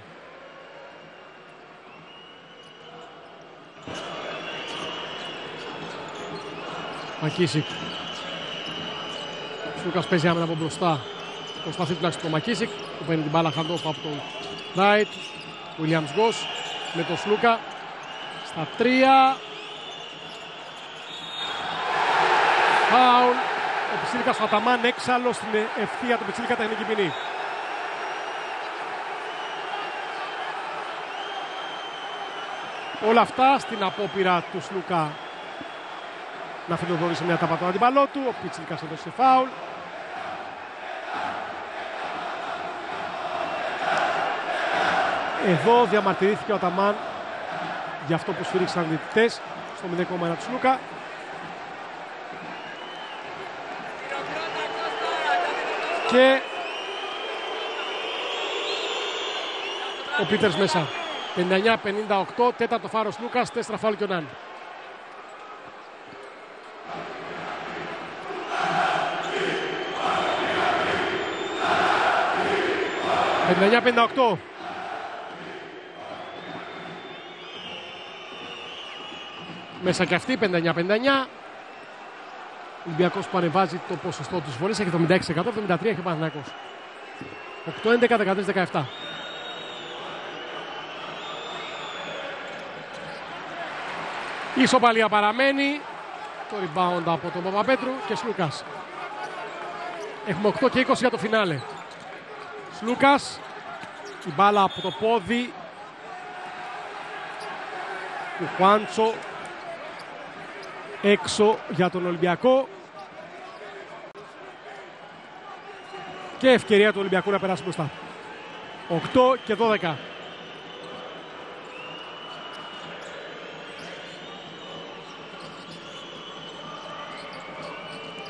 Μακίσικ. Ο Σλούκας παίζει άμενα από μπροστά. Προσπαθεί τουλάχιστον το Μακίσικ. Του παίρνει την μπάλα χαντόφ από τον Knight. Williams Goss με τον Σλούκα. Στα τρία. Φάουλ. Ο Πιτσίλικας ο Αταμάν έξαλλος στην ευθεία του Πιτσίλικα τεχνική ποινή. Όλα αυτά στην απόπειρα του Σλούκα να φιλοδόρησε μια ταπατώνα την παλό του. Ο Πιτσίλικας έδωσε φάουλ. Εδώ διαμαρτυρήθηκε ο Αταμάν για αυτό που σφύριξαν οι διαιτητές στο μηδέν κόμμα ένα του Σλούκα. Και ο Πίτερς μέσα. πενήντα εννιά πενήντα οκτώ, τέταρτο φάρος Λούκας, τέσσερα φάουλ και ο Νάν. πενήντα εννιά πενήντα οκτώ. Μέσα και αυτή, πενήντα εννιά πενήντα εννιά. Ο Ολυμπιακός που ανεβάζει το ποσοστό της βολής, έχει εβδομήντα έξι τοις εκατό, εβδομήντα τρία τοις εκατό έχει ο Παναθηναϊκός. οκτώ έντεκα δεκατρία δεκαεπτά. Η ισοπαλία παραμένει. Το rebound από τον Παπαπέτρου και Σλούκας. Έχουμε οκτώ και είκοσι για το φινάλε. Σλούκας. Η μπάλα από το πόδι του Χουάντσο. Έξω για τον Ολυμπιακό. Και ευκαιρία του Ολυμπιακού να περάσει μπροστά. οκτώ και δώδεκα.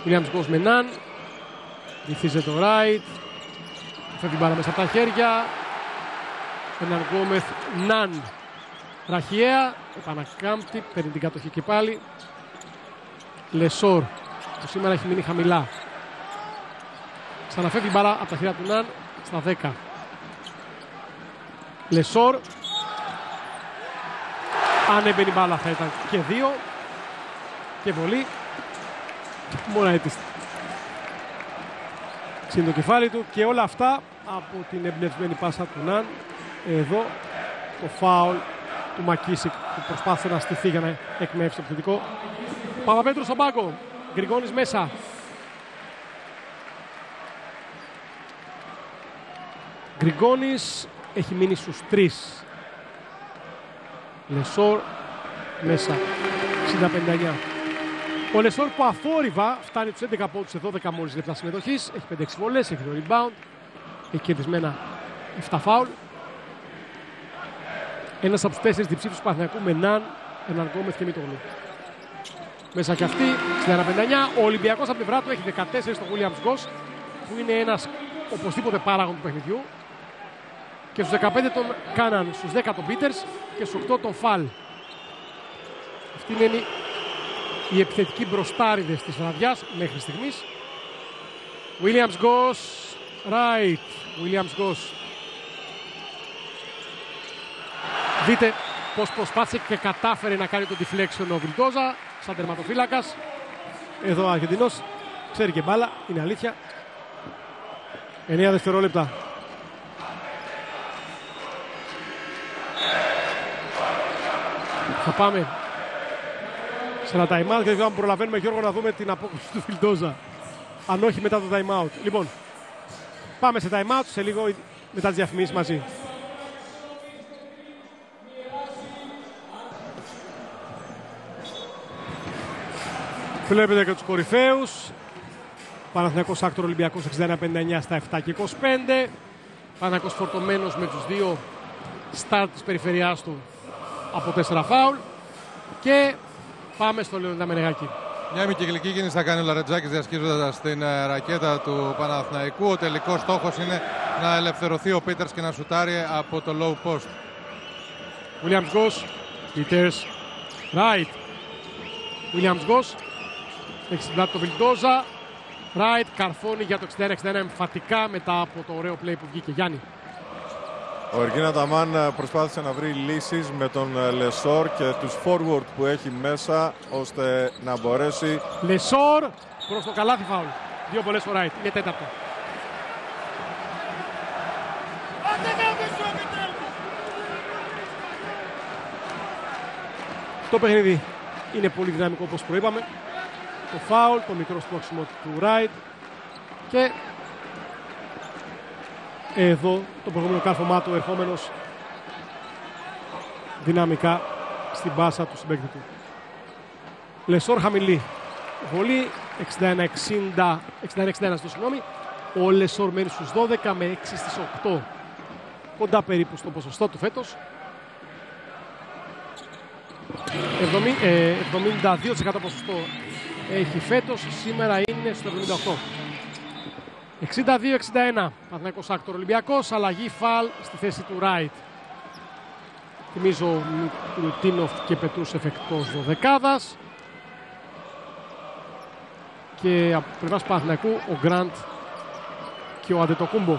Williams Goss με Ναν. Βυθίζεται ο Ράιτ. Φεύγει μπάρα μέσα από τα χέρια. Έναν Γκόμεθ Ναν. Ραχιαία. Επανακάμπτει. Παίρνει την κατοχή και πάλι. Λεσόρ που σήμερα έχει μείνει χαμηλά. Ξαναφεύγει μπάρα από τα χέρια του Ναν στα δέκα. Λεσόρ. Αν έμπαινε η μπάλα θα ήταν και δύο. Και βολή. Μωραίτης. Ξύνει το κεφάλι του και όλα αυτά από την εμπνευσμένη πάσα του Ναν. Εδώ το φάουλ του Μακίσικ που προσπάθησε να στηθεί για να εκμεύσει το επιθετικό. Παπαπέτρου στον πάγκο. Γκριγόνης μέσα. Γκριγόνης έχει μείνει στους τρεις. Λεσόρ μέσα. εξήντα πενήντα εννιά. Ο Λεσόρ που αθόρυβα φτάνει τους έντεκα πόντους σε δώδεκα μόλις λεπτά συμμετοχής. Έχει πέντε έξι βολές, έχει το rebound. Έχει κερδισμένα επτά φάουλ. Ένας από τους τέσσερις διψήφους του Παναθηναϊκού με Ναν, έναν Γκόμεθ και Μητόγλου. Μέσα κι αυτή, στην ένα πενήντα εννιά. Ο Ολυμπιακός από την πλευρά του έχει δεκατέσσερα στον Williams Goss, που είναι ένας οπωσδήποτε παράγων του παιχνιδιού. Και στους δεκαπέντε τον Κάναν, στους δέκα τον Peters και στους οκτώ τον Φαλ. Αυτή είναι η... οι επιθετικοί μπροστάριδες της βραδιάς μέχρι στιγμής. Williams Goss, right. Williams Goss. Δείτε πώς προσπάθησε και κατάφερε να κάνει το deflection ο Βιλντόζα, σαν τερματοφύλακας. Εδώ ο Αργεντινός ξέρει και μπάλα, είναι αλήθεια. εννιά δευτερόλεπτα. Θα πάμε σε ένα time out και δεν προλαβαίνουμε, Γιώργο, να δούμε την απόκριση του Βιλντόζα. Αν όχι μετά το time out. Λοιπόν, πάμε σε time out σε λίγο μετά τις διαφημίσεις μαζί. Βλέπετε και τους κορυφαίους. Παναθηναϊκός Άκτορ Ολυμπιακός εξήντα ένα πενήντα εννιά στα επτά και είκοσι πέντε. Παναθηναϊκός φορτωμένος με τους δύο στάρ της περιφερειάς του από τέσσερα φάουλ. Και πάμε στο Λεωνίδα Μενεγάκη. Μια μικυκλική κίνηση θα κάνει ο Λαρετζάκης διασκίζοντας την ρακέτα του Παναθηναϊκού. Ο τελικός στόχος είναι να ελευθερωθεί ο Πίτερς και να σουτάρει από το low post. Williams Goss, Peters, right. Williams Goss. Έχει στην πλάτη το Βιλντόζα. Ράιτ καρφώνει για το εξήντα ένα εξήντα ένα εμφατικά μετά από το ωραίο play που βγήκε. Γιάννη. Ο Εργίνα Ταμάν προσπάθησε να βρει λύσεις με τον Λεσόρ και τους forward που έχει μέσα ώστε να μπορέσει. Λεσόρ προς το καλάθι φάουλ. Δύο πολλές φορά είναι τέταρτο. Το παιχνίδι είναι πολύ δυναμικό όπως προείπαμε. Το φάουλ, το μικρό σπρώξιμο του Ράιτ και εδώ το προηγούμενο κάρφωμά του, ερχόμενος δυναμικά στην μπάσα του συμπαίκτη του. Λεσόρ χαμηλή βολή, εξήντα ένα εξήντα ένα στο συγγνώμη. Ο Λεσόρ μένει στους δώδεκα με έξι στις οκτώ, κοντά περίπου στο ποσοστό του φέτος. εβδομήντα δύο τοις εκατό ποσοστό έχει φέτος, σήμερα είναι στο εβδομήντα οκτώ. εξήντα δύο εξήντα ένα, Παναθηναϊκός Άκτορ Ολυμπιακός, αλλαγή φαλ στη θέση του Ράιτ. Θυμίζω Λουτίνοφ και Πετούσεφ εκτός δωδεκάδας. Και από πλευράς Παναθηναϊκού ο Γκραντ και ο Αντετοκούμπο.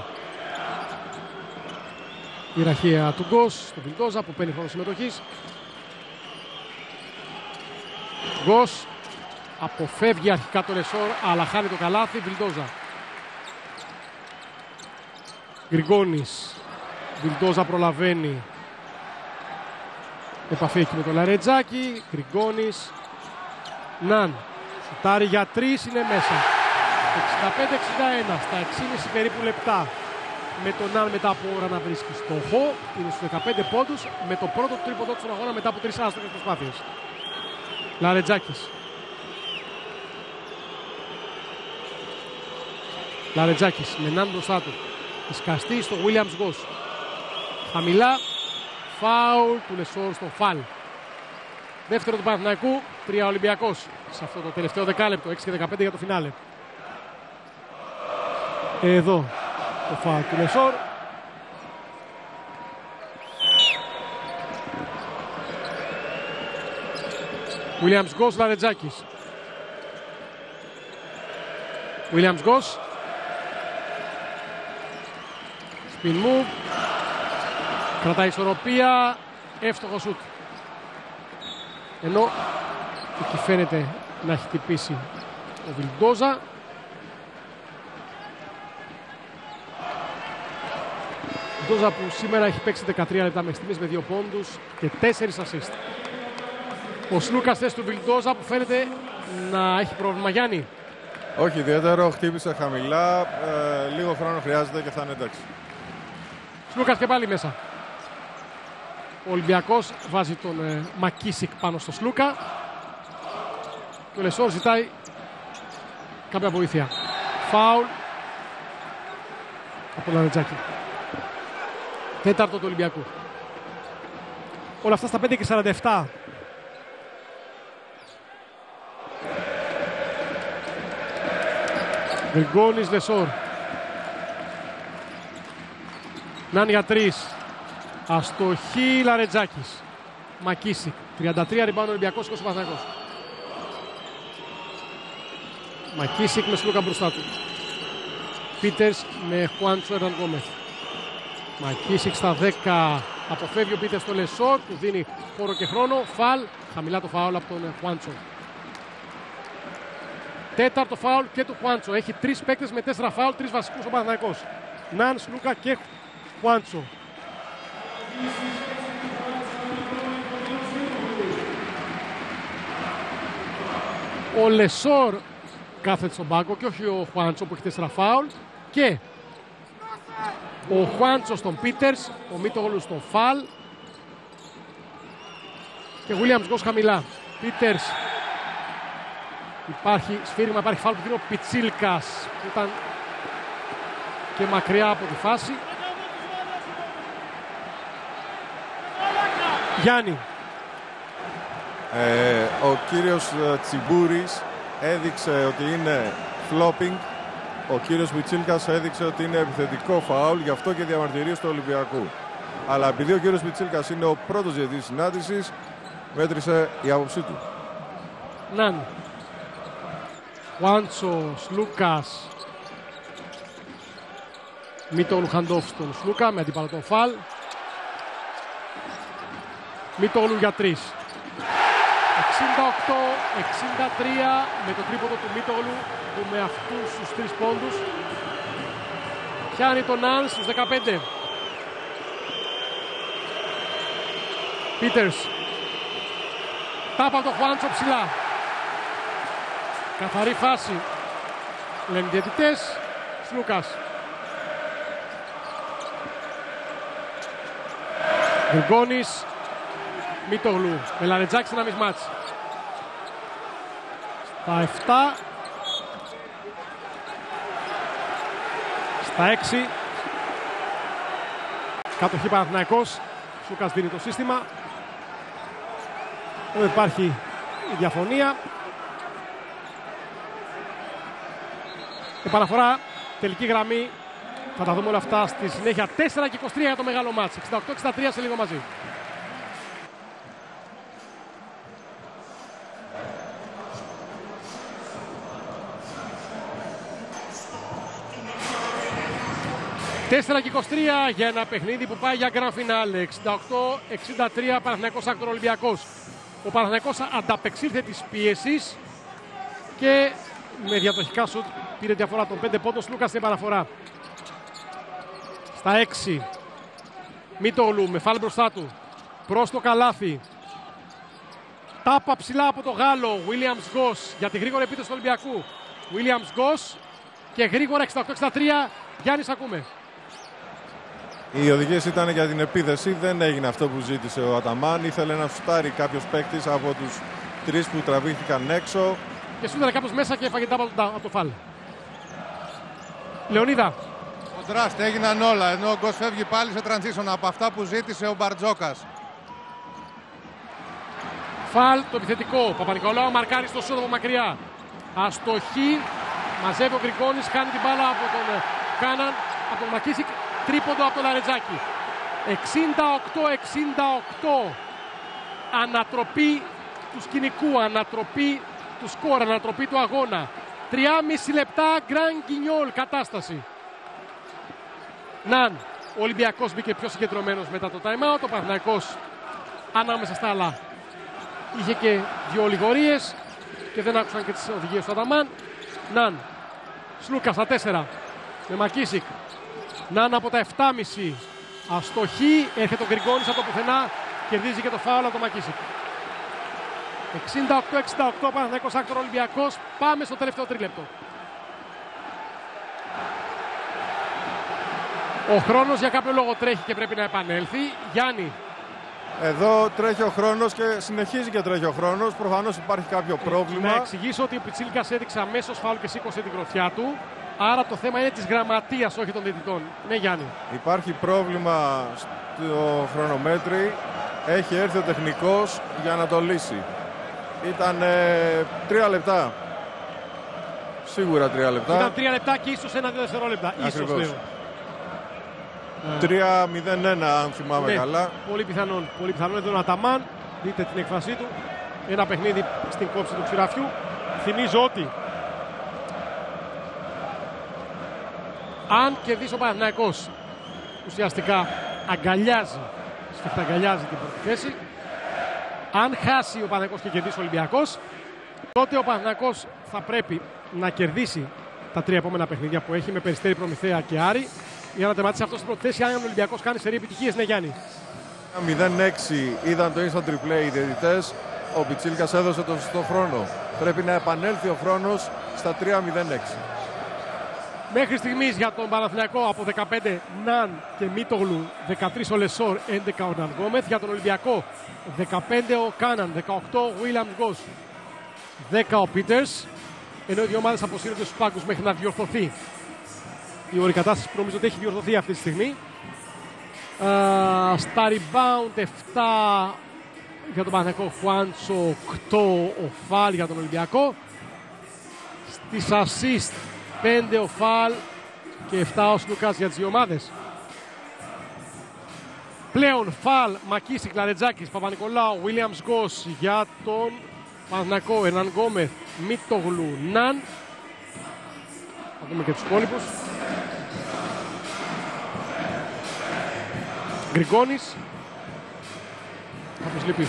Η ραχία του Γκος, τον Βιλντόζα που παίρνει χρόνο συμμετοχής. Γκος αποφεύγει αρχικά το Λεσόρ, αλλά χάνει το καλάθι. Βιλντόζα. Γκριγκόνης. Βιλντόζα προλαβαίνει. Επαφή εκεί με τον Λαρετζάκη. Γκριγκόνης. Ναν. Σουτάρει για τρεις, είναι μέσα. εξήντα πέντε εξήντα ένα στα έξι και μισό περίπου λεπτά. Με τον Ναν μετά από ώρα να βρίσκει στόχο. Είναι στους δεκαπέντε πόντους. Με το πρώτο τρίποντο του στον αγώνα μετά από τρεις άστοχες προσπάθειες. Λαρετζάκης. Λαρετζάκης με έναν μπροστά του. Εσκαστεί στο Williams Γκος. Χαμηλά. Φάουλ του Λεσόρ στο φαλ. Δεύτερο του Παναθηναϊκού. Τρία Ολυμπιακός. Σε αυτό το τελευταίο δεκάλεπτο. έξι και δεκαπέντε για το φινάλε. Εδώ το φάουλ του Λεσόρ. Williams Γκος, Λαρετζάκης. Williams Γκος. Spin move. Κρατάει ισορροπία. Εύστοχο σουτ. Ενώ εκεί φαίνεται να έχει χτυπήσει ο Βιλντόζα. Ο Βιλντόζα που σήμερα έχει παίξει δεκατρία λεπτά μέχρι στιγμής με δύο πόντους και τέσσερα assist. Ο Σλούκας θέση του Βιλντόζα που φαίνεται να έχει πρόβλημα. Γιάννη. Όχι ιδιαίτερο, χτύπησε χαμηλά. Ε, λίγο χρόνο χρειάζεται και θα είναι εντάξει. Σλούκας και πάλι μέσα. Ο Ολυμπιακός βάζει τον ε, Μακίσικ πάνω στο Σλούκα. Και ο Λεσόρ ζητάει κάποια βοήθεια. Φάουλ από τον Λαρετζάκη. Τέταρτο του Ολυμπιακού. Όλα αυτά στα πέντε και σαράντα επτά. Γκριγκόνης, Λεσόρ. Ναν για τρεις. Αστοχή, Λαρετζάκης. Μακίσικ. τριάντα τρία ριμπάουντ Ολυμπιακός, είκοσι Παναθηναϊκός. Μακίσικ με Σλούκα μπροστά του. Πίτερς με Χουάντσο Ερνάν Γκόμεθ. Μακίσικ στα δέκα. Αποφεύγει ο Πίτερς το Λεσόρ. Του δίνει χώρο και χρόνο. Φαλ. Χαμηλά το φάουλ από τον Χουάντσο. Τέταρτο φάουλ και του Χουάντσο. Έχει τρεις παίκτες με τέσσερα φάουλ, τρεις βασικούς ο Παναθηναϊκός. Ναν, Σλούκα και Χουάντσο. Ο Λεσόρ κάθεται στον πάγκο και όχι ο Χουάντσο που έχει τέσσερα φάουλ. Και ο Χουάντσο στον Πίτερς, ο Μίτογλου στον φαλ. Και Williams Γκος χαμηλά. Πίτερς. Υπάρχει σφύριγμα, υπάρχει φάουλ που δίνει ο Πιτσίλκας που ήταν και μακριά από τη φάση. Γιάννη. Ε, ο κύριος Τσιμπούρης έδειξε ότι είναι flopping. Ο κύριος Πιτσίλκας έδειξε ότι είναι επιθετικό φάουλ, γι' αυτό και διαμαρτυρίες του Ολυμπιακού. Αλλά επειδή ο κύριος Πιτσίλκας είναι ο πρώτος διαιτητής της συνάντησης, μέτρησε η άποψή του. Ναν. Χουάντσο, Σλούκας. Μίτο Λουχαντόφ στον Σλούκα με αντίπαλο τον φαλ. Μητώνου για τρεις. εξήντα οκτώ εξήντα τρία με το τρίποδο του Μητώνου που με αυτούς τους τρεις πόντους πιάνει τον Νάνς στους δεκαπέντε. Πίτερς. Τάπα από το Χουάντσο ψηλά. Καθαρή φάση. Λένε διαιτητές. Σλούκας. Γκργκόνης. Μητόγλου. Μελαρετζάκης ένα μισμάτς. Στα εφτά. Στα έξι. Κατοχή Παναθηναϊκός. Σλούκας δίνει το σύστημα. Εδώ υπάρχει η διαφωνία. Επαναφορά, τελική γραμμή. Θα τα δούμε όλα αυτά στη συνέχεια. τέσσερα και είκοσι τρία για το μεγάλο μάτς. εξήντα οκτώ εξήντα τρία σε λίγο μαζί. τέσσερα και είκοσι τρία για ένα παιχνίδι που πάει για grand finale. εξήντα οκτώ εξήντα τρία Παναθηναϊκός Άκτορ Ολυμπιακός. Ο Παναθηναϊκός ανταπεξήλθε της πίεσης και με διαδοχικά σουτ πήρε διαφορά των πέντε πόντων. Σλούκας στην επαναφορά. Στα έξι. Μητόγλου με φάλ μπροστά του. Προς το καλάθι. Τάπα ψηλά από το Γάλλο. Williams Γκος για τη γρήγορη επίθεση του Ολυμπιακού. Williams Γκος και γρήγορα εξήντα οκτώ εξήντα τρία. Γιάννης, ακούμε. Οι οδηγίες ήταν για την επίθεση. Δεν έγινε αυτό που ζήτησε ο Αταμάν. Ήθελε να σουτάρει κάποιος παίκτης από τους τρεις που τραβήχθηκαν έξω. Και σούταρε κάποιος μέσα και έφαγε τάπα από το φάλ. Λεωνίδα. Ο draft έγιναν όλα, ενώ ο Γκος φεύγει πάλι σε transition από αυτά που ζήτησε ο Μπαρτζόκας. Φάλ το επιθετικό. Παπα-Νικολάου μαρκάρει στο σούτ από μακριά. Αστοχή. Μαζεύει ο Γκρικόνης, κάνει την μπάλα από τον Κάναν, από τον Μακίσικ. Τρίποντο από τον Λαρετζάκη. εξήντα οκτώ εξήντα οκτώ. Ανατροπή του σκηνικού, ανατροπή του σκορ, ανατροπή του αγώνα. τρία και μισό λεπτά, Γκραν Γκινιόλ κατάσταση. Ναν, ο Ολυμπιακός μπήκε πιο συγκεντρωμένος μετά το time out. Ο Παναθηναϊκός ανάμεσα στα άλλα είχε και δύο λιγορίες και δεν άκουσαν και τις οδηγίες του Αταμάν. Ναν, Σλούκα στα τέσσερα με Μακίσικ. Ναν από τα εφτά και μισό. Αστοχή, έρχεται ο Γκριγκόνης από το πουθενά. Κερδίζει και το φάουλ από το Μακίσικ. εξήντα οκτώ εξήντα οκτώ Παναθηναϊκός Άκτορ Ολυμπιακός. Πάμε στο τελευταίο τρίλεπτο. Ο χρόνος για κάποιο λόγο τρέχει και πρέπει να επανέλθει. Γιάννη. Εδώ τρέχει ο χρόνος και συνεχίζει και τρέχει ο χρόνος. Προφανώς υπάρχει κάποιο πρόβλημα. Να εξηγήσω ότι ο Πιτσίλικας έδειξε αμέσως φάουλ και σήκωσε την γροθιά του. Άρα το θέμα είναι της γραμματείας, όχι των διαιτητών. Ναι, Γιάννη. Υπάρχει πρόβλημα στο χρονομέτρη. Έχει έρθει ο τεχνικός για να το λύσει. Ήταν ε, τρία λεπτά. Σίγουρα τρία λεπτά. Ήταν τρία λεπτά και ίσως ένα-δύο δευτερόλεπτα. Ακριβώς. Ίσως τρία μηδέν ένα, αν θυμάμαι ναι, καλά. Πολύ πιθανόν. Πολύ πιθανόν εδώ ο Αταμάν. Δείτε την έκφρασή του. Ένα παιχνίδι στην κόψη του ξηραφιού. Θυμίζω ότι αν κερδίσει ο Παναθηναϊκός, ουσιαστικά αγκαλιάζει, σφιχταγκαλιάζει την πρώτη θέση. Αν χάσει ο Παναθηναϊκός και κερδίσει ο Ολυμπιακός, τότε ο Παναθηναϊκός θα πρέπει να κερδίσει τα τρία επόμενα παιχνίδια που έχει με Περιστέρι, Προμηθέα και Άρη για να τερματίσει αυτό στην πρώτη θέση. Αν ο Ολυμπιακός κάνει σερή επιτυχίες, ναι, Γιάννη. μηδέν έξι είδαν το instant replay οι διαιτητές. Ο Πιτσίλικας έδωσε τον σωστό χρόνο. Πρέπει να επανέλθει ο χρόνος στα τρία μηδέν έξι. Μέχρι στιγμής για τον Παναθηναϊκό από δεκαπέντε Ναν και Μίτογλου, δεκατρία ο Λεσόρ, έντεκα ο Ναγκόμεθ. Για τον Ολυμπιακό δεκαπέντε ο Κάναν, δεκαοκτώ ο Βίλιαμ Γκος, δέκα ο Πίτερς. Ενώ οι δύο ομάδες αποσύρονται στους πάγκους μέχρι να διορθωθεί η ορικατάσταση που νομίζω ότι έχει διορθωθεί αυτή τη στιγμή. Α, στα rebound εφτά για τον Παναθηναϊκό, Χουάντσο οκτώ ο Φάλ για τον Ολυμπιακό. Στις assist πέντε ο Φάλ και εφτά ο Σλουκάς για τις δύο ομάδες. Πλέον Φάλ, Μακίσικ, Λαρετζάκης, Παπα-Νικολάου, Βίλιαμς Γκος για τον Παναθηναϊκό, Ερνάν Γκόμεθ, Μίτογλου, Ναν. Θα δούμε και τους υπόλοιπους. Γκριγκόνης. λυπεί.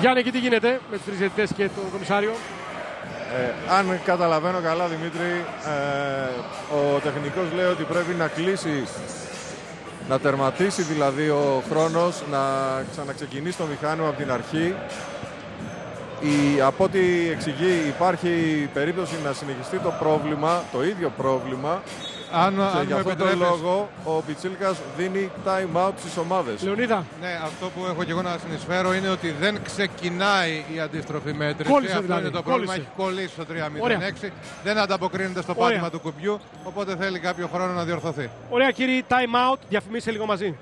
Γιάννη, εκεί τι γίνεται με τους τρεις διαιτητές και τον κομισάριο? Ε, αν καταλαβαίνω καλά, Δημήτρη, ε, ο τεχνικός λέει ότι πρέπει να κλείσει, να τερματίσει δηλαδή ο χρόνος, να ξαναξεκινήσει το μηχάνημα από την αρχή. Η, από ό,τι εξηγεί, υπάρχει περίπτωση να συνεχιστεί το πρόβλημα, το ίδιο πρόβλημα. Αν, και αν για αυτόν τον λόγο ο Πιτσίλκας δίνει time out στις ομάδες. Λεωνίδα. Ναι, αυτό που έχω και εγώ να συνεισφέρω είναι ότι δεν ξεκινάει η αντίστροφη μέτρηση. Κόλλησε, αυτό δηλαδή, είναι το πρόβλημα. Κόλλησε. Έχει κολλήσει στο τρία μηδέν έξι. Δεν ανταποκρίνεται στο Ωραία. πάτημα του κουμπιού. Οπότε θέλει κάποιο χρόνο να διορθωθεί. Ωραία, κύριε, time out. Διαφημίστε λίγο μαζί.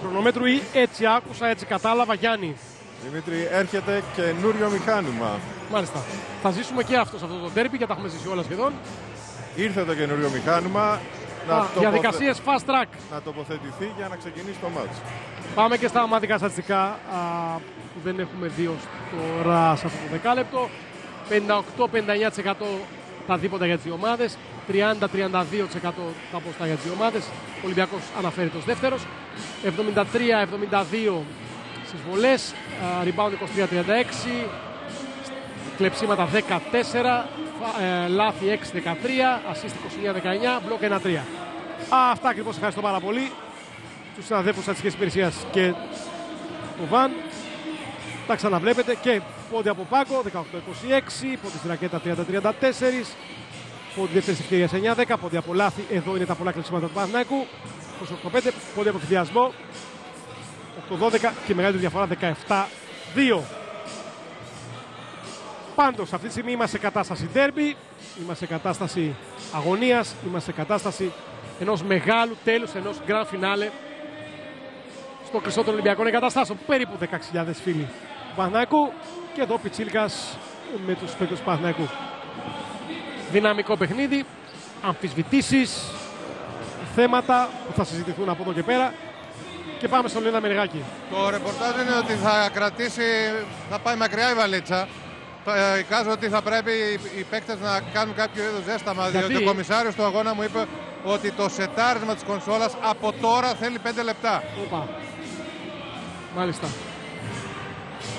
Χρονομέτρου ή έτσι άκουσα, έτσι κατάλαβα, Γιάννη. Δημήτρη, έρχεται καινούριο μηχάνημα. Μάλιστα. Θα ζήσουμε και αυτό σε αυτό το ντέρμπι και τα έχουμε ζήσει όλα σχεδόν. Ήρθε το καινούριο μηχάνημα. Α, διαδικασίες fast track. Να τοποθετηθεί για να ξεκινήσει το μάτς. Πάμε και στα ομαδικά στατιστικά α, που δεν έχουμε δει ως τώρα σε αυτό το δεκάλεπτο. πενήντα οκτώ πενήντα εννιά τοις εκατό τα δίποτα για τις δύο ομάδες. τριάντα τριάντα δύο τοις εκατό τα ποσά για τις δύο ομάδες. Ο Ολυμπιακός αναφέρεται ως δεύτερος. εβδομήντα τρία εβδομήντα δύο στις βολές, rebound είκοσι τρία τριάντα έξι, κλεψίματα δεκατέσσερα, λάθη έξι δεκατρία, ασίστ είκοσι εννιά δεκαεννιά, μπλοκ ένα τρία. Αυτά ακριβώς, ευχαριστώ πάρα πολύ τους συναδέλφους της Στατιστικής Υπηρεσίας και του Βαν. Τα ξαναβλέπετε και πόντι από Πάκο δεκαοκτώ είκοσι έξι, πόντι στη ρακέτα τριάντα τριάντα τέσσερα, πόντι δεύτερης ευκαιρίας εννιά δέκα, πόντι από λάθη, εδώ είναι τα πολλά κλεψίματα του Παναθηναϊκού. είκοσι οκτώ πέντε, πόντι από φιδιασμό οκτώ δώδεκα και μεγαλύτερη διαφορά δεκαεπτά δύο. Πάντως αυτή τη στιγμή είμαστε σε κατάσταση ντέρμπι, είμαστε σε κατάσταση αγωνίας, είμαστε σε κατάσταση ενός μεγάλου τέλους, ενός grand finale στο κλειστό των Ολυμπιακών Εγκαταστάσεων. Περίπου δεκαέξι χιλιάδες φίλοι του Παναθηναϊκού και εδώ ο Πιτσίλκας με τους παίκτες του Παναθηναϊκού. Δυναμικό παιχνίδι, αμφισβητήσεις, θέματα που θα συζητηθούν από εδώ και πέρα. Και πάμε στον Λεωνίδα Μεργάκη. Το ρεπορτάζ είναι ότι θα κρατήσει, θα πάει μακριά η βαλίτσα. Εικάζω ότι θα πρέπει οι παίκτες να κάνουν κάποιο είδους ζέσταμα. Γιατί... διότι ο κομισάριος του αγώνα μου είπε ότι το σετάρισμα της κονσόλας από τώρα θέλει πέντε λεπτά. Οπα. Μάλιστα.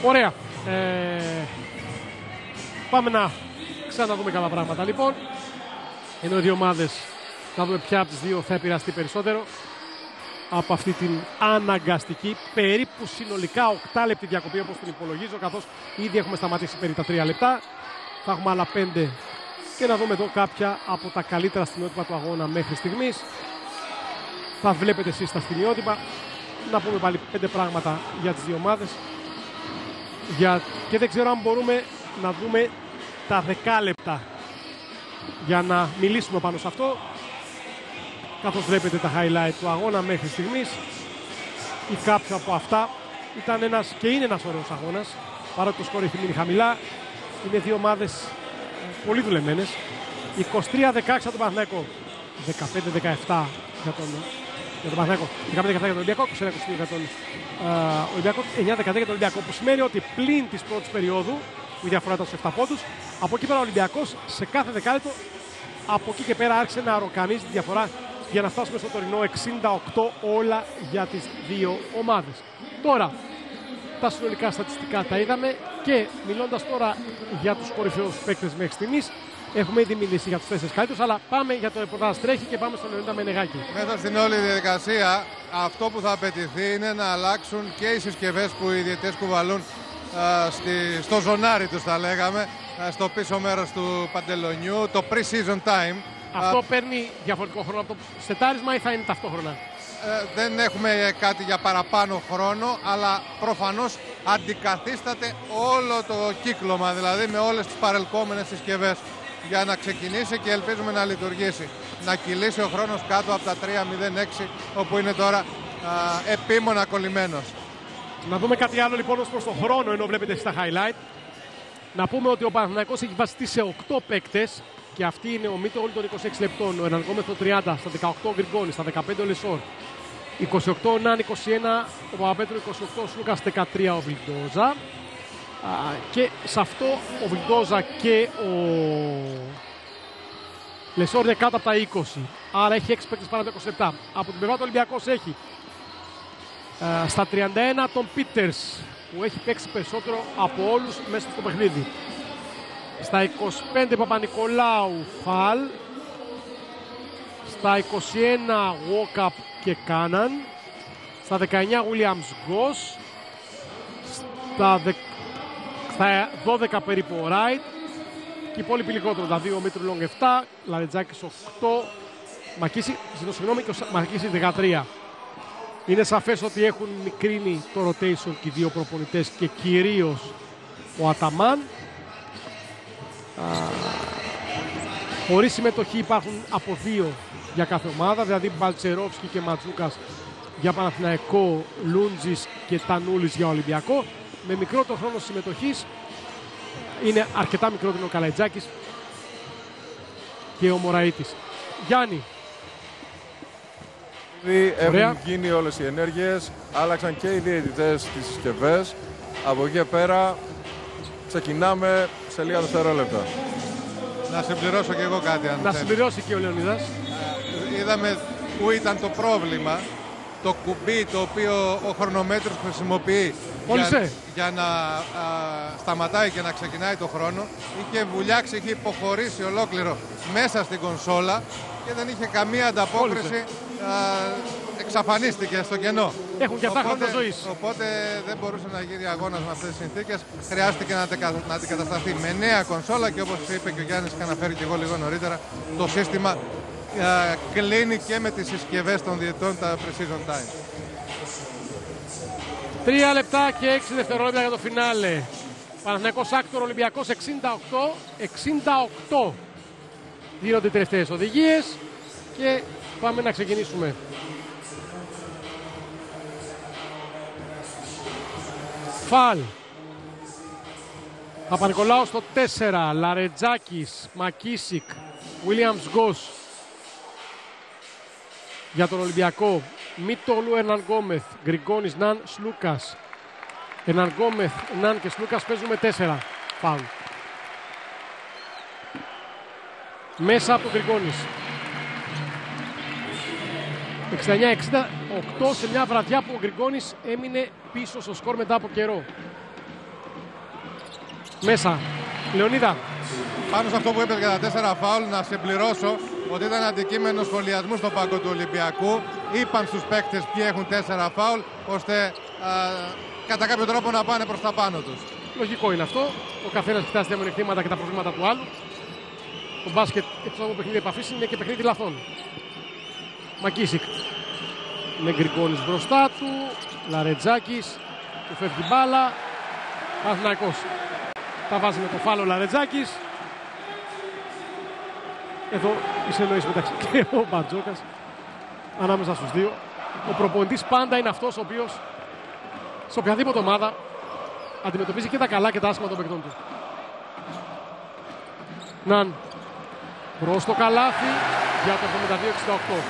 Ωραία. Ε... Πάμε να ξαναδούμε καλά πράγματα λοιπόν. Ενώ οι δύο ομάδες, θα δούμε ποια από τις δύο θα επηρεαστεί περισσότερο από αυτή την αναγκαστική, περίπου συνολικά οκτώ λεπτή διακοπή, όπως την υπολογίζω, καθώς ήδη έχουμε σταματήσει περί τα τρία λεπτά. Θα έχουμε άλλα πέντε και να δούμε εδώ κάποια από τα καλύτερα στιγμιότυπα του αγώνα μέχρι στιγμής. Θα βλέπετε εσείς τα στιγμιότυπα. Να πούμε πάλι πέντε πράγματα για τις δύο ομάδες. Για... και δεν ξέρω αν μπορούμε να δούμε τα δεκάλεπτα για να μιλήσουμε πάνω σε αυτό. Καθώς βλέπετε τα highlight του αγώνα μέχρι στιγμής, ή κάποιο από αυτά, ήταν ένας και είναι ένας ωραίος αγώνας, παρότι το σκορ έχει μείνει χαμηλά. Είναι δύο ομάδες πολύ δουλεμένες. είκοσι τρία δεκαέξι για τον Παναθηναϊκό, δεκαπέντε δεκαεπτά για τον, για τον Παναθηναϊκό, δεκαπέντε δεκαεπτά για τον Ολυμπιακό, είκοσι ένα είκοσι δύο για τον ε, Ολυμπιακό, εννιά δεκατέσσερα για τον Ολυμπιακό, που σημαίνει ότι πλην της πρώτης περίοδου, που η διαφορά ήταν στους επτά πόντους, από εκεί πέρα ο Ολυμπιακός σε κάθε δεκάλεπτο, από εκεί και πέρα άρχισε να ροκανίζει τη διαφορά, για να φτάσουμε στο τωρινό εξήντα οκτώ όλα για τις δύο ομάδες. Τώρα, τα συνολικά στατιστικά τα είδαμε και μιλώντας τώρα για τους κορυφαίους παίκτες μέχρι στιγμής, έχουμε ήδη μιλήσει για τους τέσσερις καλύτερους, αλλά πάμε για το ρεπορτάζ τρέχει και πάμε στον Λεωνίδα Μενεγάκη. Μέσα στην όλη διαδικασία, αυτό που θα απαιτηθεί είναι να αλλάξουν και οι συσκευές που οι διαιτητές κουβαλούν α, στη, στο ζωνάρι τους, θα λέγαμε, α, στο πίσω μέρος του παντελονιού, το pre-season time. Αυτό α... παίρνει διαφορετικό χρόνο από το σετάρισμα ή θα είναι ταυτόχρονα? Ε, δεν έχουμε κάτι για παραπάνω χρόνο, αλλά προφανώς αντικαθίσταται όλο το κύκλωμα, δηλαδή με όλες τις παρελκόμενες συσκευές, για να ξεκινήσει και ελπίζουμε να λειτουργήσει. Να κυλήσει ο χρόνος κάτω από τα τρία μηδέν έξι, όπου είναι τώρα α, επίμονα κολλημένος. Να δούμε κάτι άλλο λοιπόν ως προς το χρόνο, ενώ βλέπετε στα highlight. Να πούμε ότι ο Παναθηναϊκός έχει βασιστεί σε οκτώ παίκτες. Και αυτή είναι ο Μήτο όλων των είκοσι έξι λεπτών, ο Ενανκόμεθο τριάντα, στα δεκαοκτώ Γκριγκόνη, στα δεκαπέντε ο Λεσόρ, είκοσι οκτώ ο Νάν, είκοσι ένα ο Παπαπέτρου, είκοσι οκτώ ο Σλούκας, δεκατρία ο Βιλντόζα. Και σε αυτό ο Βιλντόζα και ο Λεσόρ είναι κάτω από τα είκοσι. Άρα έχει έξι παίκτες πάνω από τα είκοσι επτά. Από την πλευρά του Ολυμπιακός έχει ε, στα τριάντα ένα τον Πίτερς, που έχει παίξει περισσότερο από όλους μέσα στο παιχνίδι. Στα είκοσι πέντε Παπα-Νικολάου Φαλ. Στα είκοσι ένα Γουόκαπ και Κάναν. Στα δεκαεννιά Williams Goss. Στα, δε... στα δώδεκα περίπου ο Ράιτ. Και οι υπόλοιποι λιγότερο. Τα δύο Μήτρου Λόγκ επτά, Λαριτζάκης οκτώ, Μακίση, συγγνώμη, και ο Μακίση δεκατρία. Είναι σαφές ότι έχουν μικρύνει το rotation και οι δύο προπονητές και κυρίως ο Αταμάν. Χωρίς συμμετοχή υπάρχουν από δύο για κάθε ομάδα, δηλαδή Μπαλτσερόφσκι και Ματζούκας για Παναθηναϊκό, Λούντζης και Τανούλης για Ολυμπιακό. Με μικρό το χρόνο συμμετοχής. Είναι αρκετά μικρότερο ο Καλαϊτζάκης και ο Μωραΐτης. Γιάννη. Ήδη έχουν γίνει όλες οι ενέργειες, άλλαξαν και οι διαιτητές τις συσκευές. Από εκεί πέρα ξεκινάμε σε λίγα δευτερόλεπτα. Να συμπληρώσω και εγώ κάτι, αν Να θέλει. συμπληρώσει και ο Λεωνίδας. Είδαμε που ήταν το πρόβλημα. Το κουμπί το οποίο ο χρονομέτρος χρησιμοποιεί για, για να α, σταματάει και να ξεκινάει το χρόνο, είχε βουλιάξει, είχε υποχωρήσει ολόκληρο μέσα στην κονσόλα και δεν είχε καμία ανταπόκριση, α, εξαφανίστηκε στο κενό. Έχουν και αυτά χρόνια ζωής. Οπότε δεν μπορούσε να γίνει αγώνας με αυτές τις συνθήκες, χρειάστηκε να αντικατασταθεί με νέα κονσόλα και όπως είπε και ο Γιάννης, και αναφέρει και εγώ λίγο νωρίτερα, το σύστημα Uh, κλείνει και με τις συσκευές των διαιτητών τα precision time. Τρία λεπτά και έξι δευτερόλεπτα για το φινάλε. Παναθηναϊκός Άκτορ Ολυμπιακός εξήντα οκτώ εξήντα οκτώ. Γίνονται οι τελευταίες οδηγίες και πάμε να ξεκινήσουμε. Φαλ. Παπα-Νικολάου στο τέσσερα. Λαρετζάκης, Μακίσικ, Williams Γκος. Για τον Ολυμπιακό, Μίτολου Ερναν Γκόμεθ, Γκριγκόνης Ναν, Σλούκας. Ερναν Γκόμεθ, Ναν και Σλούκας παίζουν με τέσσερα φάουλ. Μέσα από τον Γκριγκόνης. εξήντα εννιά εξήντα οκτώ σε μια βραδιά που ο Γκριγκόνης έμεινε πίσω στο σκορ μετά από καιρό. Μέσα. Λεωνίδα. Πάνω σε αυτό που είπες για τα τέσσερα φάουλ, να συμπληρώσω ότι ήταν αντικείμενο σχολιασμού στον πάγκο του Ολυμπιακού. Είπαν στους παίκτες ποιοι έχουν τέσσερα φάουλ, ώστε α, κατά κάποιο τρόπο να πάνε προς τα πάνω τους. Λογικό είναι αυτό. Ο καθένας κοιτάζει τα μειονεκτήματα και τα προβλήματα του άλλου. Το μπάσκετ, εκτός από παιχνίδι επαφής, είναι και παιχνίδι λαθών. Μακίσικ. Με Γκριγκόνης μπροστά του. Λαρετζάκης. Του φεύγει μπάλα. Παναθηναϊκός. Τα βάζει με το φάλο Λαρετζάκης. Εδώ η συνεννόηση μεταξύ και ο Μπαντζόκας ανάμεσα στους δύο. Ο προπονητής πάντα είναι αυτός ο οποίος σε οποιαδήποτε ομάδα αντιμετωπίζει και τα καλά και τα άσχημα των παικτών του. Ναν προς το καλάθι για το εβδομήντα δύο εξήντα οκτώ.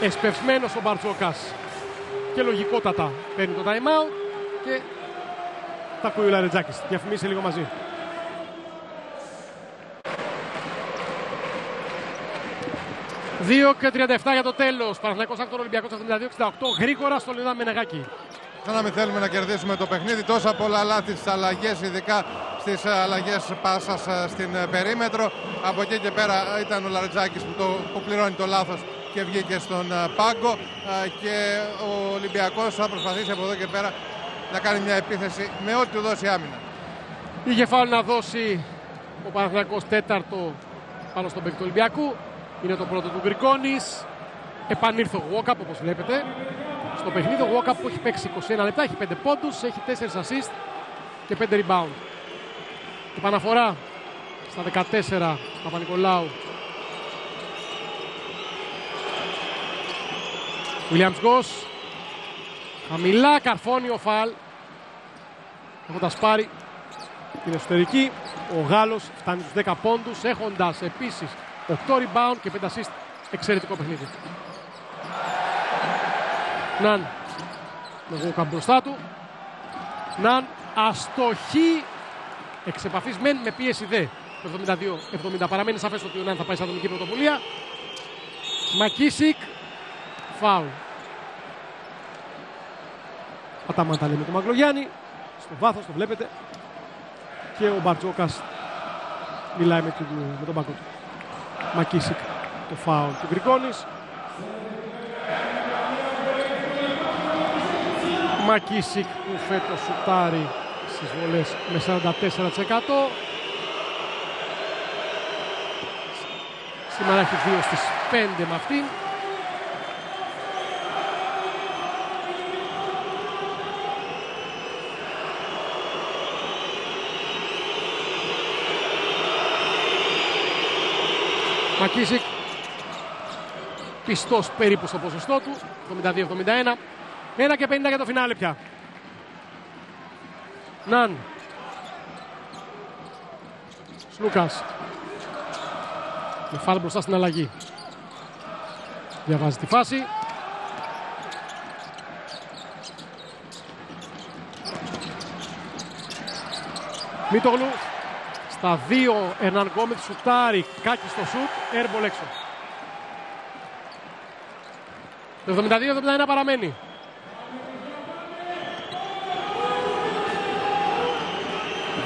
Εσπευσμένος ο Μπαντζόκας και λογικότατα παίρνει το time out και τα ακούει ο Λαρετζάκης. Διαφημίσει λίγο μαζί. δύο και τριάντα επτά για το τέλος. Παναθηναϊκός Άκτορ Ολυμπιακός εβδομήντα δύο εξήντα οκτώ. Γρήγορα στο Λεωνίδα Μενεγάκη. Θα μην θέλουμε να κερδίσουμε το παιχνίδι. Τόσα πολλά λάθη στις αλλαγές, ειδικά στις αλλαγές πάσας στην περίμετρο. Από εκεί και πέρα ήταν ο Λαρετζάκης που, το, που πληρώνει το λάθος και βγήκε στον πάγκο. Και ο Ολυμπιακός θα προσπαθήσει από εδώ και πέρα να κάνει μια επίθεση με ό,τι του δώσει άμυνα. Είχε φάουλ να δώσει ο Παναθηναϊκός τέταρτο πάνω στον παίκτη του Ολυμπιακού. Είναι το πρώτο του Γκριγκόνης. Επανήρθε ο Γουόκαπ, όπως βλέπετε. Στο παιχνίδι ο Γουόκαπ που έχει παίξει είκοσι ένα λεπτά, έχει πέντε πόντους, έχει τέσσερα assist και πέντε rebound. Επαναφορά στα δεκατέσσερα Παπα-Νικολάου. Williams Goss. Χαμηλά καρφώνει ο Φαλ. Έχοντας πάρει την εσωτερική, ο Γάλλος φτάνει στους δέκα πόντους, έχοντας επίσης οκτώ rebound και πέντε assist. Εξαιρετικό παιχνίδι. Ναν. Με Γουόκαπ μπροστά του. Ναν. Αστοχή. Εξ επαφής μεν, με πίεση δε. εβδομήντα δύο εβδομήντα. Παραμένει σαφές ότι ο Ιουνάν θα πάει σαν δομική πρωτοβουλία. Μακίσικ, φάουλ. Παταμάτα λέει με τον Μαγκλογιάννη. Στο βάθος το βλέπετε. Και ο Μπαρτζόκας μιλάει με τον Μπακό του. Μακίσικ, το φάουλ του Γκρικόνης. Μακίσικ που φέτος σουτάρει στις βολές με σαράντα τέσσερα τοις εκατό. Σήμερα έχει δύο στις πέντε με αυτήν. Μακίσικ πιστός περίπου στο ποσοστό του, εβδομήντα δύο εβδομήντα ένα. ένα και πενήντα για το φινάλε πια. Ναν. Σλούκας. Με φάλ μπροστά στην αλλαγή. Διαβάζει τη φάση. Μίτογλου. Στα δύο Ερνάν Γκόμεθ σουτάρει. Κάκι στο σουτ. Έρμπολ έξω. Το εβδομήντα δύο εβδομήντα ένα παραμένει.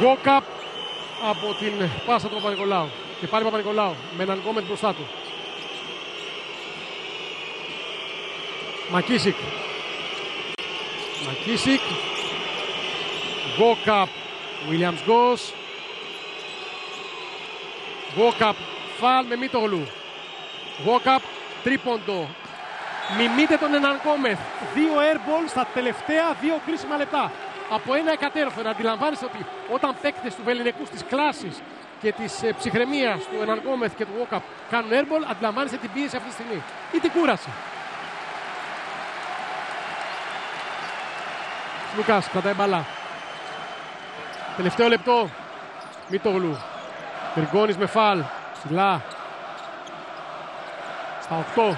Γκόκαπ από την πάσα του Παπα-Νικολάου. Και πάλι Παπα-Νικολάου με έναν Γκόμεθ μπροστά του. Μακίσικ. Μακίσικ. Γκόκαπ. Williams Γκος. Γκόκαπ. Φαλ με Μίτογλου. Γκόκαπ. Τρίποντο. Μιμείτε τον έναν Γκόμεθ. Δύο airballs στα τελευταία δύο κρίσιμα λεπτά. Από ένα εκατέρωθεν. Αντιλαμβάνεστε ότι όταν παίκτες του Βεληνικούς της κλάσης και της ε, ψυχραιμίας του Ερνάν Γκόμεθ και του Walkup κάνουν airball, αντιλαμβάνεστε την πίεση αυτή τη στιγμή ή την κούραση. Λουκάς κρατάει μπαλά. Τελευταίο λεπτό. Μίτογλου. Γκρικόνης με φαλ. Ψηλά. Στα οκτώ.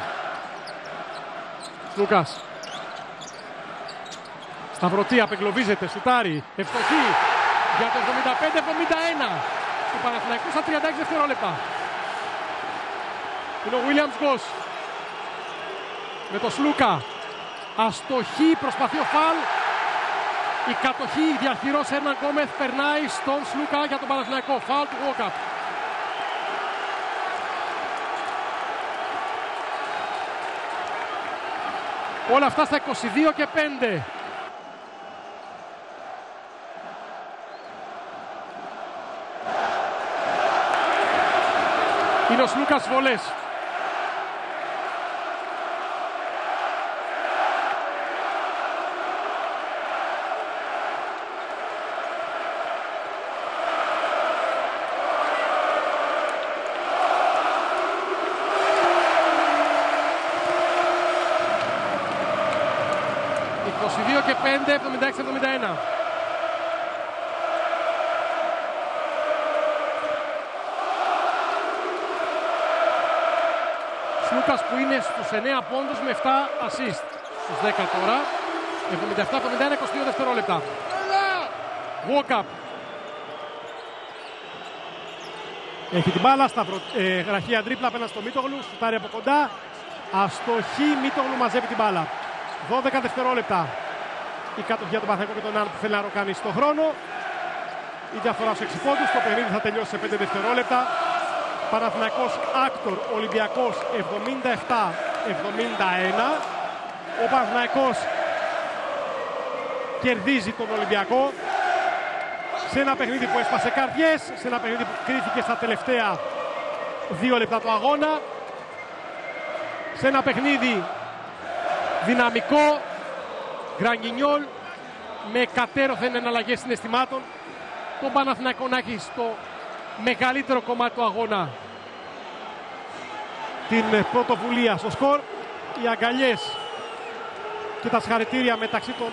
Λουκάς. Σταυρωτή απεγκλωβίζεται, σουτάρει, ευστοχή για το εβδομήντα πέντε εβδομήντα ένα. Του Παναθηναϊκού στα τριάντα έξι δευτερόλεπτα. Είναι ο Williams Γκος. Με το Σλούκα. Αστοχή, προσπαθεί ο φαλ. Η κατοχή διαχειρός Ερνάν Γκόμεθ περνάει στον Σλούκα για τον Παναθηναϊκό. Φαλ του Walkup. Όλα αυτά στα είκοσι δύο και πέντε. Είναι ο Σλούκας βολές. είκοσι δύο και πέντε, εβδομήντα έξι εβδομήντα ένα. Σλούκας που είναι στους εννέα πόντους με επτά assist. Στους δέκα τώρα. εβδομήντα επτά εβδομήντα ένα, είκοσι δύο δευτερόλεπτα. Walkup. Έχει την μπάλα στα ε, γραχεία τρίπλα απέναντι στο Μίτογλου. Σουτάρει από κοντά. Αστοχή, Μίτογλου μαζεύει την μπάλα. δώδεκα δευτερόλεπτα. Η κατοχή για τον Παναθηναϊκό και τον Άν που θέλει να ροκάνει στον χρόνο. Η διαφορά στους έξι πόντους. Το παιχνίδι θα τελειώσει σε πέντε δευτερόλεπτα. Παναθηναϊκός Άκτορ, Ολυμπιακός εβδομήντα επτά εβδομήντα ένα. Ο Παναθηναϊκός κερδίζει τον Ολυμπιακό σε ένα παιχνίδι που έσπασε καρδιές, σε ένα παιχνίδι που κρίθηκε στα τελευταία δύο λεπτά του αγώνα, σε ένα παιχνίδι δυναμικό, Γκραγκινιόλ με κατέρωθεν εναλλαγές συναισθημάτων, τον Παναθηναϊκό να έχει στο μεγαλύτερο κομμάτι του αγώνα την πρωτοβουλία στο σκορ. Οι αγκαλιές και τα συγχαρητήρια μεταξύ των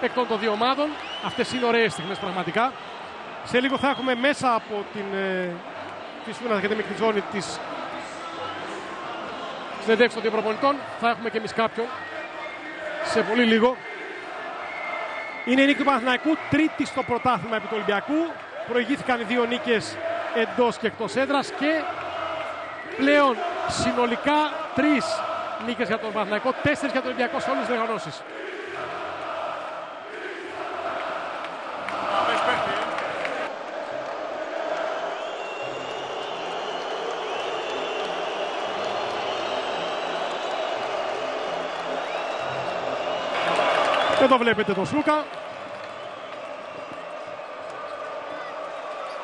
παικτών των δύο ομάδων. Αυτές είναι ωραίες στιγμές πραγματικά. Σε λίγο θα έχουμε μέσα από την Φυσούνα και τη μικρή ζώνη της συνεντεύξης των δύο προπονητών. Θα έχουμε και εμείς κάποιον σε πολύ λίγο. Είναι η νίκη του Παναθηναϊκού, τρίτη στο πρωτάθλημα επί του Ολυμπιακού. Προηγήθηκαν οι δύο νίκες εντός και εκτός έδρας και πλέον συνολικά τρεις νίκες για τον Παναθηναϊκό, τέσσερις για τον Ολυμπιακό σε όλες τις διοργανώσεις. Εδώ βλέπετε τον Σλούκα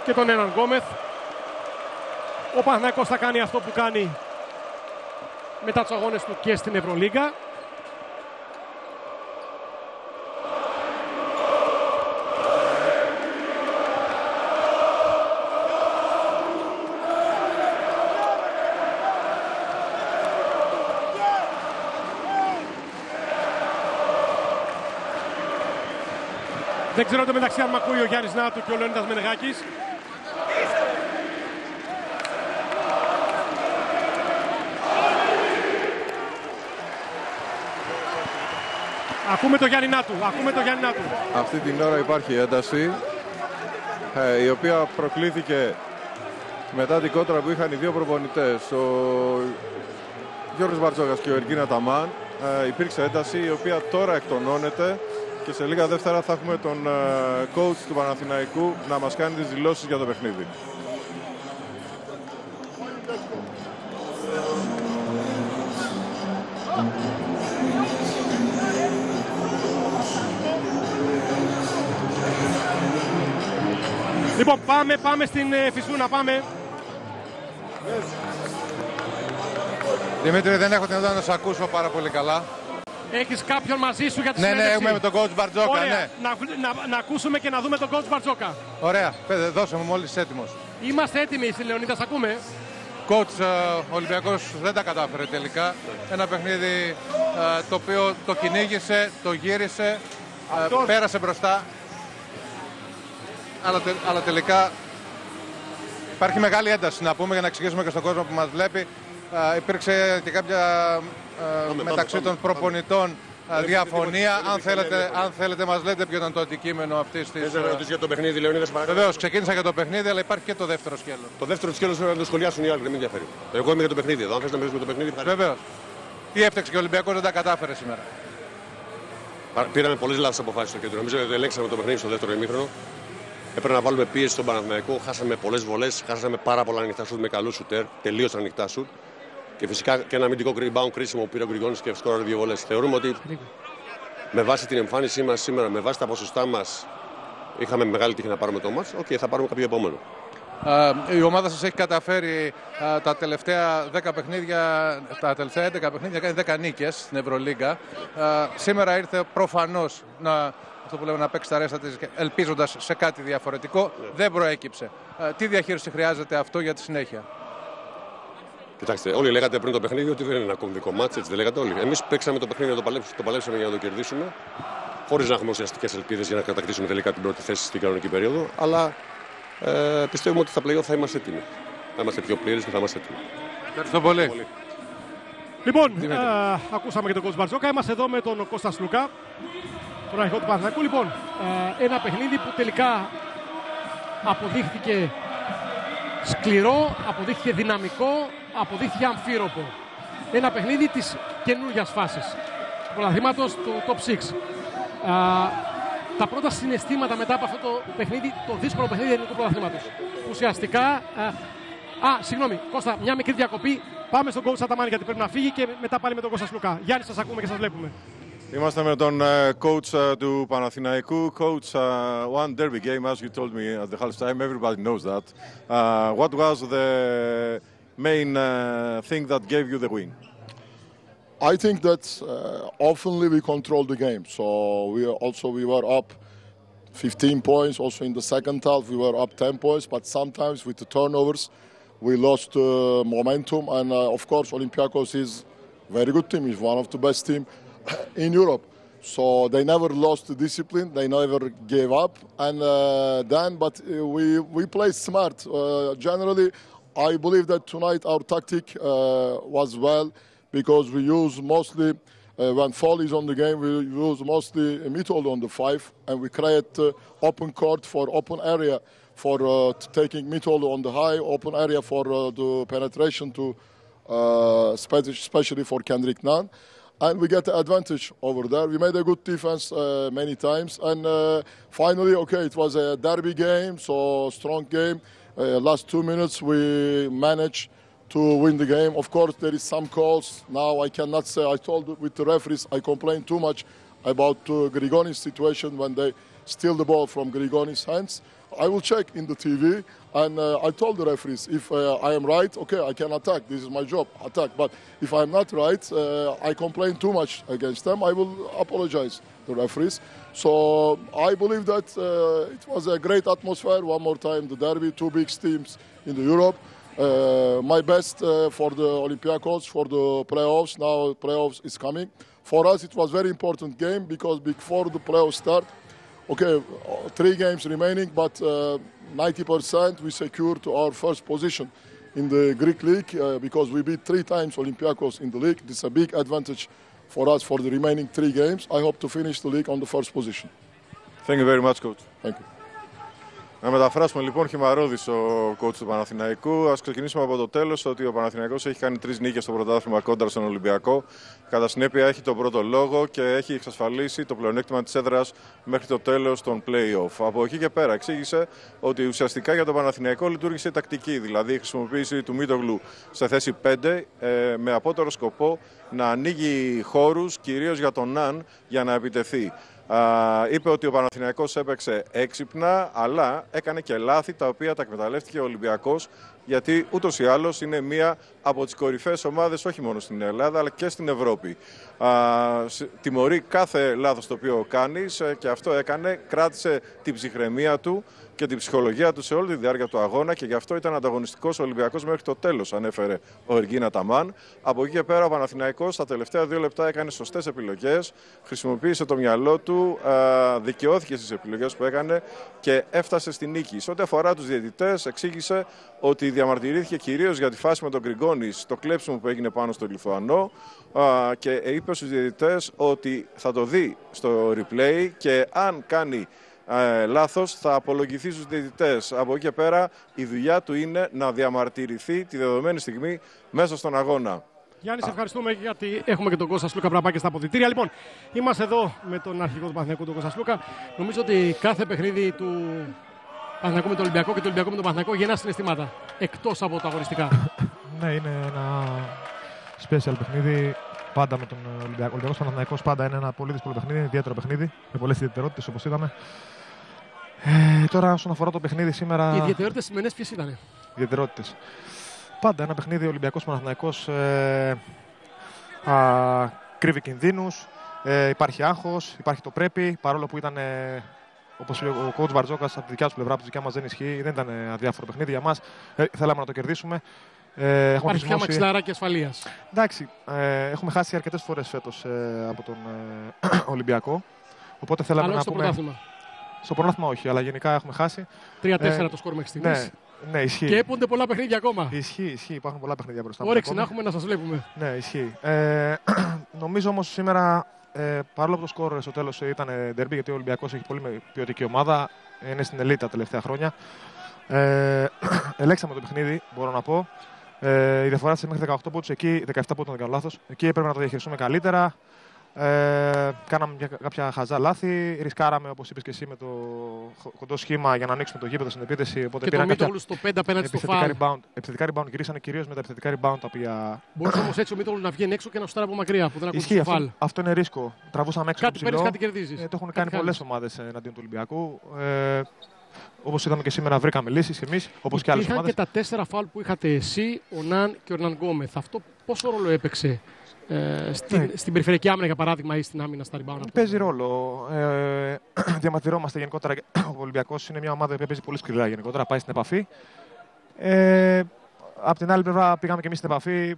και τον έναν Γκόμεθ. Ο Παναθηναϊκός θα κάνει αυτό που κάνει μετά τους αγώνες του και στην Ευρωλίγκα. Δεν ξέρω το μεταξύ αν μ' ακούει ο Γιάννης Νάτου και ο Λεωνίδας Μενεγάκης. Ακούμε το Γιάννη Νάτου, ακούμε το Γιάννη Νάτου. Αυτή την ώρα υπάρχει ένταση, η οποία προκλήθηκε μετά την κόντρα που είχαν οι δύο προπονητές, ο Γιώργος Μπαρτζόκας και ο Εργίνα Ταμάν. Υπήρξε ένταση η οποία τώρα εκτονώνεται. Και σε λίγα δεύτερα θα έχουμε τον coach του Παναθηναϊκού να μας κάνει τις δηλώσεις για το παιχνίδι. Λοιπόν, πάμε, πάμε στην Φυσούνα, πάμε. Δημήτρη, δεν έχω την ώρα να σε ακούσω πάρα πολύ καλά. Έχεις κάποιον μαζί σου για τη συνέντευξη? Ναι, ναι, έχουμε με τον coach Μπαρτζόκα. Ωραία, ναι. Να, να, να ακούσουμε και να δούμε τον coach Μπαρτζόκα. Ωραία, πέδε, δώσε μου, μόλις έτοιμος. Είμαστε έτοιμοι, στη Λεωνίδα, σ' ακούμε. Coach, ο Ολυμπιακός δεν τα κατάφερε τελικά. Ένα παιχνίδι το οποίο το κυνήγησε, το γύρισε, αυτός πέρασε μπροστά. Αλλά, τε, αλλά τελικά υπάρχει μεγάλη ένταση, να πούμε, για να εξηγήσουμε και στον κόσμο που μας βλέπει. Υπήρξε και κάποια Πάμε, μεταξύ πάμε, των πάμε, προπονητών πάμε. διαφωνία. Λέτε, αν, θέλετε, λέτε, αν θέλετε, μας λέτε ποιο ήταν το αντικείμενο αυτής της. Δεν ρωτήσω για το παιχνίδι, Λεωνίδα. Βεβαίως, ξεκίνησα για το παιχνίδι, αλλά υπάρχει και το δεύτερο σκέλος. Το δεύτερο σκέλος να το σχολιάσουν οι άλλοι, δεν με ενδιαφέρει. Εγώ είμαι για το παιχνίδι εδώ. Αν θες να μιλήσουμε το παιχνίδι, βεβαίως. Τι έφταξε και ο Ολυμπιακός δεν τα κατάφερε σήμερα? Πήραμε πολλές λάθος αποφάσεις στο κέντρο. Νομίζω ότι ελέγξαμε το παιχνίδι στο δεύτερο ημίχρονο. Έπρεπε να βάλουμε πίεση στον Παναθηναϊκό. Χάσαμε πολλές βολές, χάσαμε πάρα πολλά ανοιχτά σουτ με καλούς σουτέρ. Τελείωσαν ανοιχτά σουτ. Και φυσικά και ένα αμυντικό rebound κρίσιμο που πήρε ο Γκριγόνης και σκόραρε δύο βολές. Θεωρούμε ότι με βάση την εμφάνισή μας σήμερα, με βάση τα ποσοστά μας, είχαμε μεγάλη τύχη να πάρουμε το μάτς. Οκ, okay, θα πάρουμε κάποιο επόμενο. Uh, η ομάδα σας έχει καταφέρει uh, τα τελευταία δέκα παιχνίδια, τα τελευταία έντεκα παιχνίδια, κάνει δέκα νίκες στην Ευρωλίγκα. Uh, σήμερα ήρθε προφανώς να, αυτό που λέμε, να παίξει τα ρέστα της, ελπίζοντας σε κάτι διαφορετικό. Yeah. Δεν προέκυψε. Uh, τι διαχείριση χρειάζεται αυτό για τη συνέχεια? Κοιτάξτε, όλοι λέγατε πριν το παιχνίδι ότι δεν είναι ένα κομβικό μάτς, έτσι δεν λέγατε όλοι? Εμείς παίξαμε το παιχνίδι, το παλέψαμε, το παλέψαμε για να το κερδίσουμε, χωρίς να έχουμε ουσιαστικές ελπίδες για να κατακτήσουμε τελικά την πρώτη θέση στην κανονική περίοδο. Αλλά ε, πιστεύουμε ότι στα πλέον θα είμαστε έτοιμοι. Θα είμαστε πιο πλήρες και θα είμαστε έτοιμοι. Ευχαριστώ πολύ. Λοιπόν, α, ακούσαμε και τον Κώστα Μπαρτζόκα. Είμαστε εδώ με τον Κώστα Σλούκα, τον αρχηγό του Παναθηναϊκού. Λοιπόν, ε, ένα παιχνίδι που τελικά αποδείχθηκε σκληρό, αποδείχθηκε δυναμικό, αποδείχθηκε αμφίροπο. Ένα παιχνίδι της καινούργιας φάσης του πρωταθλήματος, του Top έξι. Α, τα πρώτα συναισθήματα μετά από αυτό το παιχνίδι, το δύσκολο παιχνίδι του πρωταθλήματος. Ουσιαστικά, α, α, συγγνώμη, Κώστα, μια μικρή διακοπή. Πάμε στον coach Αταμάνη γιατί πρέπει να φύγει και μετά πάλι με τον Κώστα Σλούκα. Γιάννη, σας ακούμε και σας βλέπουμε. Είμαστε με τον coach του Παναθηναϊκού. Coach, uh, one derby game, as you told me at the halftime, everybody knows that. Uh, what was the main uh, thing that gave you the win? I think that uh, oftenly we control the game. So we also we were up fifteen points. Also in the second half we were up ten points. But sometimes with the turnovers we lost uh, momentum. And uh, of course Olympiacos is a very good team. He's one of the best team in Europe, so they never lost the discipline, they never gave up, and uh, then but we we played smart. Uh, generally, I believe that tonight our tactic uh, was well because we used mostly uh, Uh, when foul is on the game, we use mostly midfield on the five, and we create uh, open court for open area for uh, taking midfield on the high, open area for uh, the penetration to, uh, especially for Kendrick Nunn. And we get the advantage over there. We made a good defense uh, many times. And uh, finally, okay, it was a derby game, so strong game. Uh, last two minutes, we managed to win the game. Of course, there is some calls. Now I cannot say, I told with the referees, I complained too much about uh, Grigoni's situation when they steal the ball from Grigoni's hands. I will check in the T V, and uh, I told the referees, if uh, I am right, okay, I can attack. This is my job, attack. But if I'm not right, uh, I complain too much against them. I will apologize to the referees. So I believe that uh, it was a great atmosphere. One more time, the derby, two big teams in the Europe. Uh, my best uh, for the Olympiacos, for the playoffs. Now playoffs is coming. For us, it was very important game because before the playoffs start, okay, three games remaining, but ninety percent uh, we secured our first position in the Greek league uh, because we beat three times Olympiacos in the league. This is a big advantage for us for the remaining three games. I hope to finish the league on the first position. Thank you very much, coach. Thank you. Να μεταφράσουμε λοιπόν, Χυμαρόδης ο coach του Παναθηναϊκού. Ας ξεκινήσουμε από το τέλος, ότι ο Παναθηναϊκός έχει κάνει τρεις νίκες στο πρωτάθλημα κόντρα στον Ολυμπιακό. Κατά συνέπεια έχει τον πρώτο λόγο και έχει εξασφαλίσει το πλεονέκτημα της έδρας μέχρι το τέλος των play-off. Από εκεί και πέρα εξήγησε ότι ουσιαστικά για τον Παναθηναϊκό λειτουργήσε η τακτική, δηλαδή η χρησιμοποίηση του Μίτογλου σε θέση πέντε με απότερο σκοπό να ανοίγει χώρους, κυρίως για τον Ναν, για να επιτεθεί. Uh, είπε ότι ο Παναθηναϊκός έπαιξε έξυπνα, αλλά έκανε και λάθη τα οποία τα εκμεταλλεύτηκε ο Ολυμπιακός, γιατί ούτως ή άλλως είναι μία από τις κορυφαίες ομάδες όχι μόνο στην Ελλάδα αλλά και στην Ευρώπη. Uh, τιμωρεί κάθε λάθος το οποίο κάνει και αυτό έκανε, κράτησε την ψυχραιμία του και την ψυχολογία του σε όλη τη διάρκεια του αγώνα και γι' αυτό ήταν ανταγωνιστικός ο Ολυμπιακός μέχρι το τέλος, ανέφερε ο Εργίνα Ταμάν. Από εκεί και πέρα ο Παναθηναϊκός στα τελευταία δύο λεπτά έκανε σωστές επιλογές, χρησιμοποίησε το μυαλό του, δικαιώθηκε στις επιλογές που έκανε και έφτασε στη νίκη. Σε ό,τι αφορά τους διαιτητές, εξήγησε ότι διαμαρτυρήθηκε κυρίως για τη φάση με τον Γκριγκόνη, το κλέψιμο που έγινε πάνω στον Λιθουανό και είπε στους διαιτητές ότι θα το δει στο replay και αν κάνει Ε, λάθος θα απολογηθεί στους διαιτητές. Από εκεί και πέρα η δουλειά του είναι να διαμαρτυρηθεί τη δεδομένη στιγμή μέσα στον αγώνα. Γιάννη, σε ευχαριστούμε γιατί έχουμε και τον Κώστα Σλούκα Μπραμπάκη στα αποδυτήρια. Λοιπόν, είμαστε εδώ με τον αρχηγό του Παναθηναϊκού, τον Κώστα Σλούκα. Νομίζω ότι κάθε παιχνίδι του Παναθηναϊκού με τον Ολυμπιακό και του Ολυμπιακού με τον Παναθηναϊκό γεννά συναισθήματα. Εκτός από τα αγωνιστικά. Ναι, είναι ένα special παιχνίδι. Πάντα με τον Ολυμπιακό. Ο Ολυμπιακός Παναθηναϊκός πάντα είναι ένα πολύ δύσκολο παιχνίδι, ιδιαίτερο παιχνίδι, με πολλές ιδιαιτερότητες όπως είδαμε. Ε, τώρα, όσον αφορά το παιχνίδι σήμερα. Οι ιδιαιτερότητες σημερινές ποιες ήταν? Ιδιαιτερότητες. Πάντα ένα παιχνίδι. Ο Ολυμπιακός Παναθηναϊκός ε, κρύβει κινδύνους. Ε, υπάρχει άγχος, υπάρχει το πρέπει. Παρόλο που ήταν, ε, όπως λέει ο coach Βαρτζόκας, από τη δικιά του πλευρά, από τη δικιά μας δεν ισχύει, δεν ήταν ε, αδιάφορο παιχνίδι για μας. Ε, θέλαμε να το κερδίσουμε. Ε, Υπάρχει πια μαξιλάρακι ασφαλείας. Εντάξει, ε, έχουμε χάσει αρκετές φορές φέτος ε, από τον ε, Ολυμπιακό. Οπότε θέλαμε αλλά να στο πούμε. Πρωτάθλημα. Στο πρωτάθλημα όχι, αλλά γενικά έχουμε χάσει. τρία τέσσερα ε, το σκορ μέχρι στιγμής. Ναι, ναι, ισχύει. Και έπονται πολλά παιχνίδια ακόμα. Ισχύει, ισχύει. Υπάρχουν πολλά παιχνίδια μπροστά μας. Όρεξη να έχουμε να σας βλέπουμε. Ναι, ισχύει. Ε, νομίζω όμως σήμερα, ε, παρόλο που το σκορ στο τέλος ήταν derby, γιατί ο Ολυμπιακός έχει πολύ ποιοτική ομάδα, είναι στην ελίτα τα τελευταία χρόνια. Ε, ελέξαμε το παιχνίδι, μπορώ να πω. Ε, η διαφορά της μέχρι δεκαοκτώ πόντους εκεί, δεκαεπτά πόντους, δεν κάνω λάθος. Εκεί έπρεπε να το διαχειριστούμε καλύτερα. Ε, κάναμε μια, κάποια χαζά λάθη. Ρισκάραμε, όπως είπες και εσύ, με το κοντό σχήμα για να ανοίξουμε το γήπεδο στην επίθεση. Οπότε και πήραν το Μίτογλου στο πέντε απέναντι στο φάουλ. Επιθετικά rebound γυρίσανε κυρίως με τα επιθετικά rebound τα οποία. Μπορούσε όμως έτσι ο Μίτογλου να βγαίνει έξω και να σουτάρει από μακριά. Που δεν ακούγεται το φάουλ. Αυτό, αυτό είναι ρίσκο. Τραβούσαμε έξω. Κάτι παίρνεις, κάτι κερδίζεις. Ε, το έχουν κάνει πολλές ομάδες εναντίον του Ολυμπιακού. Ε, Όπως είδαμε και σήμερα, βρήκαμε λύσεις εμείς, όπως και άλλες ομάδες. Είχαν και τα τέσσερα φάουλ που είχατε εσύ, ο Ναν και ο Ερνάν Γκόμεθ. Αυτό πόσο ρόλο έπαιξε ε, στην, ναι. στην περιφερειακή άμυνα, για παράδειγμα, ή στην άμυνα στα rebound? Παίζει ρόλο. Ε, διαμαρτυρόμαστε γενικότερα. Ο Ολυμπιακός είναι μια ομάδα που παίζει πολύ σκληρά γενικότερα. Πάει στην επαφή. Ε, απ' την άλλη πλευρά, πήγαμε και εμείς στην επαφή.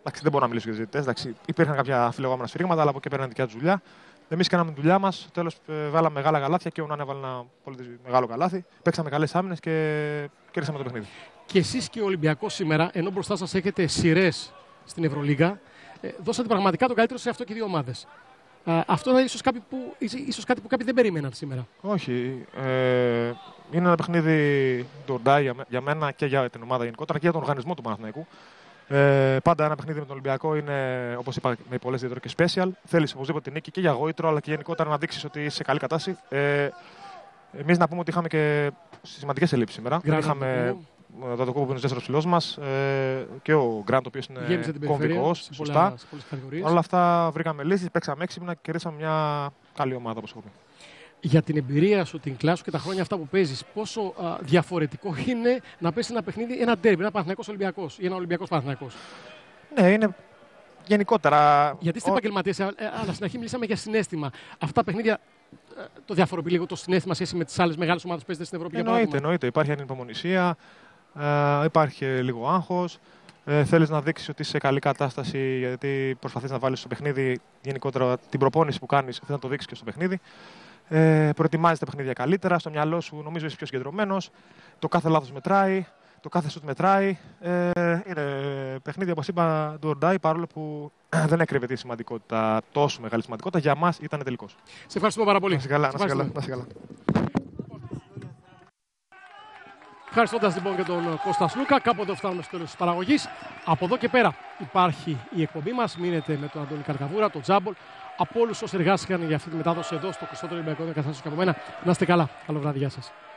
Εντάξει, δεν μπορώ να μιλήσω για τους διαιτητές. Υπήρχαν κάποια φιλεγόμενα σφυρίγματα, αλλά από εκεί πέρα είναι δικιά τους δουλειά. Εμείς κάναμε τη δουλειά μας, τέλος βάλαμε μεγάλα καλάθια και ο Νάνε βάλε ένα πολύ μεγάλο καλάθι. Παίξαμε καλές άμυνες και κέρδισαμε το παιχνίδι. Και εσείς και ο Ολυμπιακός σήμερα, ενώ μπροστά σας έχετε σειρές στην Ευρωλίγα, δώσατε πραγματικά το καλύτερο σε αυτό και οι δύο ομάδες. Αυτό ήταν ίσως κάτι που, ίσως κάτι που κάποιοι δεν περίμεναν σήμερα. Όχι. Ε, είναι ένα παιχνίδι ντοντά για, για μένα και για την ομάδα γενικότερα και για τον οργανισμό του Παναθηναϊκού. Ε, πάντα ένα παιχνίδι με τον Ολυμπιακό είναι, όπως είπα, με πολλές διατροφές special. Θέλεις οπωσδήποτε την νίκη και για γόητρο, αλλά και γενικότερα να δείξεις ότι είσαι σε καλή κατάσταση. Ε, Εμείς να πούμε ότι είχαμε και σημαντικές ελλείψεις σήμερα. Γκραντ, είχαμε τον Δατοκό που είναι ο δεύτερος μας ε, και ο Γκραντ, ο οποίος είναι κομβικός. Σωστά. Όλα αυτά βρήκαμε λύσεις, παίξαμε έξυπνα και κερδίσαμε μια καλή ομάδα, όπως έχω πει. Για την εμπειρία σου, την κλάση σου και τα χρόνια αυτά που παίζεις, πόσο α, διαφορετικό είναι να παίζεις ένα παιχνίδι, ένα ντέρμπι, ένα Παναθηναϊκός Ολυμπιακός ή ένα Ολυμπιακός Παναθηναϊκός? Ναι, είναι. Γενικότερα. Γιατί είστε ο... επαγγελματίες, αλλά στην αρχή μιλήσαμε για συναίσθημα. Αυτά τα παιχνίδια το διαφοροποιεί λίγο το συναίσθημα σχέση με τις άλλες μεγάλες ομάδες που παίζετε στην Ευρώπη? Εννοείται, εννοείται. Υπάρχει ανυπομονησία, ε, υπάρχει λίγο άγχος. Ε, θέλεις να δείξεις ότι είσαι σε καλή κατάσταση, γιατί προσπαθείς να βάλεις στο παιχνίδι γενικότερα την προπόνηση που κάνεις. Θέλεις να το δείξεις και στο παιχνίδι. Ε, προετοιμάζεις τα παιχνίδια καλύτερα. Στο μυαλό σου νομίζω είσαι πιο συγκεντρωμένος. Το κάθε λάθος μετράει. Το κάθε σουτ μετράει. Ε, είναι παιχνίδι, όπως είπα, do or die, παρόλο που δεν έκρυβε τη σημαντικότητα, τόσο μεγάλη σημαντικότητα. Για μας ήταν τελικός. Σε ευχαριστούμε πάρα πολύ. Να σε καλά, να σε καλά, να σε καλά. Ευχαριστώντας λοιπόν και τον Κώστα Σλούκα, κάποτε φτάνουμε στο τέλος της παραγωγής. Από εδώ και πέρα υπάρχει η εκπομπή μας. Μείνετε με τον Αντώνη Καρκαβούρα, τον Τζάμπολ. Από όλους όσοι εργάστηκαν για αυτή τη μετάδοση εδώ στο Κωστό Ολυμπιακό δεκατέσσερα και από μένα. Να είστε καλά. Καλό βράδυ, γεια σας.